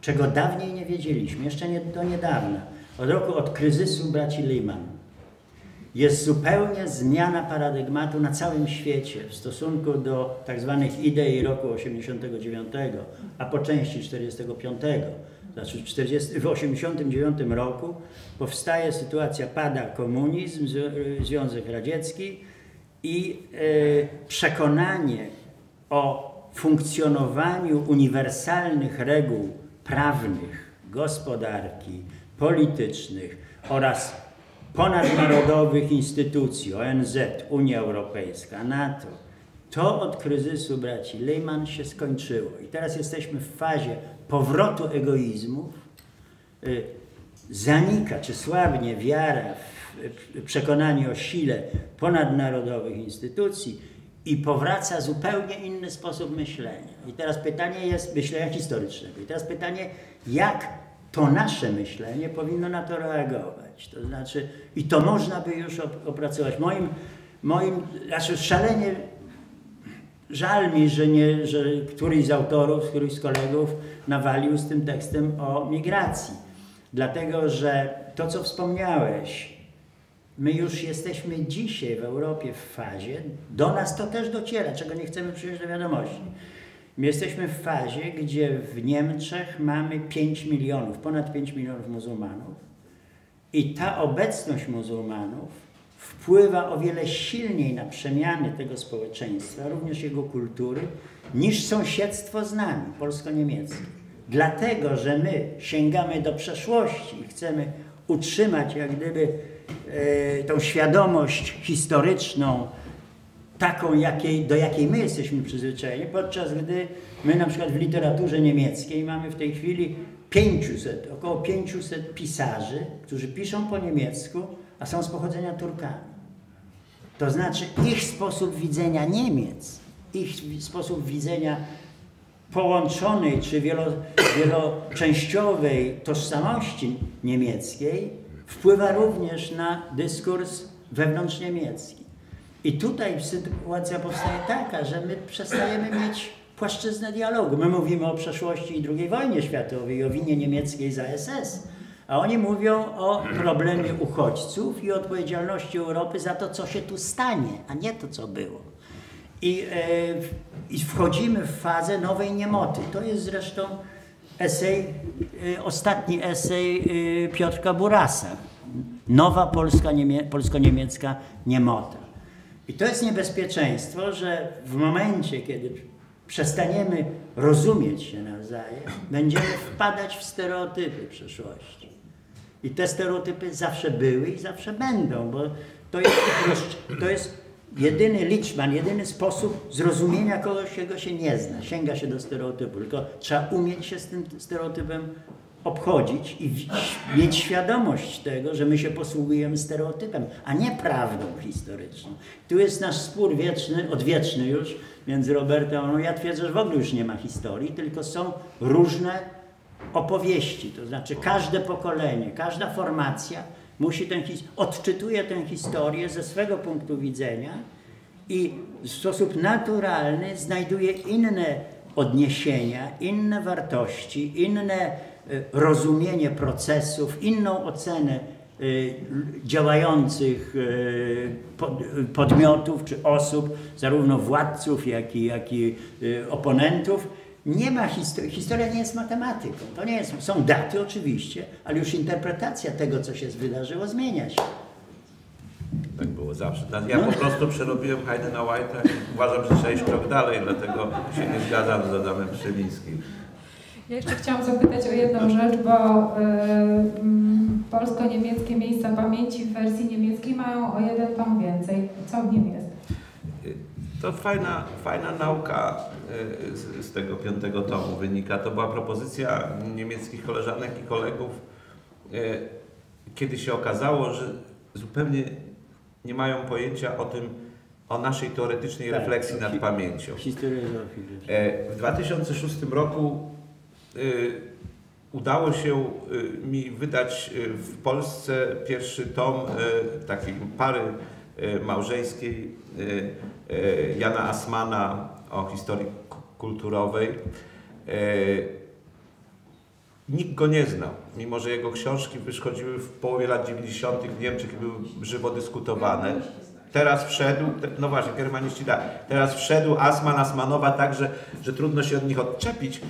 czego dawniej nie wiedzieliśmy, jeszcze nie, do niedawna, od kryzysu braci Lehman, jest zupełnie zmiana paradygmatu na całym świecie w stosunku do tak zwanych idei roku 89, a po części 45. Znaczy w 89 roku powstaje sytuacja, pada komunizm, Związek Radziecki i przekonanie o funkcjonowaniu uniwersalnych reguł prawnych, gospodarki, politycznych oraz ponadnarodowych instytucji, ONZ, Unia Europejska, NATO, to od kryzysu braci Lehman się skończyło. I teraz jesteśmy w fazie powrotu egoizmów, zanika czy słabnie wiara w przekonanie o sile ponadnarodowych instytucji i powraca zupełnie inny sposób myślenia. I teraz pytanie jest, myślenia historycznego, i teraz pytanie, jak to nasze myślenie powinno na to reagować. To znaczy, i to można by już opracować. Znaczy szalenie żal mi, że któryś z autorów, któryś z kolegów nawalił z tym tekstem o migracji. Dlatego, że to, co wspomniałeś, my już jesteśmy dzisiaj w Europie w fazie, do nas to też dociera, czego nie chcemy przyjąć do wiadomości. My jesteśmy w fazie, gdzie w Niemczech mamy 5 milionów, ponad 5 milionów muzułmanów i ta obecność muzułmanów wpływa o wiele silniej na przemiany tego społeczeństwa, również jego kultury, niż sąsiedztwo z nami, polsko-niemieckie. Dlatego, że my sięgamy do przeszłości i chcemy utrzymać jak gdyby tą świadomość historyczną, taką, do jakiej my jesteśmy przyzwyczajeni, podczas gdy my na przykład w literaturze niemieckiej mamy w tej chwili około 500 pisarzy, którzy piszą po niemiecku, a są z pochodzenia Turkami. To znaczy ich sposób widzenia Niemiec, ich sposób widzenia połączonej czy wieloczęściowej tożsamości niemieckiej wpływa również na dyskurs wewnątrzniemiecki. I tutaj sytuacja powstaje taka, że my przestajemy mieć płaszczyznę dialogu. My mówimy o przeszłości II wojny światowej, o winie niemieckiej za SS, a oni mówią o problemie uchodźców i odpowiedzialności Europy za to, co się tu stanie, a nie to, co było. I wchodzimy w fazę nowej niemoty. To jest zresztą ostatni esej Piotrka Burasa. Nowa polsko-niemiecka niemota. I to jest niebezpieczeństwo, że w momencie, kiedy przestaniemy rozumieć się nawzajem, będziemy wpadać w stereotypy przeszłości. I te stereotypy zawsze były i zawsze będą, bo to jest jedyny liczban, jedyny sposób zrozumienia kogoś, czego się nie zna. Sięga się do stereotypu, tylko trzeba umieć się z tym stereotypem obchodzić i mieć świadomość tego, że my się posługujemy stereotypem, a nie prawdą historyczną. Tu jest nasz spór wieczny, odwieczny już, między Robertem, ja twierdzę, że w ogóle już nie ma historii, tylko są różne opowieści, to znaczy każde pokolenie, każda formacja musi odczytuje tę historię ze swego punktu widzenia i w sposób naturalny znajduje inne odniesienia, inne wartości, inne rozumienie procesów, inną ocenę działających podmiotów czy osób, zarówno władców, jak i oponentów. Nie ma historia nie jest matematyką. To nie jest, są daty oczywiście, ale już interpretacja tego, co się wydarzyło, zmienia się. Tak było zawsze. Ja po prostu przerobiłem Haydena White'a i uważam, że 6 krok dalej, dlatego się nie zgadzam z Adamem Krzemińskim. Ja jeszcze chciałam zapytać o jedną rzecz, bo polsko-niemieckie miejsca pamięci w wersji niemieckiej mają o jeden tom więcej. Co w nim jest? To fajna nauka z tego 5. tomu wynika. To była propozycja niemieckich koleżanek i kolegów, kiedy się okazało, że zupełnie nie mają pojęcia o tym, o naszej teoretycznej refleksji nad pamięcią. W 2006 roku udało się mi wydać w Polsce pierwszy tom takiej pary małżeńskiej Jana Assmanna o historii kulturowej. Nikt go nie znał, mimo że jego książki wychodziły w połowie lat 90. w Niemczech i były żywo dyskutowane. Teraz wszedł, no właśnie, germaniści da, teraz wszedł Assmann, Assmannowa tak, że trudno się od nich odczepić,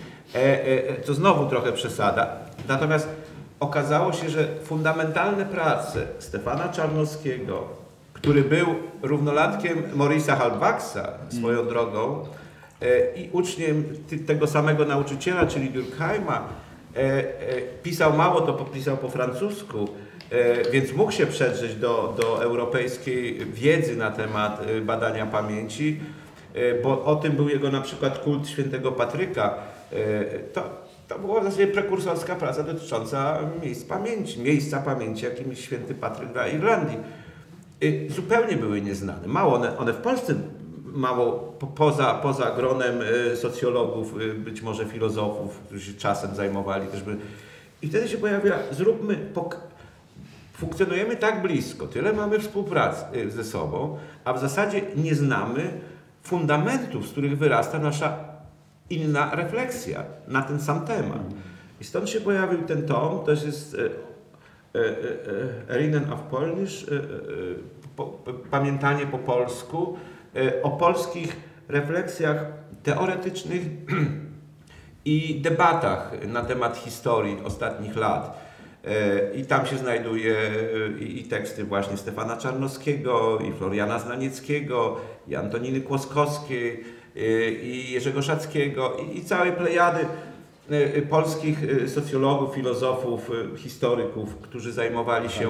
co znowu trochę przesada. Natomiast okazało się, że fundamentalne prace Stefana Czarnowskiego, który był równolatkiem Maurice'a Halbwachsa swoją drogą i uczniem tego samego nauczyciela, czyli Durkheima, pisał mało, to pisał po francusku, więc mógł się przedrzeć do europejskiej wiedzy na temat badania pamięci, bo o tym był jego na przykład Kult Świętego Patryka. To była w zasadzie prekursorska praca dotycząca miejsca pamięci, jakim jest Święty Patryk dla Irlandii. Zupełnie były nieznane. Mało one w Polsce, mało poza gronem socjologów, być może filozofów, którzy się czasem zajmowali też by. I wtedy się pojawiła, funkcjonujemy tak blisko, tyle mamy współpracy ze sobą, a w zasadzie nie znamy fundamentów, z których wyrasta nasza inna refleksja na ten sam temat. I stąd się pojawił ten tom, też jest Erinnern auf Polnisch, pamiętanie po polsku, o polskich refleksjach teoretycznych i debatach na temat historii ostatnich lat. I tam się znajduje i teksty właśnie Stefana Czarnowskiego, i Floriana Znanieckiego, i Antoniny Kłoskowskiej, i Jerzego Szackiego, i całej plejady polskich socjologów, filozofów, historyków, którzy zajmowali się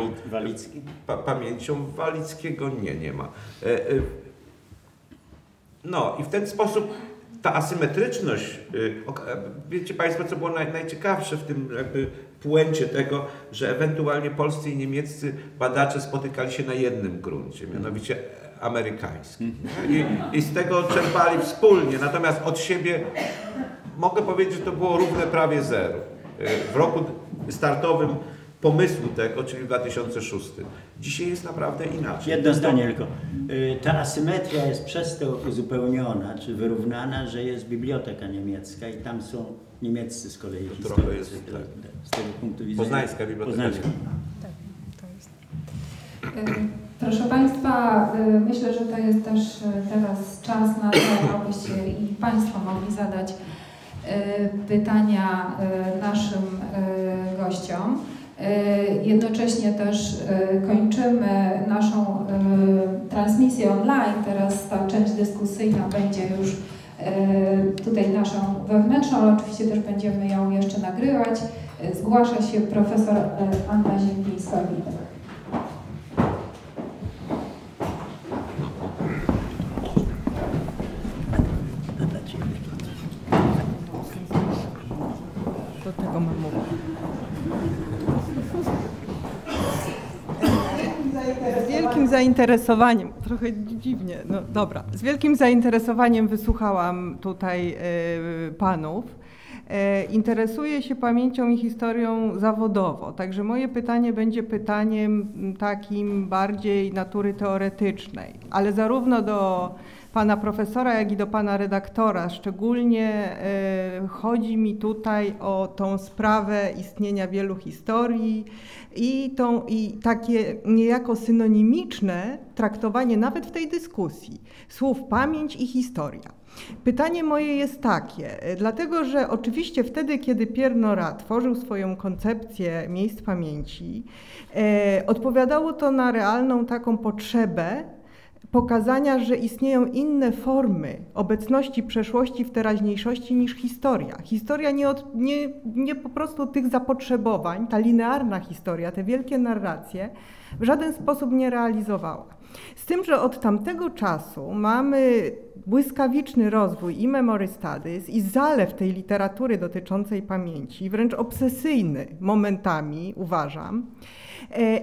pamięcią. Walickiego nie ma. No i w ten sposób ta asymetryczność, wiecie Państwo, co było najciekawsze w tym jakby puencie tego, że ewentualnie polscy i niemieccy badacze spotykali się na jednym gruncie, mianowicie amerykańskim. I z tego czerpali wspólnie, natomiast od siebie mogę powiedzieć, że to było równe prawie zeru. W roku startowym pomysłu tego, czyli w 2006. Dzisiaj jest naprawdę inaczej. Jedno zdanie tylko. Ta asymetria jest przez to uzupełniona, czy wyrównana, że jest biblioteka niemiecka i tam są niemieccy z kolei historycy. Trochę jest tak. Z tego punktu widzenia. Poznańska biblioteka. Tak, to jest. Proszę Państwa, myślę, że to jest też teraz czas na to, aby się i Państwo mogli zadać pytania naszym gościom. Jednocześnie też kończymy naszą transmisję online. Teraz ta część dyskusyjna będzie już tutaj naszą wewnętrzną, ale oczywiście też będziemy ją jeszcze nagrywać. Zgłasza się profesor Anna Ziembińska-Witek. Do tego mam zainteresowaniem, trochę dziwnie, no dobra, z wielkim zainteresowaniem wysłuchałam tutaj panów. Interesuję się pamięcią i historią zawodowo, także moje pytanie będzie pytaniem takim bardziej natury teoretycznej, ale zarówno do pana profesora, jak i do pana redaktora. Szczególnie chodzi mi tutaj o tą sprawę istnienia wielu historii i takie niejako synonimiczne traktowanie nawet w tej dyskusji słów pamięć i historia. Pytanie moje jest takie, dlatego że oczywiście wtedy, kiedy Pierre Nora tworzył swoją koncepcję miejsc pamięci, odpowiadało to na realną taką potrzebę pokazania, że istnieją inne formy obecności przeszłości w teraźniejszości niż historia. Historia nie po prostu tych zapotrzebowań, ta linearna historia, te wielkie narracje w żaden sposób nie realizowała. Z tym, że od tamtego czasu mamy błyskawiczny rozwój i memory studies, i zalew tej literatury dotyczącej pamięci, wręcz obsesyjny momentami, uważam.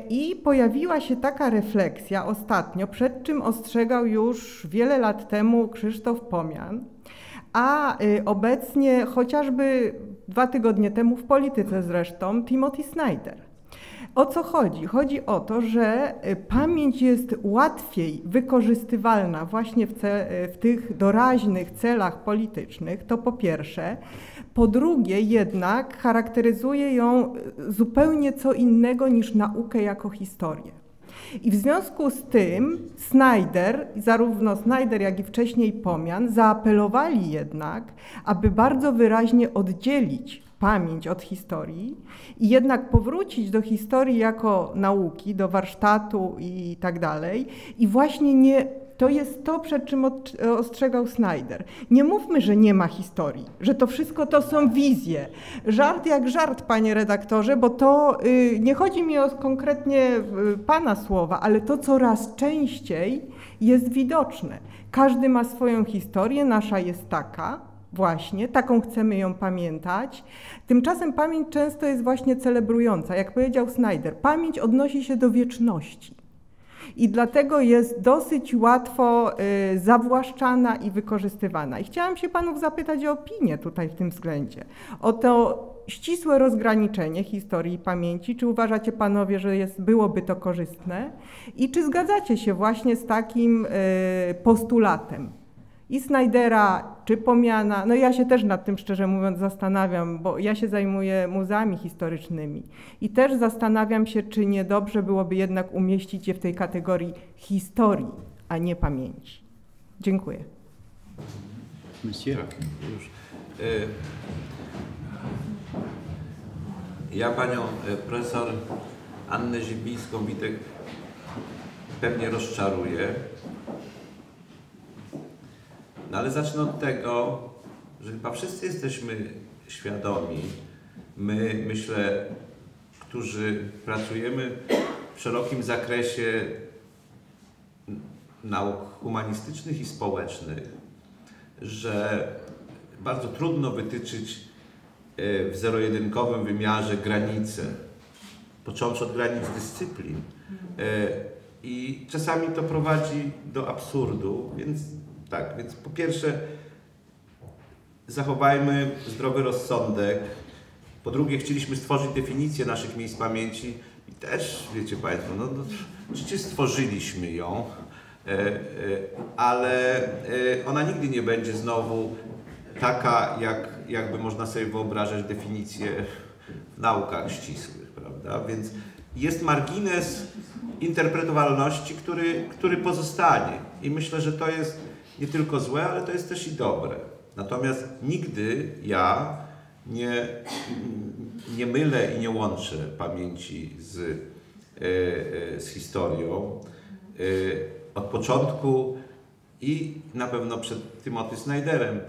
I pojawiła się taka refleksja ostatnio, przed czym ostrzegał już wiele lat temu Krzysztof Pomian, a obecnie chociażby 2 tygodnie temu w Polityce zresztą Timothy Snyder. O co chodzi? Chodzi o to, że pamięć jest łatwiej wykorzystywalna właśnie w tych doraźnych celach politycznych, to po pierwsze. Po drugie jednak charakteryzuje ją zupełnie co innego niż naukę jako historię. I w związku z tym Snyder, zarówno Snyder, jak i wcześniej Pomian, zaapelowali jednak, aby bardzo wyraźnie oddzielić pamięć od historii i jednak powrócić do historii jako nauki, do warsztatu i tak dalej. I właśnie nie, to jest to, przed czym ostrzegał Snyder. Nie mówmy, że nie ma historii, że to wszystko to są wizje. Żart jak żart, panie redaktorze, bo to nie chodzi mi o konkretnie pana słowa, ale to coraz częściej jest widoczne. Każdy ma swoją historię, nasza jest taka. Właśnie, taką chcemy ją pamiętać. Tymczasem pamięć często jest właśnie celebrująca. Jak powiedział Snyder, pamięć odnosi się do wieczności i dlatego jest dosyć łatwo zawłaszczana i wykorzystywana. I chciałam się panów zapytać o opinię tutaj w tym względzie, o to ścisłe rozgraniczenie historii i pamięci. Czy uważacie panowie, że byłoby to korzystne i czy zgadzacie się właśnie z takim postulatem? I Snydera, czy Pomiana, no ja się też nad tym, szczerze mówiąc, zastanawiam, bo ja się zajmuję muzeami historycznymi i też zastanawiam się, czy niedobrze byłoby jednak umieścić je w tej kategorii historii, a nie pamięci. Dziękuję. Monsieur? Tak, już. Ja panią profesor Annę Zibińską-Witek pewnie rozczaruję. No ale zacznę od tego, że chyba wszyscy jesteśmy świadomi, my, myślę, którzy pracujemy w szerokim zakresie nauk humanistycznych i społecznych, że bardzo trudno wytyczyć w zero-jedynkowym wymiarze granice, począwszy od granic dyscyplin. I czasami to prowadzi do absurdu, więc tak, więc po pierwsze zachowajmy zdrowy rozsądek, po drugie chcieliśmy stworzyć definicję naszych miejsc pamięci i też, wiecie państwo, no, oczywiście stworzyliśmy ją, ale ona nigdy nie będzie znowu taka, jakby można sobie wyobrażać definicję w naukach ścisłych, prawda? Więc jest margines interpretowalności, który pozostanie i myślę, że to jest nie tylko złe, ale to jest też i dobre. Natomiast nigdy ja nie mylę i nie łączę pamięci z historią. Od początku i na pewno przed Timothy Snyderem,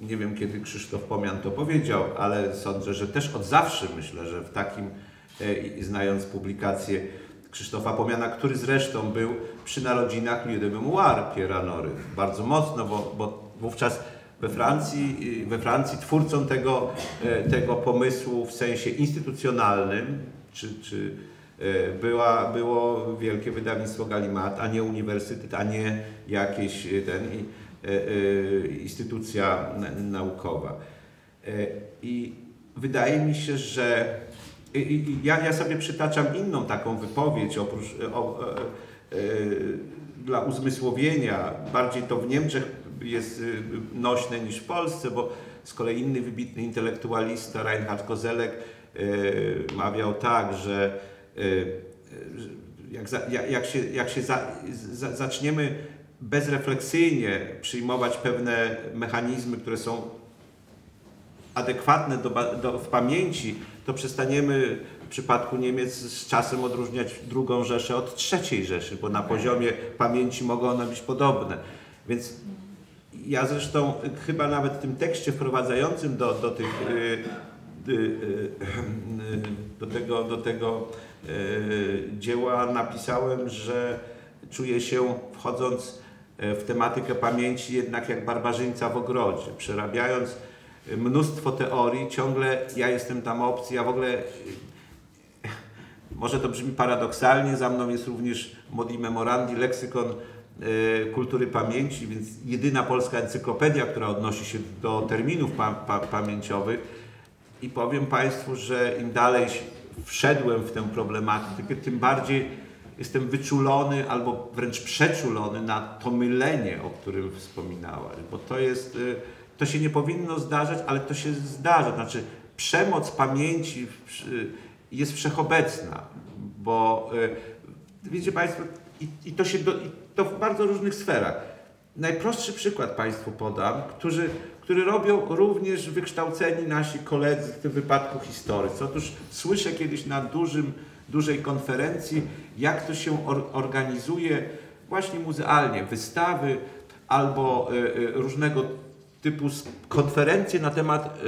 nie wiem kiedy Krzysztof Pomian to powiedział, ale sądzę, że też od zawsze myślę, że w takim, znając publikację Krzysztofa Pomiana, który zresztą był przy narodzinach Lieu de Mémoire Pierre'a Nory bardzo mocno, bo wówczas we Francji twórcą tego pomysłu w sensie instytucjonalnym było wielkie wydawnictwo Gallimard, a nie uniwersytet, a nie jakieś instytucja naukowa. I wydaje mi się, że ja sobie przytaczam inną taką wypowiedź dla uzmysłowienia. Bardziej to w Niemczech jest nośne niż w Polsce, bo z kolei inny wybitny intelektualista Reinhard Koselleck mawiał tak, że jak zaczniemy bezrefleksyjnie przyjmować pewne mechanizmy, które są adekwatne w pamięci, to przestaniemy w przypadku Niemiec z czasem odróżniać II Rzeszę od III Rzeszy, bo na poziomie pamięci mogą one być podobne. Więc ja zresztą chyba nawet w tym tekście wprowadzającym do tego dzieła napisałem, że czuję się, wchodząc w tematykę pamięci jednak jak barbarzyńca w ogrodzie, przerabiając mnóstwo teorii, ciągle ja jestem tam obcy, ja w ogóle, może to brzmi paradoksalnie, za mną jest również modi memorandi, leksykon kultury pamięci, więc jedyna polska encyklopedia, która odnosi się do terminów pamięciowych i powiem Państwu, że im dalej wszedłem w tę problematykę, tym bardziej jestem wyczulony albo wręcz przeczulony na to mylenie, o którym wspominałaś, bo to jest, to się nie powinno zdarzać, ale to się zdarza, znaczy przemoc pamięci jest wszechobecna, bo wiecie Państwo, to w bardzo różnych sferach. Najprostszy przykład Państwu podam, który robią również wykształceni nasi koledzy w tym wypadku historycy. Otóż słyszę kiedyś na dużej konferencji, jak to się organizuje właśnie muzealnie, wystawy albo różnego typu konferencje na temat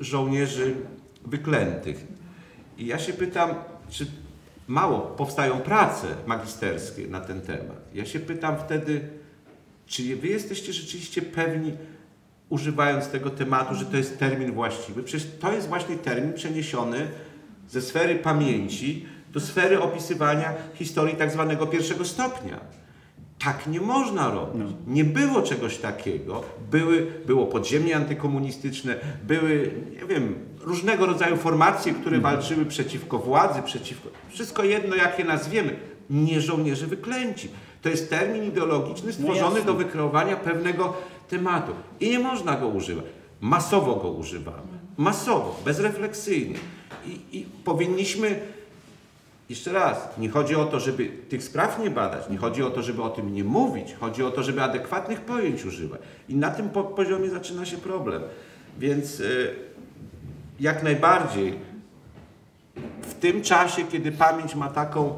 żołnierzy wyklętych. I ja się pytam, czy mało powstają prace magisterskie na ten temat. Ja się pytam wtedy, czy wy jesteście rzeczywiście pewni, używając tego tematu, że to jest termin właściwy? Przecież to jest właśnie termin przeniesiony ze sfery pamięci do sfery opisywania historii tak zwanego pierwszego stopnia. Tak nie można robić. Nie było czegoś takiego. Było podziemie antykomunistyczne, były, nie wiem, różnego rodzaju formacje, które walczyły przeciwko władzy, przeciwko... Wszystko jedno, jak je nazwiemy. Nie żołnierze wyklęci. To jest termin ideologiczny stworzony do wykreowania pewnego tematu. I nie można go używać. Masowo go używamy. Masowo, bezrefleksyjnie. I powinniśmy... Jeszcze raz, nie chodzi o to, żeby tych spraw nie badać, nie chodzi o to, żeby o tym nie mówić, chodzi o to, żeby adekwatnych pojęć używać. I na tym poziomie zaczyna się problem. Więc jak najbardziej w tym czasie, kiedy pamięć ma taką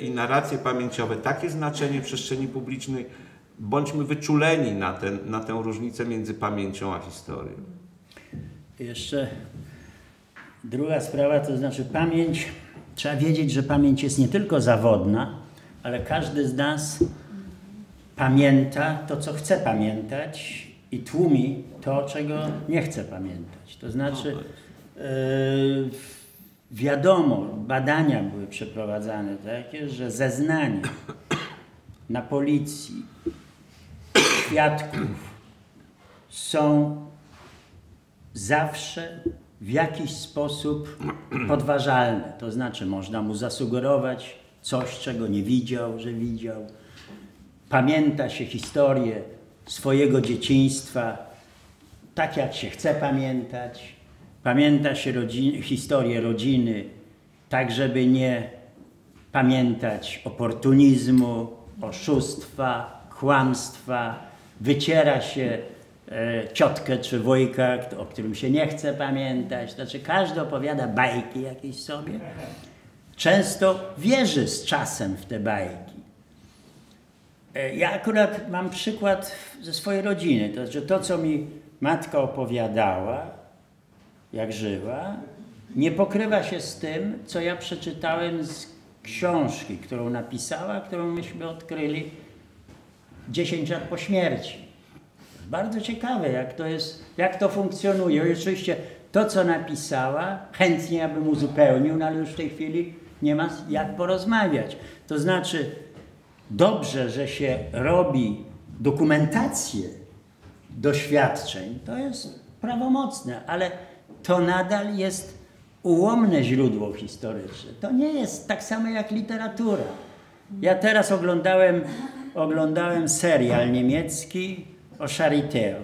i narracje pamięciowe, takie znaczenie w przestrzeni publicznej, bądźmy wyczuleni na tę różnicę między pamięcią a historią. Jeszcze druga sprawa, to znaczy pamięć. Trzeba wiedzieć, że pamięć jest nie tylko zawodna, ale każdy z nas pamięta to, co chce pamiętać i tłumi to, czego nie chce pamiętać. To znaczy wiadomo, badania były przeprowadzane takie, że zeznania na policji świadków są zawsze w jakiś sposób podważalne. To znaczy można mu zasugerować coś, czego nie widział, że widział. Pamięta się historię swojego dzieciństwa tak, jak się chce pamiętać. Pamięta się historię rodziny tak, żeby nie pamiętać oportunizmu, oszustwa, kłamstwa. Wyciera się ciotkę czy wujka, o którym się nie chce pamiętać. Znaczy każdy opowiada bajki jakieś sobie. Często wierzy z czasem w te bajki. Ja akurat mam przykład ze swojej rodziny. To znaczy to, co mi matka opowiadała, jak żyła, nie pokrywa się z tym, co ja przeczytałem z książki, którą napisała, którą myśmy odkryli 10 lat po śmierci. Bardzo ciekawe, jak to jest, jak to funkcjonuje. Oczywiście to, co napisała, chętnie ja bym uzupełnił, no ale już w tej chwili nie ma jak porozmawiać. To znaczy, dobrze, że się robi dokumentację doświadczeń, to jest prawomocne, ale to nadal jest ułomne źródło historyczne. To nie jest tak samo jak literatura. Ja teraz oglądałem serial niemiecki o Charité, o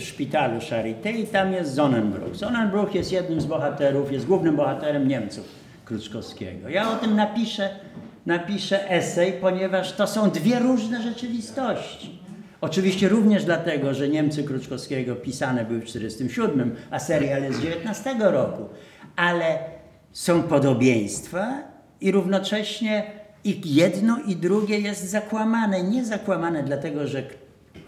szpitalu Charité i tam jest Sonnenbruch. Sonnenbruch jest jednym z bohaterów, jest głównym bohaterem Niemców Kruczkowskiego. Ja o tym napiszę esej, ponieważ to są dwie różne rzeczywistości. Oczywiście również dlatego, że Niemcy Kruczkowskiego pisane były w 1947, a serial jest z 19 roku. Ale są podobieństwa i równocześnie i jedno i drugie jest zakłamane. Nie zakłamane dlatego, że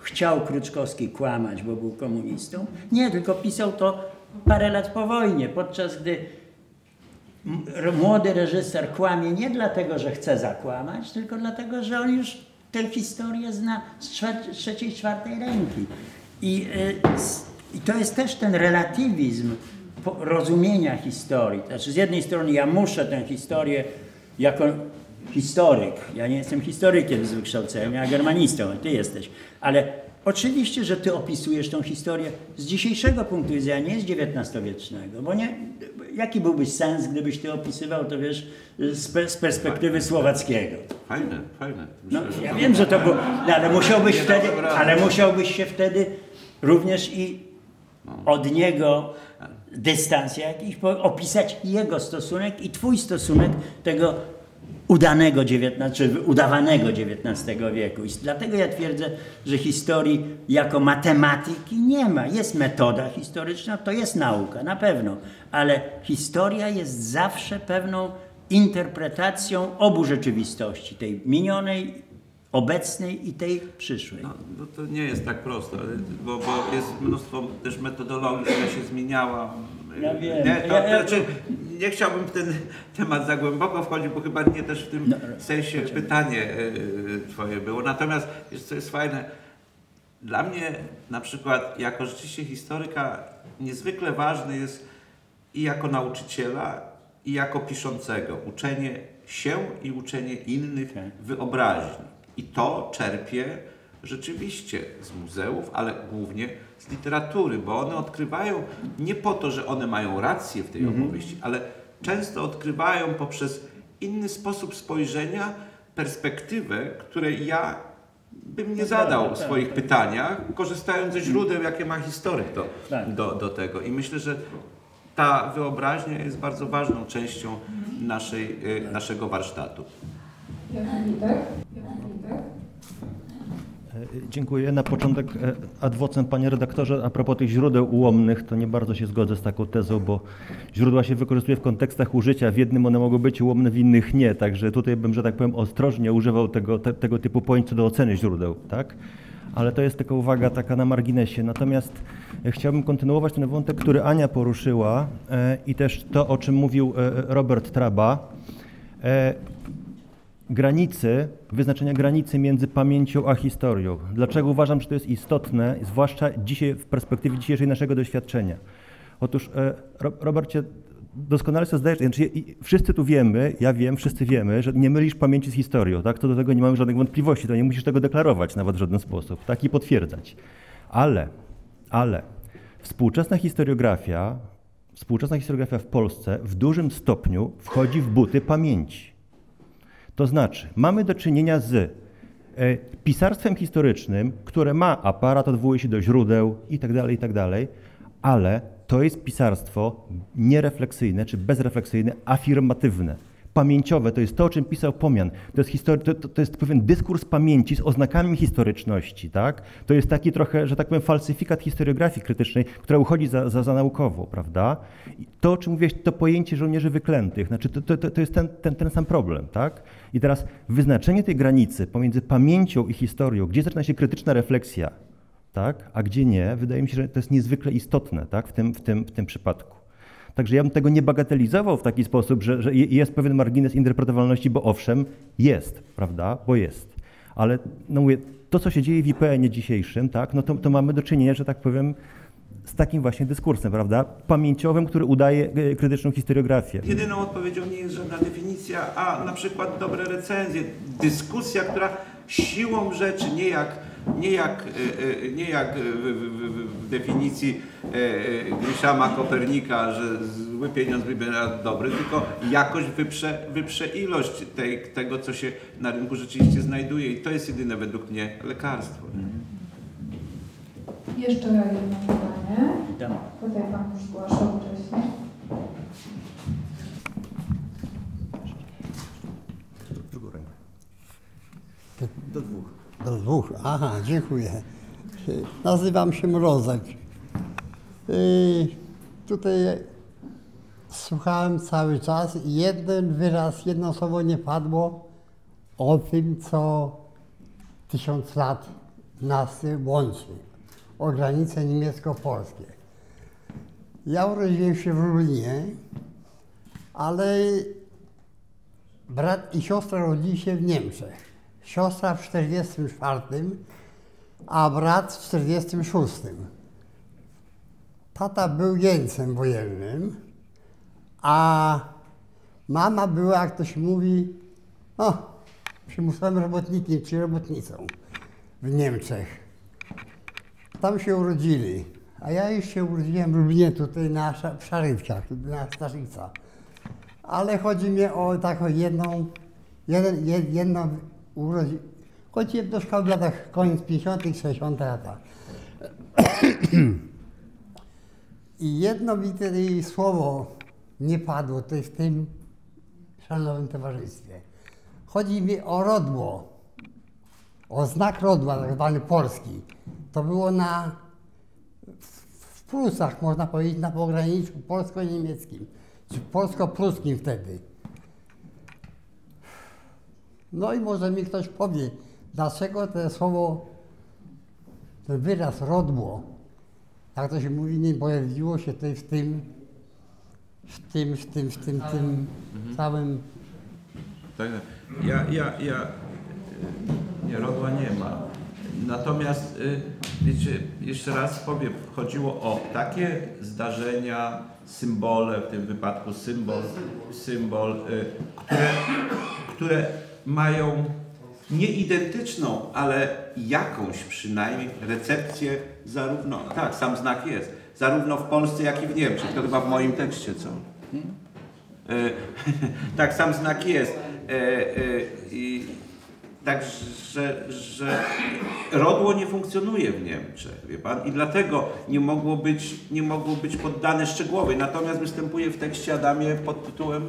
chciał Kruczkowski kłamać, bo był komunistą. Nie, tylko pisał to parę lat po wojnie, podczas gdy młody reżyser kłamie nie dlatego, że chce zakłamać, tylko dlatego, że on już tę historię zna z trzeciej, czwartej ręki. I to jest też ten relatywizm rozumienia historii. Znaczy z jednej strony ja muszę tę historię jako historyk, ja nie jestem historykiem z wykształcenia, ja germanistą, ty jesteś, ale oczywiście, że ty opisujesz tą historię z dzisiejszego punktu widzenia, nie z XIX-wiecznego, bo nie, jaki byłby sens, gdybyś ty opisywał to, wiesz, z perspektywy słowackiego? Fajne, fajne. No, ja wiem, że to było, no, ale musiałbyś wtedy, ale musiałbyś się wtedy również i od niego dystans jakiś, opisać jego stosunek i twój stosunek tego udanego czy udawanego XIX wieku. I dlatego ja twierdzę, że historii jako matematyki nie ma. Jest metoda historyczna, to jest nauka, na pewno, ale historia jest zawsze pewną interpretacją obu rzeczywistości, tej minionej, obecnej i tej przyszłej. No, no to nie jest tak prosto, bo jest mnóstwo też metodologii, która się zmieniała. Ja wiem. Nie, to, znaczy, nie chciałbym w ten temat za głęboko wchodzić, bo chyba nie też w tym sensie pytanie twoje było. Natomiast jest, co jest fajne, dla mnie na przykład jako rzeczywiście historyka niezwykle ważny jest i jako nauczyciela, i jako piszącego uczenie się i uczenie innych wyobraźni. I to czerpie rzeczywiście z muzeów, ale głównie z literatury, bo one odkrywają nie po to, że one mają rację w tej opowieści, ale często odkrywają poprzez inny sposób spojrzenia perspektywę, której ja bym nie zadał w swoich pytaniach, korzystając ze źródeł, jakie ma historyk do tego. I myślę, że ta wyobraźnia jest bardzo ważną częścią naszego warsztatu. Dziękuję. Na początek ad vocem, panie redaktorze, a propos tych źródeł ułomnych, to nie bardzo się zgodzę z taką tezą, bo źródła się wykorzystuje w kontekstach użycia. W jednym one mogą być ułomne, w innych nie. Także tutaj bym, że tak powiem, ostrożnie używał tego typu pojęć do oceny źródeł, tak? Ale to jest tylko uwaga taka na marginesie. Natomiast chciałbym kontynuować ten wątek, który Ania poruszyła i też to, o czym mówił Robert Traba. Granicy, wyznaczenia granicy między pamięcią a historią. Dlaczego uważam, że to jest istotne, zwłaszcza dzisiaj w perspektywie dzisiejszej naszego doświadczenia? Otóż, Robercie, doskonale sobie zdajesz, znaczy, wszyscy tu wiemy, ja wiem, wszyscy wiemy, że nie mylisz pamięci z historią, tak? To do tego nie mamy żadnych wątpliwości, to nie musisz tego deklarować nawet w żaden sposób, tak? I potwierdzać. Ale współczesna historiografia w Polsce w dużym stopniu wchodzi w buty pamięci. To znaczy, mamy do czynienia z pisarstwem historycznym, które ma aparat, odwołuje się do źródeł itd., ale to jest pisarstwo nierefleksyjne czy bezrefleksyjne, afirmatywne. Pamięciowe to jest to, o czym pisał Pomian. To jest pewien dyskurs pamięci z oznakami historyczności, tak? To jest taki trochę, że tak powiem, falsyfikat historiografii krytycznej, która uchodzi za naukową, prawda? I to, o czym mówiłeś, to pojęcie żołnierzy wyklętych, znaczy to jest ten sam problem, tak? I teraz wyznaczenie tej granicy pomiędzy pamięcią i historią, gdzie zaczyna się krytyczna refleksja, tak? A gdzie nie, wydaje mi się, że to jest niezwykle istotne, tak? W tym przypadku. Także ja bym tego nie bagatelizował w taki sposób, że jest pewien margines interpretowalności, bo owszem, jest, prawda, bo jest. Ale no mówię, to, co się dzieje w IPN-ie dzisiejszym, tak, no to mamy do czynienia, że tak powiem, z takim właśnie dyskursem, prawda, pamięciowym, który udaje krytyczną historiografię. Jedyną odpowiedzią nie jest żadna definicja, a na przykład dobre recenzje, dyskusja, która siłą rzeczy, nie jak w definicji Grishama Kopernika, że zły pieniądz wybiera dobry, tylko jakość wyprze ilość tego, co się na rynku rzeczywiście znajduje. I to jest jedyne według mnie lekarstwo. Jeszcze jedno pytanie. Tutaj pan już zgłaszał wcześniej. Do dwóch. Do dwóch, aha, dziękuję. Nazywam się Mrozek. Tutaj słuchałem cały czas i jeden wyraz, jedno słowo nie padło o tym, co 1000 lat nas łączy, o granice niemiecko-polskiej. Ja urodziłem się w Lublinie, ale brat i siostra rodzili się w Niemczech. siostra w 1944, a brat w 1946. Tata był jeńcem wojennym, a mama była, jak to się mówi, no, przymusowym robotnikiem czy robotnicą w Niemczech. Tam się urodzili, a ja już się urodziłem w Lublinie, tutaj w Szarywkach, na Starzyca. Ale chodzi mi o taką jedną urodzinę. Chodziłem do szkoły w latach koniec 50., 60. latach. I jedno słowo nie padło tutaj w tym szanownym towarzystwie. Chodzi mi o rodło, o znak rodła, tak zwany polski. To było w Prusach, można powiedzieć, na pograniczu polsko-niemieckim, czy polsko-pruskim wtedy. No i może mi ktoś powie, dlaczego to słowo, ten wyraz rodło, jak to się mówi, nie pojawiło się tutaj w tym całym... Tak, rodła nie ma. Natomiast, wiecie, jeszcze raz powiem, chodziło o takie zdarzenia, symbole, w tym wypadku symbol, które mają nieidentyczną, ale jakąś przynajmniej recepcję zarówno, tak, sam znak jest, zarówno w Polsce, jak i w Niemczech, to chyba w moim tekście, co? Tak, sam znak jest. Także, że rodło nie funkcjonuje w Niemczech, wie pan, i dlatego nie mogło być poddane szczegółowi. Natomiast występuje w tekście Adamie pod tytułem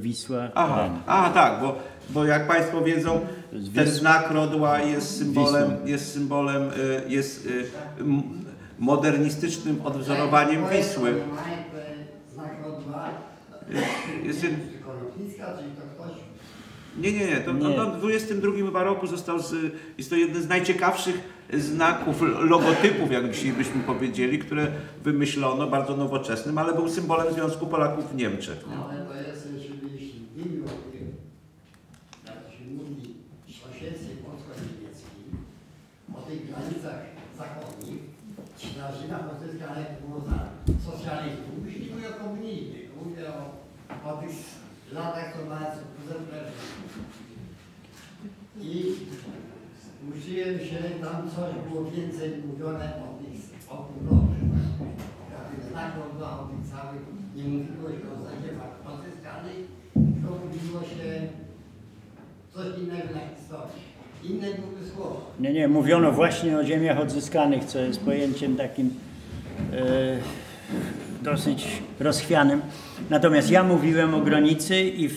Wisła. Aha, tak, bo jak Państwo wiedzą, ten znak rodła jest modernistycznym odwzorowaniem Wisły. Znak rodła jest... Nie. To w 1922 roku jest to jeden z najciekawszych znaków, logotypów, jak dzisiaj byśmy powiedzieli, które wymyślono, bardzo nowoczesnym, ale był symbolem Związku Polaków w Niemczech. Nie? Ale to jest rzeczywiście w imieniu, jak to się mówi, sąsiedztwie polsko-niemieckim, o tych granicach zachodnich, czy na Rzymach Polska, ale było za socjalizmu. Myślę, że mówię o komunizmie, mówię o tych latach formacji i uczyłem się, tam coś było więcej mówione o tym roku. Tak o tych całych, nie mówiło się o zadziewach pozyskanych, tylko mówiło się coś innego na historii. Inne były słowa. Nie, mówiono właśnie o ziemiach odzyskanych, co jest pojęciem takim dosyć rozchwianym. Natomiast ja mówiłem o granicy i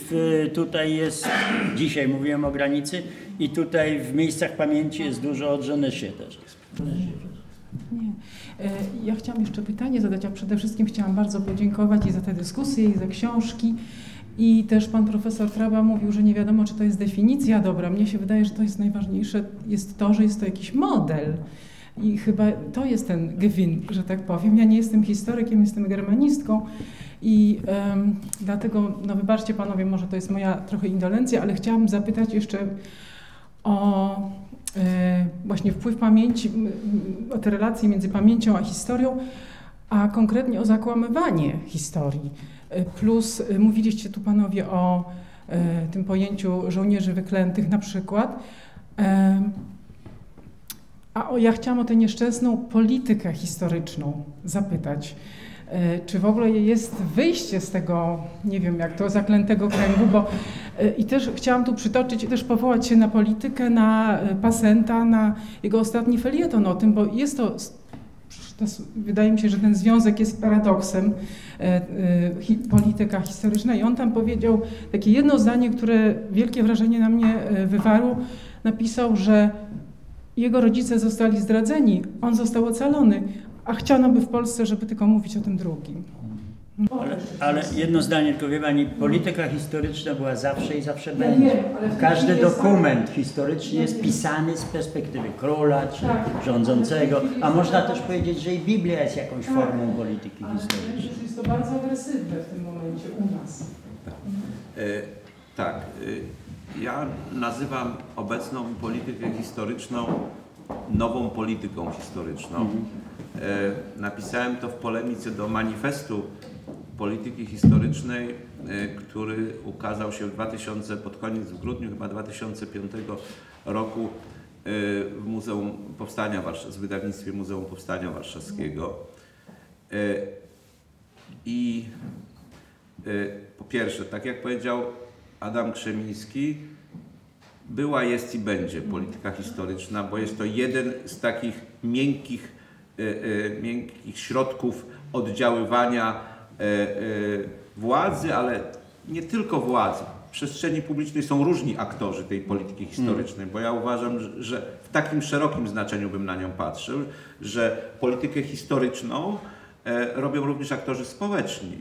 tutaj jest, dzisiaj mówiłem o granicy i tutaj w miejscach pamięci jest dużo o Rzeszie też. Nie. Ja chciałam jeszcze pytanie zadać, a przede wszystkim chciałam bardzo podziękować i za te dyskusje, i za książki. I też pan profesor Traba mówił, że nie wiadomo, czy to jest definicja dobra. Mnie się wydaje, że to jest najważniejsze, jest to, że jest to jakiś model. I chyba to jest ten gwint, że tak powiem. Ja nie jestem historykiem, jestem germanistką i dlatego, no wybaczcie panowie, może to jest moja trochę indolencja, ale chciałam zapytać jeszcze o właśnie wpływ pamięci, o te relacje między pamięcią a historią, a konkretnie o zakłamywanie historii. Plus mówiliście tu panowie o tym pojęciu żołnierzy wyklętych na przykład. Ja chciałam o tę nieszczęsną politykę historyczną zapytać. Czy w ogóle jest wyjście z tego, nie wiem jak to, zaklętego kręgu, bo i też chciałam tu przytoczyć, też powołać się na politykę, na Passenta, na jego ostatni felieton o tym, bo jest to, wydaje mi się, że ten związek jest paradoksem, polityka historyczna i on tam powiedział takie jedno zdanie, które wielkie wrażenie na mnie wywarło, napisał, że jego rodzice zostali zdradzeni, on został ocalony, a chciano by w Polsce, żeby tylko mówić o tym drugim. Ale jedno zdanie tylko wie pani, polityka historyczna była zawsze i zawsze będzie. Każdy dokument historyczny jest pisany z perspektywy króla czy rządzącego, a można też powiedzieć, że i Biblia jest jakąś formą polityki historycznej. Ale jest to bardzo agresywne w tym momencie u nas. Tak. Ja nazywam obecną politykę historyczną nową polityką historyczną. Napisałem to w polemice do manifestu polityki historycznej, który ukazał się pod koniec grudnia, chyba 2005 roku w Muzeum Powstania Warszawskiego, w wydawnictwie Muzeum Powstania Warszawskiego. I po pierwsze, tak jak powiedział Adam Krzemiński, była, jest i będzie polityka historyczna, bo jest to jeden z takich miękkich środków oddziaływania władzy, ale nie tylko władzy. W przestrzeni publicznej są różni aktorzy tej polityki historycznej, bo ja uważam, że w takim szerokim znaczeniu bym na nią patrzył, że politykę historyczną robią również aktorzy społeczni.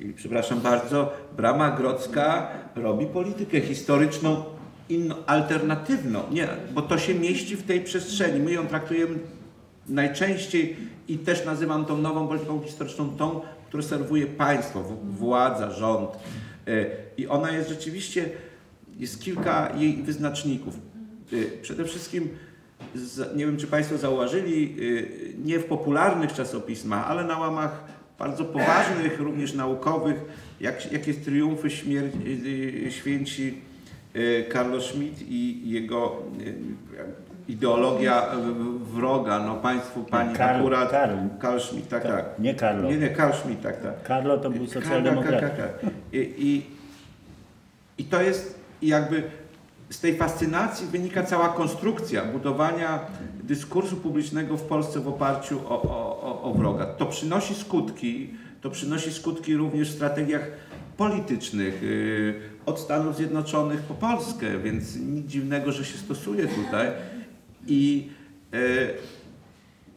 I, przepraszam bardzo, Brama Grodzka robi politykę historyczną inną, alternatywną. Nie, bo to się mieści w tej przestrzeni. My ją traktujemy najczęściej i też nazywam tą nową polityką historyczną tą, którą serwuje państwo, władza, rząd. I ona jest rzeczywiście, jest kilka jej wyznaczników. Przede wszystkim, nie wiem, czy Państwo zauważyli, nie w popularnych czasopismach, ale na łamach bardzo poważnych, również naukowych, jakie triumfy święci Carlo Schmitt i jego ideologia wroga, no Państwu Pani akurat... Carl Schmitt, tak, tak. Nie Carlo. Nie, Carl Schmitt, tak, tak. Carlo to był socjaldemokrata. I to jest jakby... Z tej fascynacji wynika cała konstrukcja budowania dyskursu publicznego w Polsce w oparciu o wroga. To przynosi skutki również w strategiach politycznych, od Stanów Zjednoczonych po Polskę, więc nic dziwnego, że się stosuje tutaj. I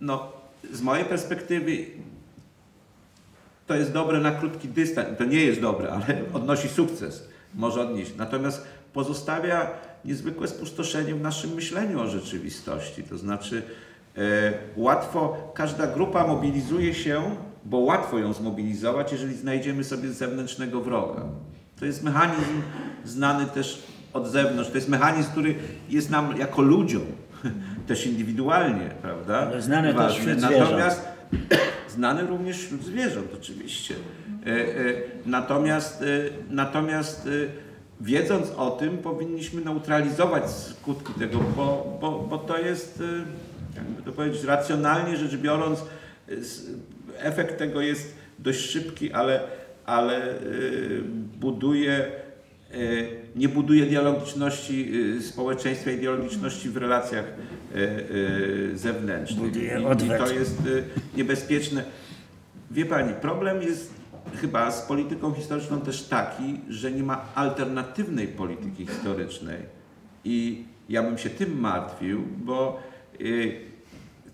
no, z mojej perspektywy to jest dobre na krótki dystans, to nie jest dobre, ale odnosi sukces, może odnieść. Natomiast pozostawia niezwykłe spustoszenie w naszym myśleniu o rzeczywistości. To znaczy łatwo, każda grupa mobilizuje się, bo łatwo ją zmobilizować, jeżeli znajdziemy sobie zewnętrznego wroga. To jest mechanizm znany też od zewnątrz. To jest mechanizm, który jest nam jako ludziom, też indywidualnie, prawda? Ale znany też wśród zwierząt. Natomiast znany również wśród zwierząt, oczywiście. Natomiast wiedząc o tym, powinniśmy neutralizować skutki tego, bo to jest, jakby to powiedzieć, racjonalnie rzecz biorąc, efekt tego jest dość szybki, ale buduje, nie buduje dialogiczności społeczeństwa i dialogiczności w relacjach zewnętrznych. I to jest niebezpieczne. Wie Pani, problem jest chyba z polityką historyczną też taki, że nie ma alternatywnej polityki historycznej i ja bym się tym martwił, bo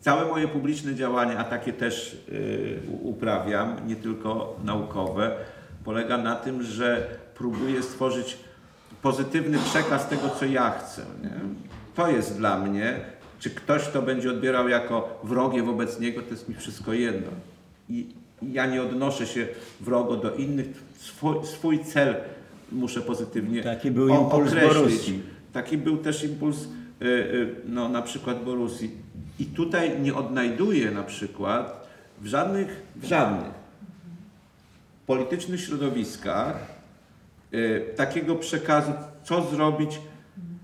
całe moje publiczne działania, a takie też uprawiam, nie tylko naukowe, polega na tym, że próbuję stworzyć pozytywny przekaz tego, co ja chcę. Nie? To jest dla mnie, czy ktoś to będzie odbierał jako wrogie wobec niego, to jest mi wszystko jedno. Ja nie odnoszę się wrogo do innych. Swój cel muszę pozytywnie określić. Taki był impuls Borussii. Taki był też impuls no, na przykład Borussii. I tutaj nie odnajduję na przykład w żadnych politycznych środowiskach takiego przekazu, co zrobić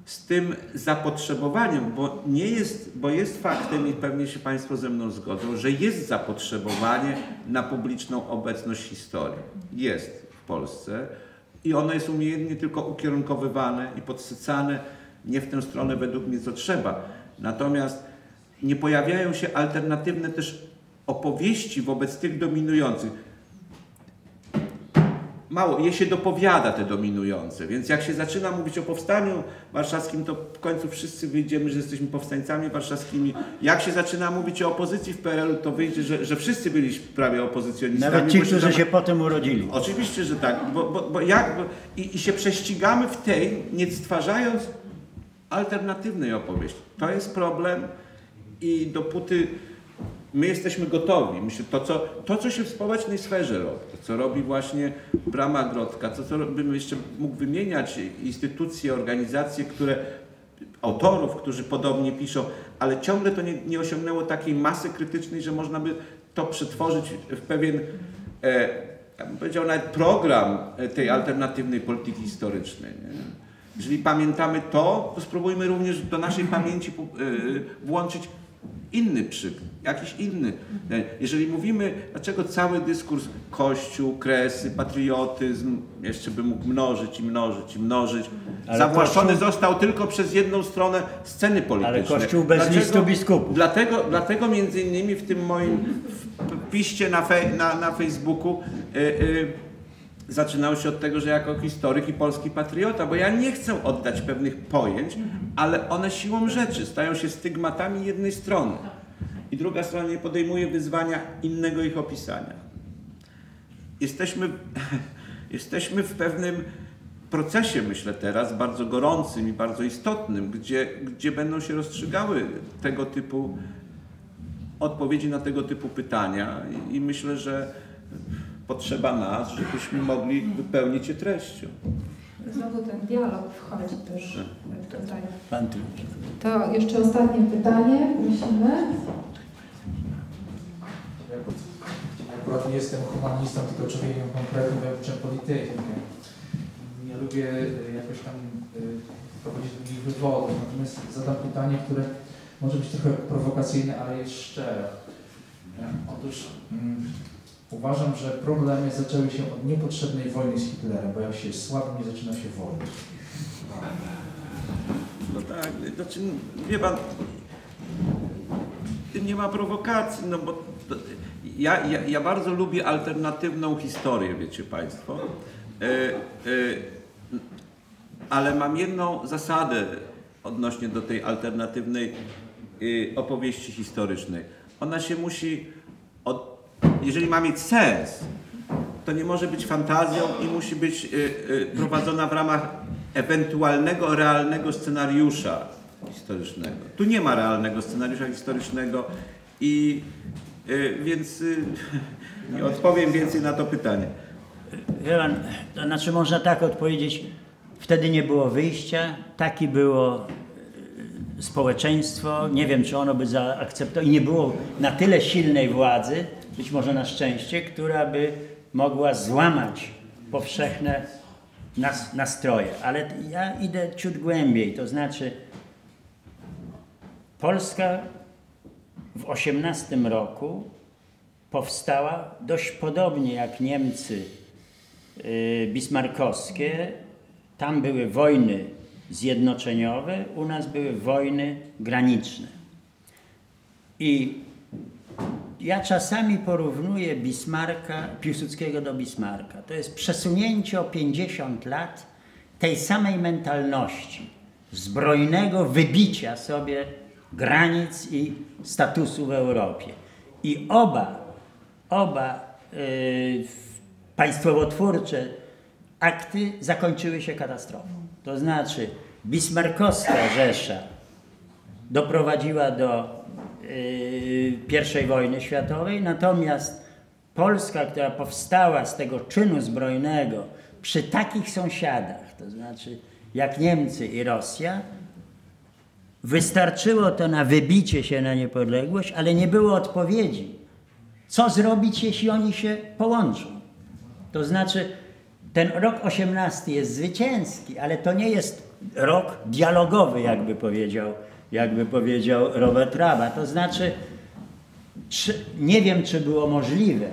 z tym zapotrzebowaniem, bo jest faktem i pewnie się Państwo ze mną zgodzą, że jest zapotrzebowanie na publiczną obecność historii. Jest w Polsce i ono jest umiejętnie tylko ukierunkowywane i podsycane nie w tę stronę według mnie, co trzeba. Natomiast nie pojawiają się alternatywne też opowieści wobec tych dominujących. Mało, je się dopowiada te dominujące, więc jak się zaczyna mówić o Powstaniu Warszawskim, to w końcu wszyscy wyjdziemy, że jesteśmy powstańcami warszawskimi. Jak się zaczyna mówić o opozycji w PRL-u, to wyjdzie, że wszyscy byli prawie opozycjonistami. Nawet ci, którzy się potem urodzili. Oczywiście, że tak. I się prześcigamy w tej, nie stwarzając alternatywnej opowieści. To jest problem i dopóty my jesteśmy gotowi. Myślę, to, co się w społecznej sferze robi, to, co robi właśnie Brama Grodzka, co bym jeszcze mógł wymieniać, instytucje, organizacje, które autorów, którzy podobnie piszą, ale ciągle to nie osiągnęło takiej masy krytycznej, że można by to przetworzyć w pewien, ja bym powiedział, nawet program tej alternatywnej polityki historycznej. Nie? Jeżeli pamiętamy to, to spróbujmy również do naszej pamięci włączyć inny przykład, jakiś inny. Jeżeli mówimy, dlaczego cały dyskurs Kościół, Kresy, patriotyzm, jeszcze by mógł mnożyć i mnożyć i mnożyć, zawłaszczony Kościół został tylko przez jedną stronę sceny politycznej. Ale Kościół bez listu biskupów. Dlatego między innymi w tym moim wpiście na Facebooku zaczynało się od tego, że jako historyk i polski patriota, bo ja nie chcę oddać pewnych pojęć, ale one siłą rzeczy stają się stygmatami jednej strony i druga strona nie podejmuje wyzwania innego ich opisania. Jesteśmy w pewnym procesie, myślę teraz, bardzo gorącym i bardzo istotnym, gdzie będą się rozstrzygały tego typu odpowiedzi na tego typu pytania i myślę, że potrzeba nas, żebyśmy mogli wypełnić je treścią. Znowu ten dialog wchodzi też tutaj. To jeszcze ostatnie pytanie, musimy. Akurat nie jestem humanistą, tylko człowiekiem konkretnym, czym politykiem. Nie lubię jakoś tam prowadzić długich wywodów. Natomiast zadam pytanie, które może być trochę prowokacyjne, ale jest szczere. Otóż uważam, że problemy zaczęły się od niepotrzebnej wojny z Hitlerem, bo jak się jest słaby, nie zaczyna się wojna. No tak, znaczy, wie pan, nie ma prowokacji, no bo to, ja bardzo lubię alternatywną historię, wiecie państwo, ale mam jedną zasadę odnośnie do tej alternatywnej opowieści historycznej. Ona się musi jeżeli ma mieć sens, to nie może być fantazją i musi być prowadzona w ramach ewentualnego, realnego scenariusza historycznego. Tu nie ma realnego scenariusza historycznego i więc nie odpowiem więcej na to pytanie. To znaczy można tak odpowiedzieć, wtedy nie było wyjścia, takie było społeczeństwo, nie wiem czy ono by zaakceptowało i nie było na tyle silnej władzy, być może na szczęście, która by mogła złamać powszechne nastroje. Ale ja idę ciut głębiej, to znaczy Polska w 18 roku powstała dość podobnie jak Niemcy bismarkowskie. Tam były wojny zjednoczeniowe, u nas były wojny graniczne. I ja czasami porównuję Piłsudskiego do Bismarcka. To jest przesunięcie o 50 lat tej samej mentalności, zbrojnego wybicia sobie granic i statusu w Europie. I oba państwowotwórcze akty zakończyły się katastrofą. To znaczy bismarckowska Rzesza doprowadziła do I wojny światowej, natomiast Polska, która powstała z tego czynu zbrojnego przy takich sąsiadach, to znaczy jak Niemcy i Rosja, wystarczyło to na wybicie się na niepodległość, ale nie było odpowiedzi. Co zrobić, jeśli oni się połączą? To znaczy ten rok 18 jest zwycięski, ale to nie jest rok dialogowy, jakby powiedział Robert Traba. To znaczy, nie wiem, czy było możliwe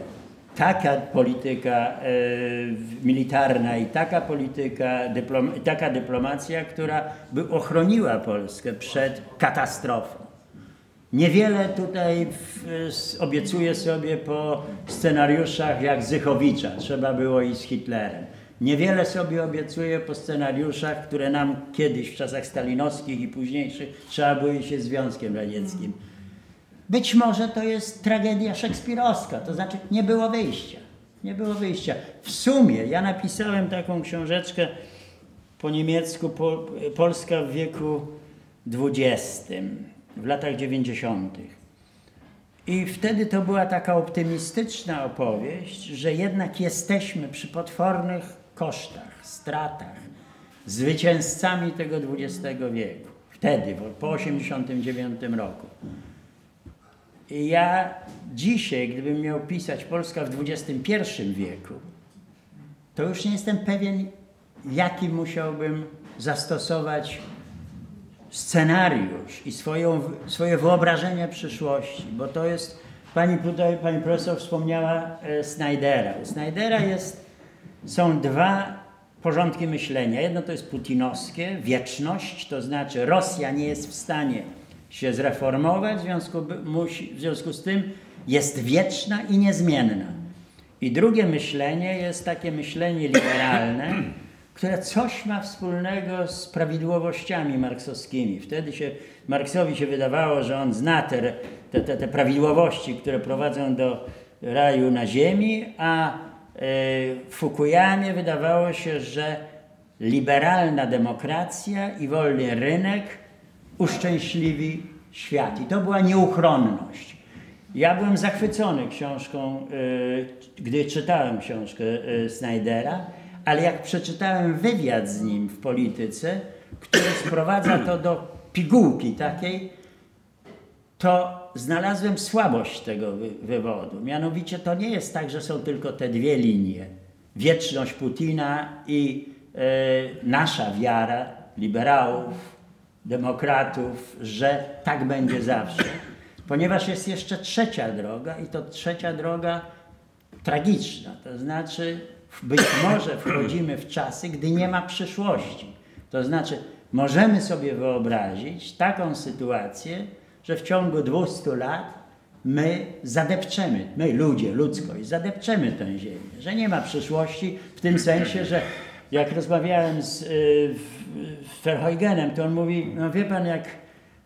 taka polityka militarna i taka polityka, taka dyplomacja, która by ochroniła Polskę przed katastrofą. Niewiele tutaj obiecuję sobie po scenariuszach jak Zychowicza, trzeba było i z Hitlerem. Niewiele sobie obiecuję po scenariuszach, które nam kiedyś w czasach stalinowskich i późniejszych trzeba było iść ze Związkiem Radzieckim. Być może to jest tragedia szekspirowska, to znaczy nie było wyjścia. Nie było wyjścia. W sumie ja napisałem taką książeczkę po niemiecku Polska w wieku XX, w latach 90. I wtedy to była taka optymistyczna opowieść, że jednak jesteśmy przy potwornych kosztach, stratach, zwycięzcami tego XX wieku. Wtedy, po 1989 roku. I ja dzisiaj, gdybym miał pisać Polska w XXI wieku, to już nie jestem pewien, jaki musiałbym zastosować scenariusz i swoje wyobrażenie przyszłości, bo to jest, pani profesor wspomniała Snydera. U Snydera są dwa porządki myślenia. Jedno to jest putinowskie, wieczność, to znaczy Rosja nie jest w stanie się zreformować, w związku z tym jest wieczna i niezmienna. I drugie myślenie jest takie myślenie liberalne, które coś ma wspólnego z prawidłowościami marksowskimi. Wtedy Marksowi się wydawało, że on zna te prawidłowości, które prowadzą do raju na ziemi, a Fukuyamie wydawało się, że liberalna demokracja i wolny rynek uszczęśliwi świat. I to była nieuchronność. Ja byłem zachwycony książką, gdy czytałem książkę Snydera, ale jak przeczytałem wywiad z nim w Polityce, który sprowadza to do pigułki takiej, to znalazłem słabość tego wywodu. Mianowicie to nie jest tak, że są tylko te dwie linie. Wieczność Putina i nasza wiara, liberałów, demokratów, że tak będzie zawsze. Ponieważ jest jeszcze trzecia droga i to trzecia droga tragiczna. To znaczy być może wchodzimy w czasy, gdy nie ma przyszłości. To znaczy możemy sobie wyobrazić taką sytuację, że w ciągu 200 lat my zadepczemy, my ludzie, ludzkość, zadepczemy tę ziemię. Że nie ma przyszłości w tym sensie, że jak rozmawiałem z Verheugenem, to on mówi, no wie pan, jak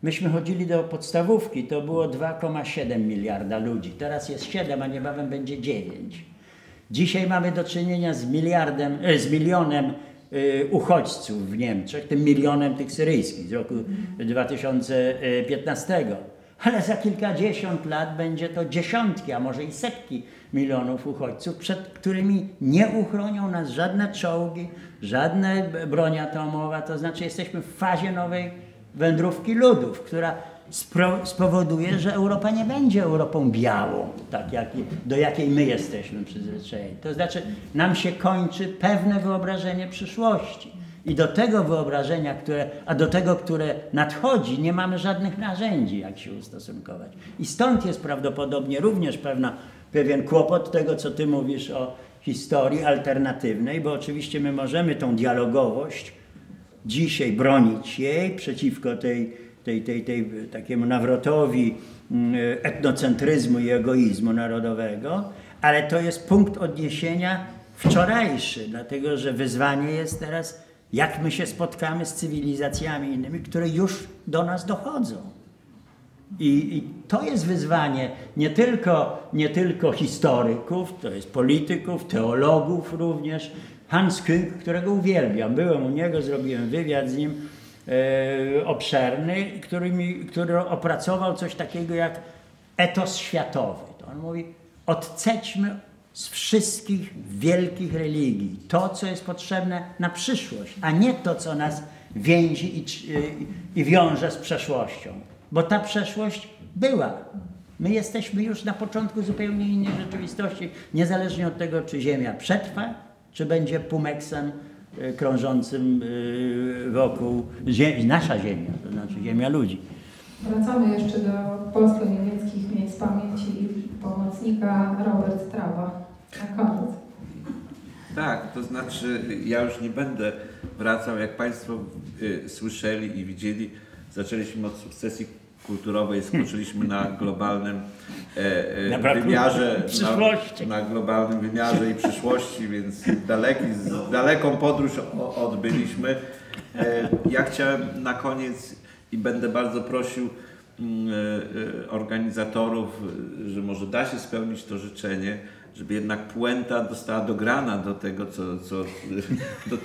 myśmy chodzili do podstawówki, to było 2,7 miliarda ludzi. Teraz jest 7, a niebawem będzie 9. Dzisiaj mamy do czynienia z milionem uchodźców w Niemczech, tym milionem tych syryjskich z roku 2015. Ale za kilkadziesiąt lat będzie to dziesiątki, a może i setki milionów uchodźców, przed którymi nie uchronią nas żadne czołgi, żadna broń atomowa. To znaczy jesteśmy w fazie nowej wędrówki ludów, która spowoduje, że Europa nie będzie Europą białą, tak jak, do jakiej my jesteśmy przyzwyczajeni. To znaczy nam się kończy pewne wyobrażenie przyszłości i do tego wyobrażenia, które nadchodzi, nie mamy żadnych narzędzi, jak się ustosunkować. I stąd jest prawdopodobnie również pewien kłopot tego, co ty mówisz o historii alternatywnej, bo oczywiście my możemy tą dialogowość dzisiaj bronić jej przeciwko takiemu nawrotowi etnocentryzmu i egoizmu narodowego, ale to jest punkt odniesienia wczorajszy, dlatego że wyzwanie jest teraz, jak my się spotkamy z cywilizacjami innymi, które już do nas dochodzą. I to jest wyzwanie nie tylko historyków, to jest polityków, teologów również. Hans Küng, którego uwielbiam, byłem u niego, zrobiłem wywiad z nim, obszerny, który opracował coś takiego jak etos światowy. To on mówi, odcećmy z wszystkich wielkich religii to, co jest potrzebne na przyszłość, a nie to, co nas więzi i wiąże z przeszłością. Bo ta przeszłość była. My jesteśmy już na początku zupełnie innej rzeczywistości, niezależnie od tego, czy Ziemia przetrwa, czy będzie pumeksem krążącym wokół nasza ziemia, to znaczy ziemia ludzi. Wracamy jeszcze do polsko-niemieckich miejsc pamięci pomocnika Robert Traba. Na koniec. Tak, to znaczy ja już nie będę wracał. Jak Państwo słyszeli i widzieli, zaczęliśmy od sukcesji kulturowej, skoczyliśmy na globalnym wymiarze, na globalnym wymiarze i przyszłości, więc daleką podróż odbyliśmy. Ja chciałem na koniec i będę bardzo prosił organizatorów, że może da się spełnić to życzenie, żeby jednak puenta została dograna do tego, do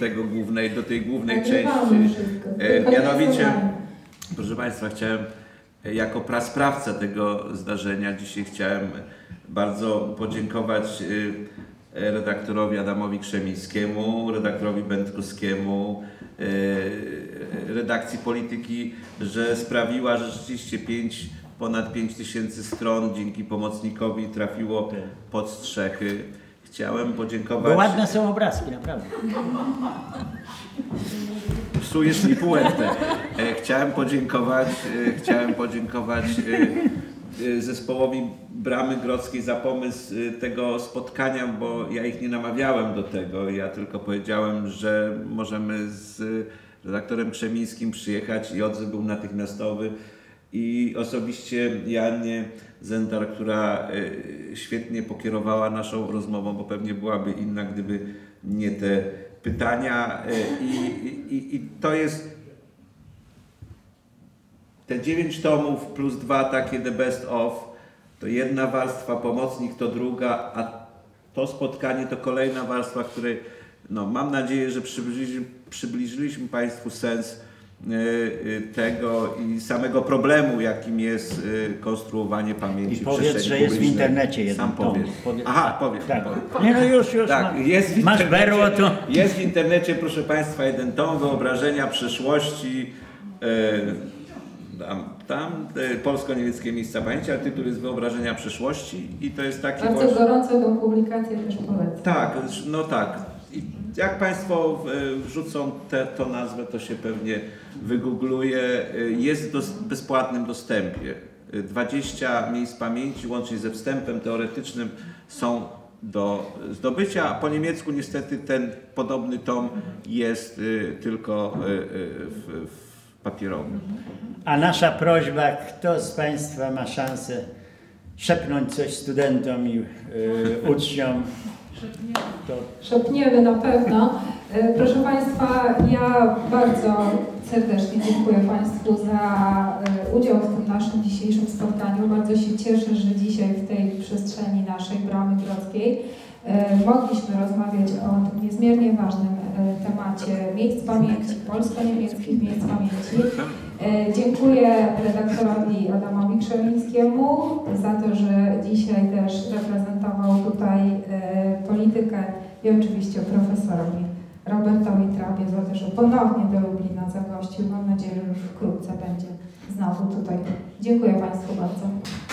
tej głównej części. Mianowicie, proszę Państwa, chciałem jako prasprawca tego zdarzenia. Dzisiaj chciałem bardzo podziękować redaktorowi Adamowi Krzemińskiemu, redaktorowi Będkowskiemu, redakcji Polityki, że sprawiła, że rzeczywiście ponad 5 tysięcy stron dzięki pomocnikowi trafiło pod strzechy. Chciałem podziękować... Bo ładne są obrazki, naprawdę. Psujesz mi puentę. Chciałem podziękować zespołowi Bramy Grodzkiej za pomysł tego spotkania, bo ja ich nie namawiałem do tego. Ja tylko powiedziałem, że możemy z redaktorem Krzemińskim przyjechać i odzew był natychmiastowy. I osobiście Janie Zendar, która świetnie pokierowała naszą rozmową, bo pewnie byłaby inna, gdyby nie te pytania. I to jest te 9 tomów plus 2 takie the best of, to jedna warstwa, pomocnik to druga, a to spotkanie to kolejna warstwa, której no, mam nadzieję, że przybliżyliśmy Państwu sens tego i samego problemu, jakim jest konstruowanie pamięci. I powiedz, że jest w internecie jeden tom. Aha, powiem. Tak. Nie, no już. Tak, masz berło to. Jest w internecie, proszę Państwa, jeden tom wyobrażenia przyszłości. Tam Polsko-Niemieckie Miejsca Pamięci, a tytuł jest Wyobrażenia przyszłości i to jest taki... Bardzo gorąco tą publikację też polecam. Tak, no tak. I jak Państwo wrzucą tę nazwę, to się pewnie wygoogluje. Jest w bezpłatnym dostępie. 20 miejsc pamięci, łącznie ze wstępem teoretycznym, są do zdobycia. Po niemiecku niestety ten podobny tom jest tylko w papierowym. A nasza prośba, kto z Państwa ma szansę szepnąć coś studentom i uczniom, szepniemy na pewno. Proszę Państwa, ja bardzo serdecznie dziękuję Państwu za udział w tym naszym dzisiejszym spotkaniu. Bardzo się cieszę, że dzisiaj w tej przestrzeni naszej Bramy Grodzkiej mogliśmy rozmawiać o tym niezmiernie ważnym temacie miejsc pamięci, polsko-niemieckich miejsc pamięci. Dziękuję redaktorowi Adamowi Krzemińskiemu za to, że dzisiaj też reprezentował tutaj politykę i oczywiście profesorowi Robertowi Trabie za to, że ponownie do Lublina zagościł. Mam nadzieję, że już wkrótce będzie znowu tutaj. Dziękuję Państwu bardzo.